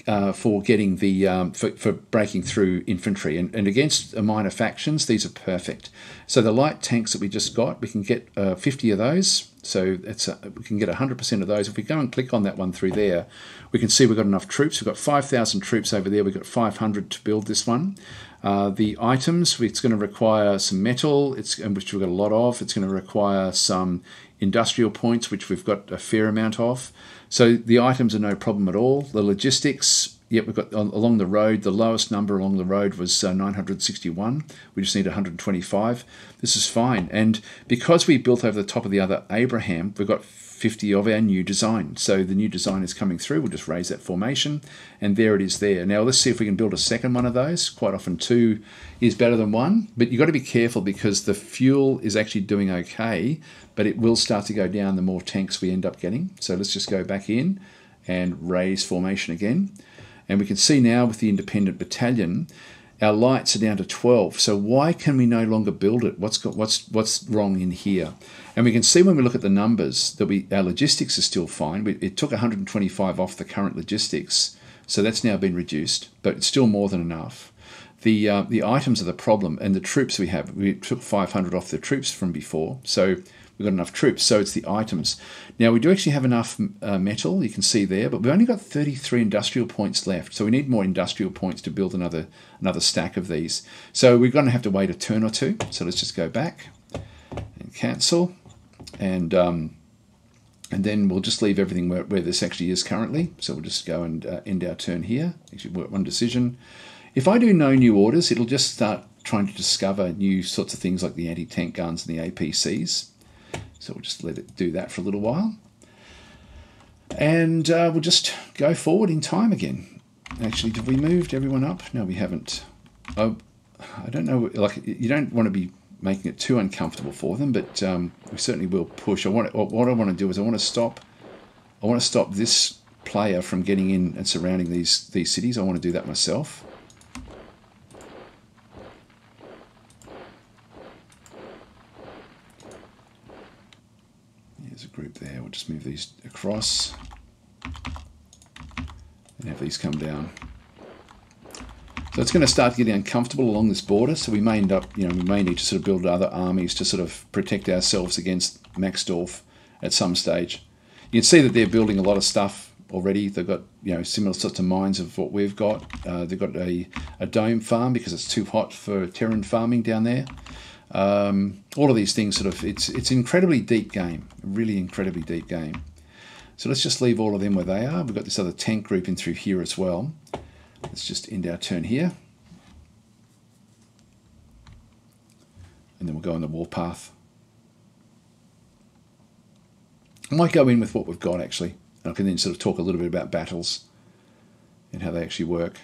Uh, for getting the um, for, for breaking through infantry, and, and against minor factions these are perfect. So the light tanks that we just got, we can get uh, fifty of those, so it's a, we can get one hundred percent of those. If we go and click on that one through there, we can see we've got enough troops. We've got five thousand troops over there. We've got five hundred to build this one. Uh, the items, it's going to require some metal, it's which we've got a lot of. It's going to require some industrial points, which we've got a fair amount of. So the items are no problem at all. The logistics Yep, we've got on, along the road, the lowest number along the road was uh, nine hundred sixty-one. We just need one hundred twenty-five. This is fine. And because we built over the top of the other Abraham, we've got fifty of our new design. So the new design is coming through. We'll just raise that formation. And there it is there. Now let's see if we can build a second one of those. Quite often two is better than one. But you've got to be careful because the fuel is actually doing okay, but it will start to go down the more tanks we end up getting. So let's just go back in and raise formation again. And we can see now with the independent battalion, our lights are down to twelve. So why can we no longer build it? What's got, what's what's wrong in here? And we can see when we look at the numbers that we our logistics is still fine. We, it took one hundred twenty-five off the current logistics, so that's now been reduced, but it's still more than enough. The uh, the items are the problem, and the troops we have. We took five hundred off the troops from before, so we've got enough troops, so it's the items. Now, we do actually have enough uh, metal, you can see there, but we've only got thirty-three industrial points left, so we need more industrial points to build another, another stack of these. So we're going to have to wait a turn or two, so let's just go back and cancel, and um, and then we'll just leave everything where, where this actually is currently, so we'll just go and uh, end our turn here, actually one decision. If I do no new orders, it'll just start trying to discover new sorts of things like the anti-tank guns and the A P Cs. So we'll just let it do that for a little while. And uh, we'll just go forward in time again. Actually, have we moved everyone up? No, we haven't. I, I don't know, like, you don't want to be making it too uncomfortable for them, but um, we certainly will push. I want to, what I want to do is I want to stop, I want to stop this player from getting in and surrounding these, these cities. I want to do that myself. Group there, we'll just move these across and have these come down. So it's going to start getting uncomfortable along this border, so we may end up, you know, we may need to sort of build other armies to sort of protect ourselves against Maxdorf at some stage. You can see that they're building a lot of stuff already. They've got, you know, similar sorts of mines of what we've got. Uh, they've got a, a dome farm because it's too hot for terran farming down there. Um, all of these things sort of, it's it's incredibly deep game, really incredibly deep game. So let's just leave all of them where they are. We've got this other tank group in through here as well. Let's just end our turn here. And then we'll go on the warpath. I might go in with what we've got actually. And I can then sort of talk a little bit about battles and how they actually work.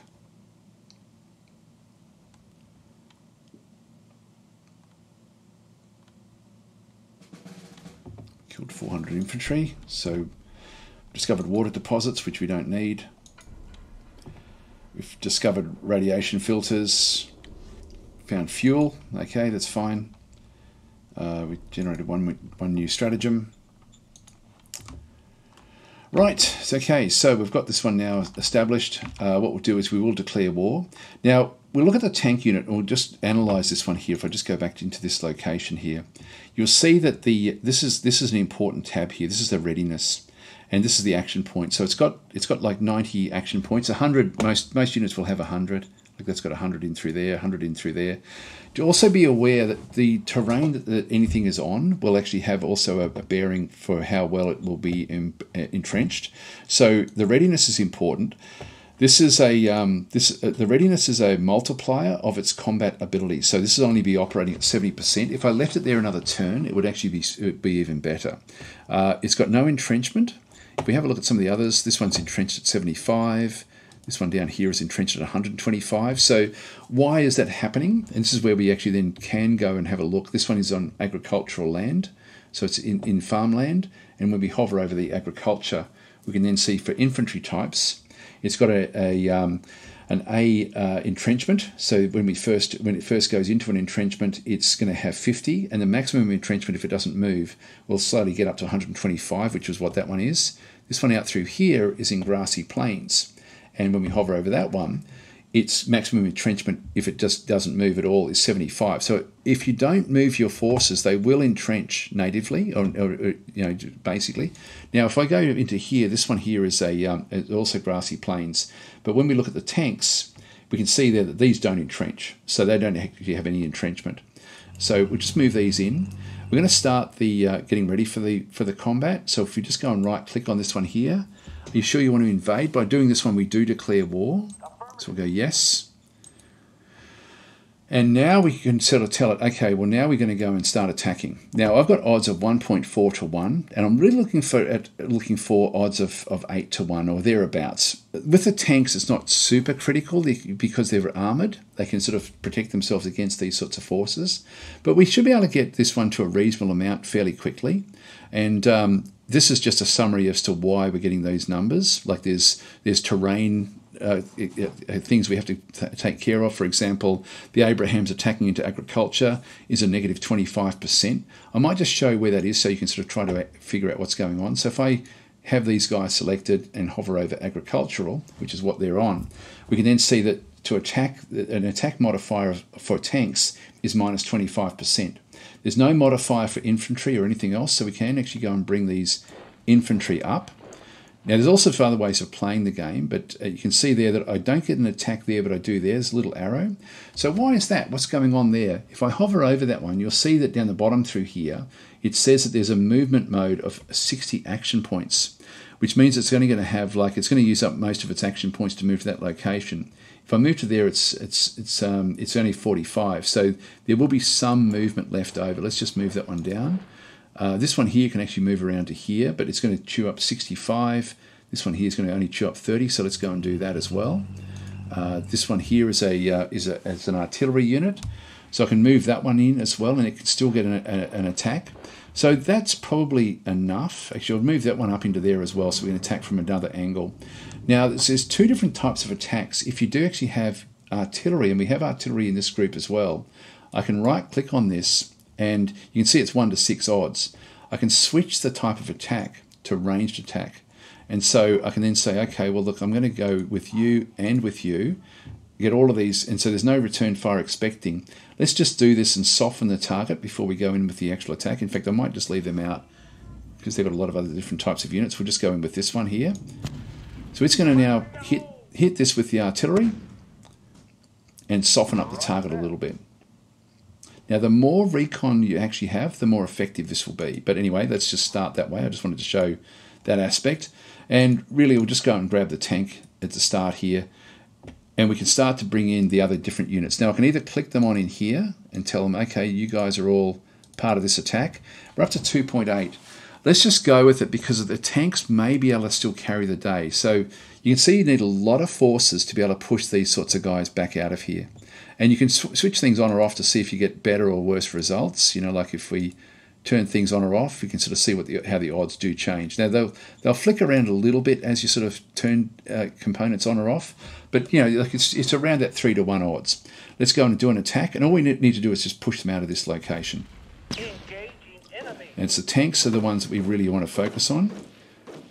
Killed four hundred infantry, so discovered water deposits, which we don't need. We've discovered radiation filters, found fuel, okay, that's fine. Uh, we generated one, one new stratagem. Right, it's okay, so we've got this one now established. Uh, what we'll do is we will declare war. Now, we'll look at the tank unit, and we'll just analyse this one here. If I just go back into this location here, you'll see that the this is this is an important tab here. This is the readiness, and this is the action point. So it's got it's got like ninety action points. one hundred most most units will have one hundred. Like that's got one hundred in through there, one hundred in through there. Do also be aware that the terrain that, that anything is on will actually have also a, a bearing for how well it will be in, uh, entrenched. So the readiness is important. This is a um, this uh, the readiness is a multiplier of its combat ability. So this will only be operating at seventy percent. If I left it there another turn, it would actually be it would be even better. Uh, it's got no entrenchment. If we have a look at some of the others, this one's entrenched at seventy-five. This one down here is entrenched at one hundred twenty-five. So why is that happening? And this is where we actually then can go and have a look. This one is on agricultural land, so it's in in farmland. And when we hover over the agriculture, we can then see for infantry types. It's got a, a um, an A uh, entrenchment. So when we first when it first goes into an entrenchment, it's going to have fifty, and the maximum entrenchment, if it doesn't move, will slowly get up to one hundred twenty-five, which is what that one is. This one out through here is in grassy plains, and when we hover over that one, its maximum entrenchment, if it just doesn't move at all, is seventy-five. So if you don't move your forces, they will entrench natively, or, or, or you know, basically. Now, if I go into here, this one here is a um, also grassy plains. But when we look at the tanks, we can see there that these don't entrench, so they don't actually have any entrenchment. So we'll just move these in. We're going to start the uh, getting ready for the for the combat. So if we just go and right click on this one here. Are you sure you want to invade? By doing this one, we do declare war. So we'll go yes. And now we can sort of tell it, okay, well, now we're going to go and start attacking. Now, I've got odds of one point four to one, and I'm really looking for at looking for odds of, of eight to one or thereabouts. With the tanks, it's not super critical because they're armoured. They can sort of protect themselves against these sorts of forces. But we should be able to get this one to a reasonable amount fairly quickly. And um, this is just a summary as to why we're getting those numbers. Like there's there's terrain... Uh, it, it, things we have to t take care of. For example, the Abrahams attacking into agriculture is a negative twenty-five percent. I might just show where that is so you can sort of try to figure out what's going on. So if I have these guys selected and hover over agricultural, which is what they're on, we can then see that to attack, an attack modifier for tanks is minus twenty-five percent. There's no modifier for infantry or anything else, so we can actually go and bring these infantry up. Now, there's also other ways of playing the game, but you can see there that I don't get an attack there, but I do there. There's a little arrow. So why is that? What's going on there? If I hover over that one, you'll see that down the bottom through here, it says that there's a movement mode of sixty action points, which means it's only going to have, like, it's going to use up most of its action points to move to that location. If I move to there, it's, it's, it's, um, it's only forty-five. So there will be some movement left over. Let's just move that one down. Uh, this one here can actually move around to here, but it's going to chew up sixty-five. This one here is going to only chew up thirty, so let's go and do that as well. Uh, this one here is a uh, is a is an artillery unit, so I can move that one in as well, and it can still get an, a, an attack. So that's probably enough. Actually, I'll move that one up into there as well, so we can attack from another angle. Now, there's two different types of attacks. If you do actually have artillery, and we have artillery in this group as well, I can right-click on this, and you can see it's one to six odds. I can switch the type of attack to ranged attack. And so I can then say, okay, well, look, I'm going to go with you and with you. Get all of these. And so there's no return fire expecting. Let's just do this and soften the target before we go in with the actual attack. In fact, I might just leave them out because they've got a lot of other different types of units. We'll just go in with this one here. So it's going to now hit, hit this with the artillery and soften up the target a little bit. Now, the more recon you actually have, the more effective this will be. But anyway, let's just start that way. I just wanted to show that aspect. And really, we'll just go and grab the tank at the start here. And we can start to bring in the other different units. Now, I can either click them on in here and tell them, okay, you guys are all part of this attack. We're up to two point eight. Let's just go with it because the tanks may be able to still carry the day. So you can see you need a lot of forces to be able to push these sorts of guys back out of here. And you can sw switch things on or off to see if you get better or worse results. You know, like if we turn things on or off, you can sort of see what the, how the odds do change. Now, they'll, they'll flick around a little bit as you sort of turn uh, components on or off. But, you know, like it's, it's around that three to one odds. Let's go and do an attack. And all we need to do is just push them out of this location. And it's the tanks are the ones that we really want to focus on.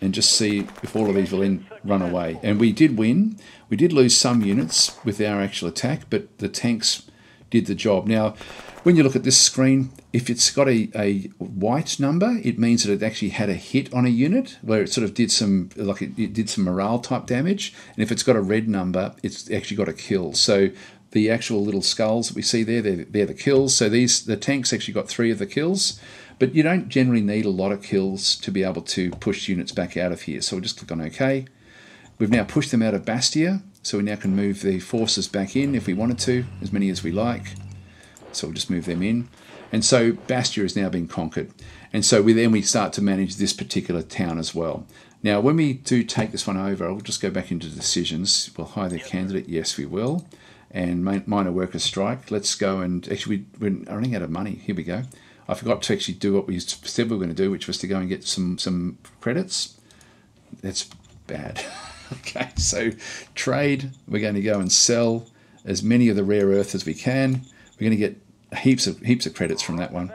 And just see if all of these will then run away. And we did win. We did lose some units with our actual attack, but the tanks did the job. Now, when you look at this screen, if it's got a, a white number, it means that it actually had a hit on a unit, where it sort of did some, like it, it did some morale type damage. And if it's got a red number, it's actually got a kill. So the actual little skulls that we see there, they're, they're the kills. So these the tanks actually got three of the kills. But you don't generally need a lot of kills to be able to push units back out of here. So we'll just click on OK. We've now pushed them out of Bastia, so we now can move the forces back in if we wanted to, as many as we like. So we'll just move them in. And so Bastia has now been conquered. And so we then we start to manage this particular town as well. Now, when we do take this one over, I'll just go back into decisions. We'll hire the candidate. Yes, we will. And minor worker strike. Let's go and... Actually, we're running out of money. Here we go. I forgot to actually do what we said we were going to do, which was to go and get some, some credits. That's bad. Okay, so trade. We're going to go and sell as many of the rare earth as we can. We're going to get heaps of heaps of credits from that one.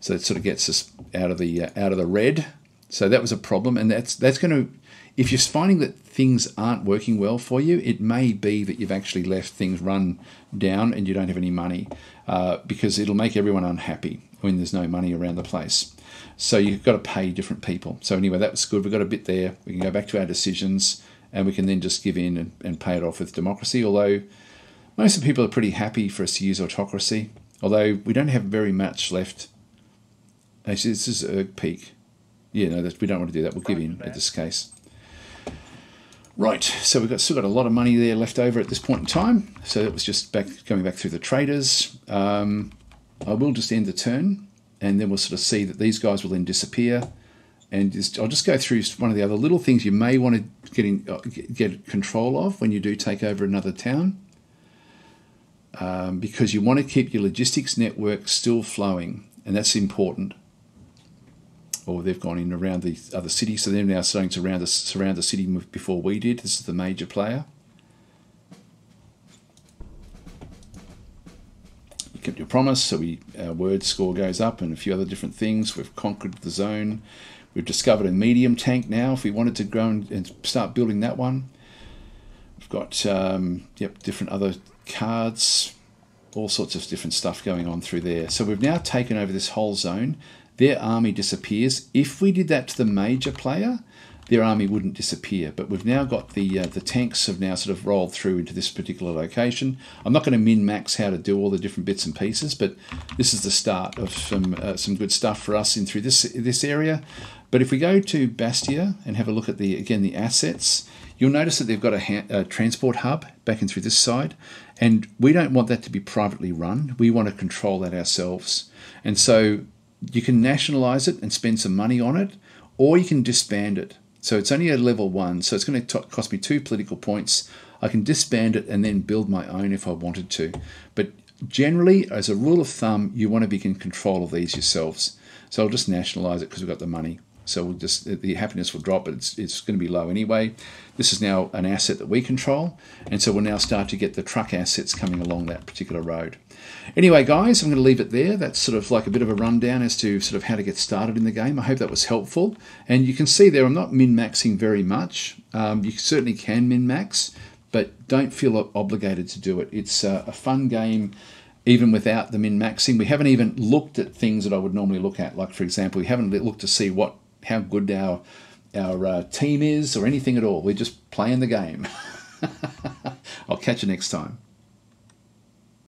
So it sort of gets us out of the uh, out of the red. So that was a problem, and that's that's going to. If you're finding that things aren't working well for you, it may be that you've actually left things run down and you don't have any money uh, because it'll make everyone unhappy when there's no money around the place. So you've got to pay different people. So anyway, that was good. We've got a bit there. We can go back to our decisions and we can then just give in and, and pay it off with democracy, although most of the people are pretty happy for us to use autocracy, although we don't have very much left. Actually, this is Erg Peak. Yeah, no, we don't want to do that. We'll give in at this case. Right, so we've got, still got a lot of money there left over at this point in time. So that was just back going back through the traders. Um, I will just end the turn, and then we'll sort of see that these guys will then disappear. And just, I'll just go through one of the other little things you may want to get, in, get control of when you do take over another town. Um, because you want to keep your logistics network still flowing, and that's important. Or they've gone in around the other city, so they're now starting to surround the, surround the city before we did. This is the major player. You kept your promise, so we, our word score goes up, and a few other different things. We've conquered the zone. We've discovered a medium tank now, if we wanted to go and, and start building that one. We've got um, yep, different other cards, all sorts of different stuff going on through there. So we've now taken over this whole zone. Their army disappears. If we did that to the major player, their army wouldn't disappear. But we've now got the uh, the tanks have now sort of rolled through into this particular location. I'm not going to min-max how to do all the different bits and pieces, but this is the start of some uh, some good stuff for us in through this this area. But if we go to Bastia and have a look at the again the assets, you'll notice that they've got a, a transport hub back in through this side, and we don't want that to be privately run. We want to control that ourselves. And so you can nationalize it and spend some money on it, or you can disband it. So it's only a level one, so it's going to cost me two political points. I can disband it and then build my own if I wanted to. But generally, as a rule of thumb, you want to be in control of these yourselves. So I'll just nationalize it because we've got the money. So we'll just, the happiness will drop, but it's, it's going to be low anyway. This is now an asset that we control, and so we'll now start to get the truck assets coming along that particular road. Anyway, guys, I'm going to leave it there. That's sort of like a bit of a rundown as to sort of how to get started in the game. I hope that was helpful. And you can see there I'm not min-maxing very much. Um, you certainly can min-max, but don't feel obligated to do it. It's a, a fun game. Even without the min-maxing, we haven't even looked at things that I would normally look at. Like, for example, we haven't looked to see what how good our, our uh, team is or anything at all. We're just playing the game. I'll catch you next time.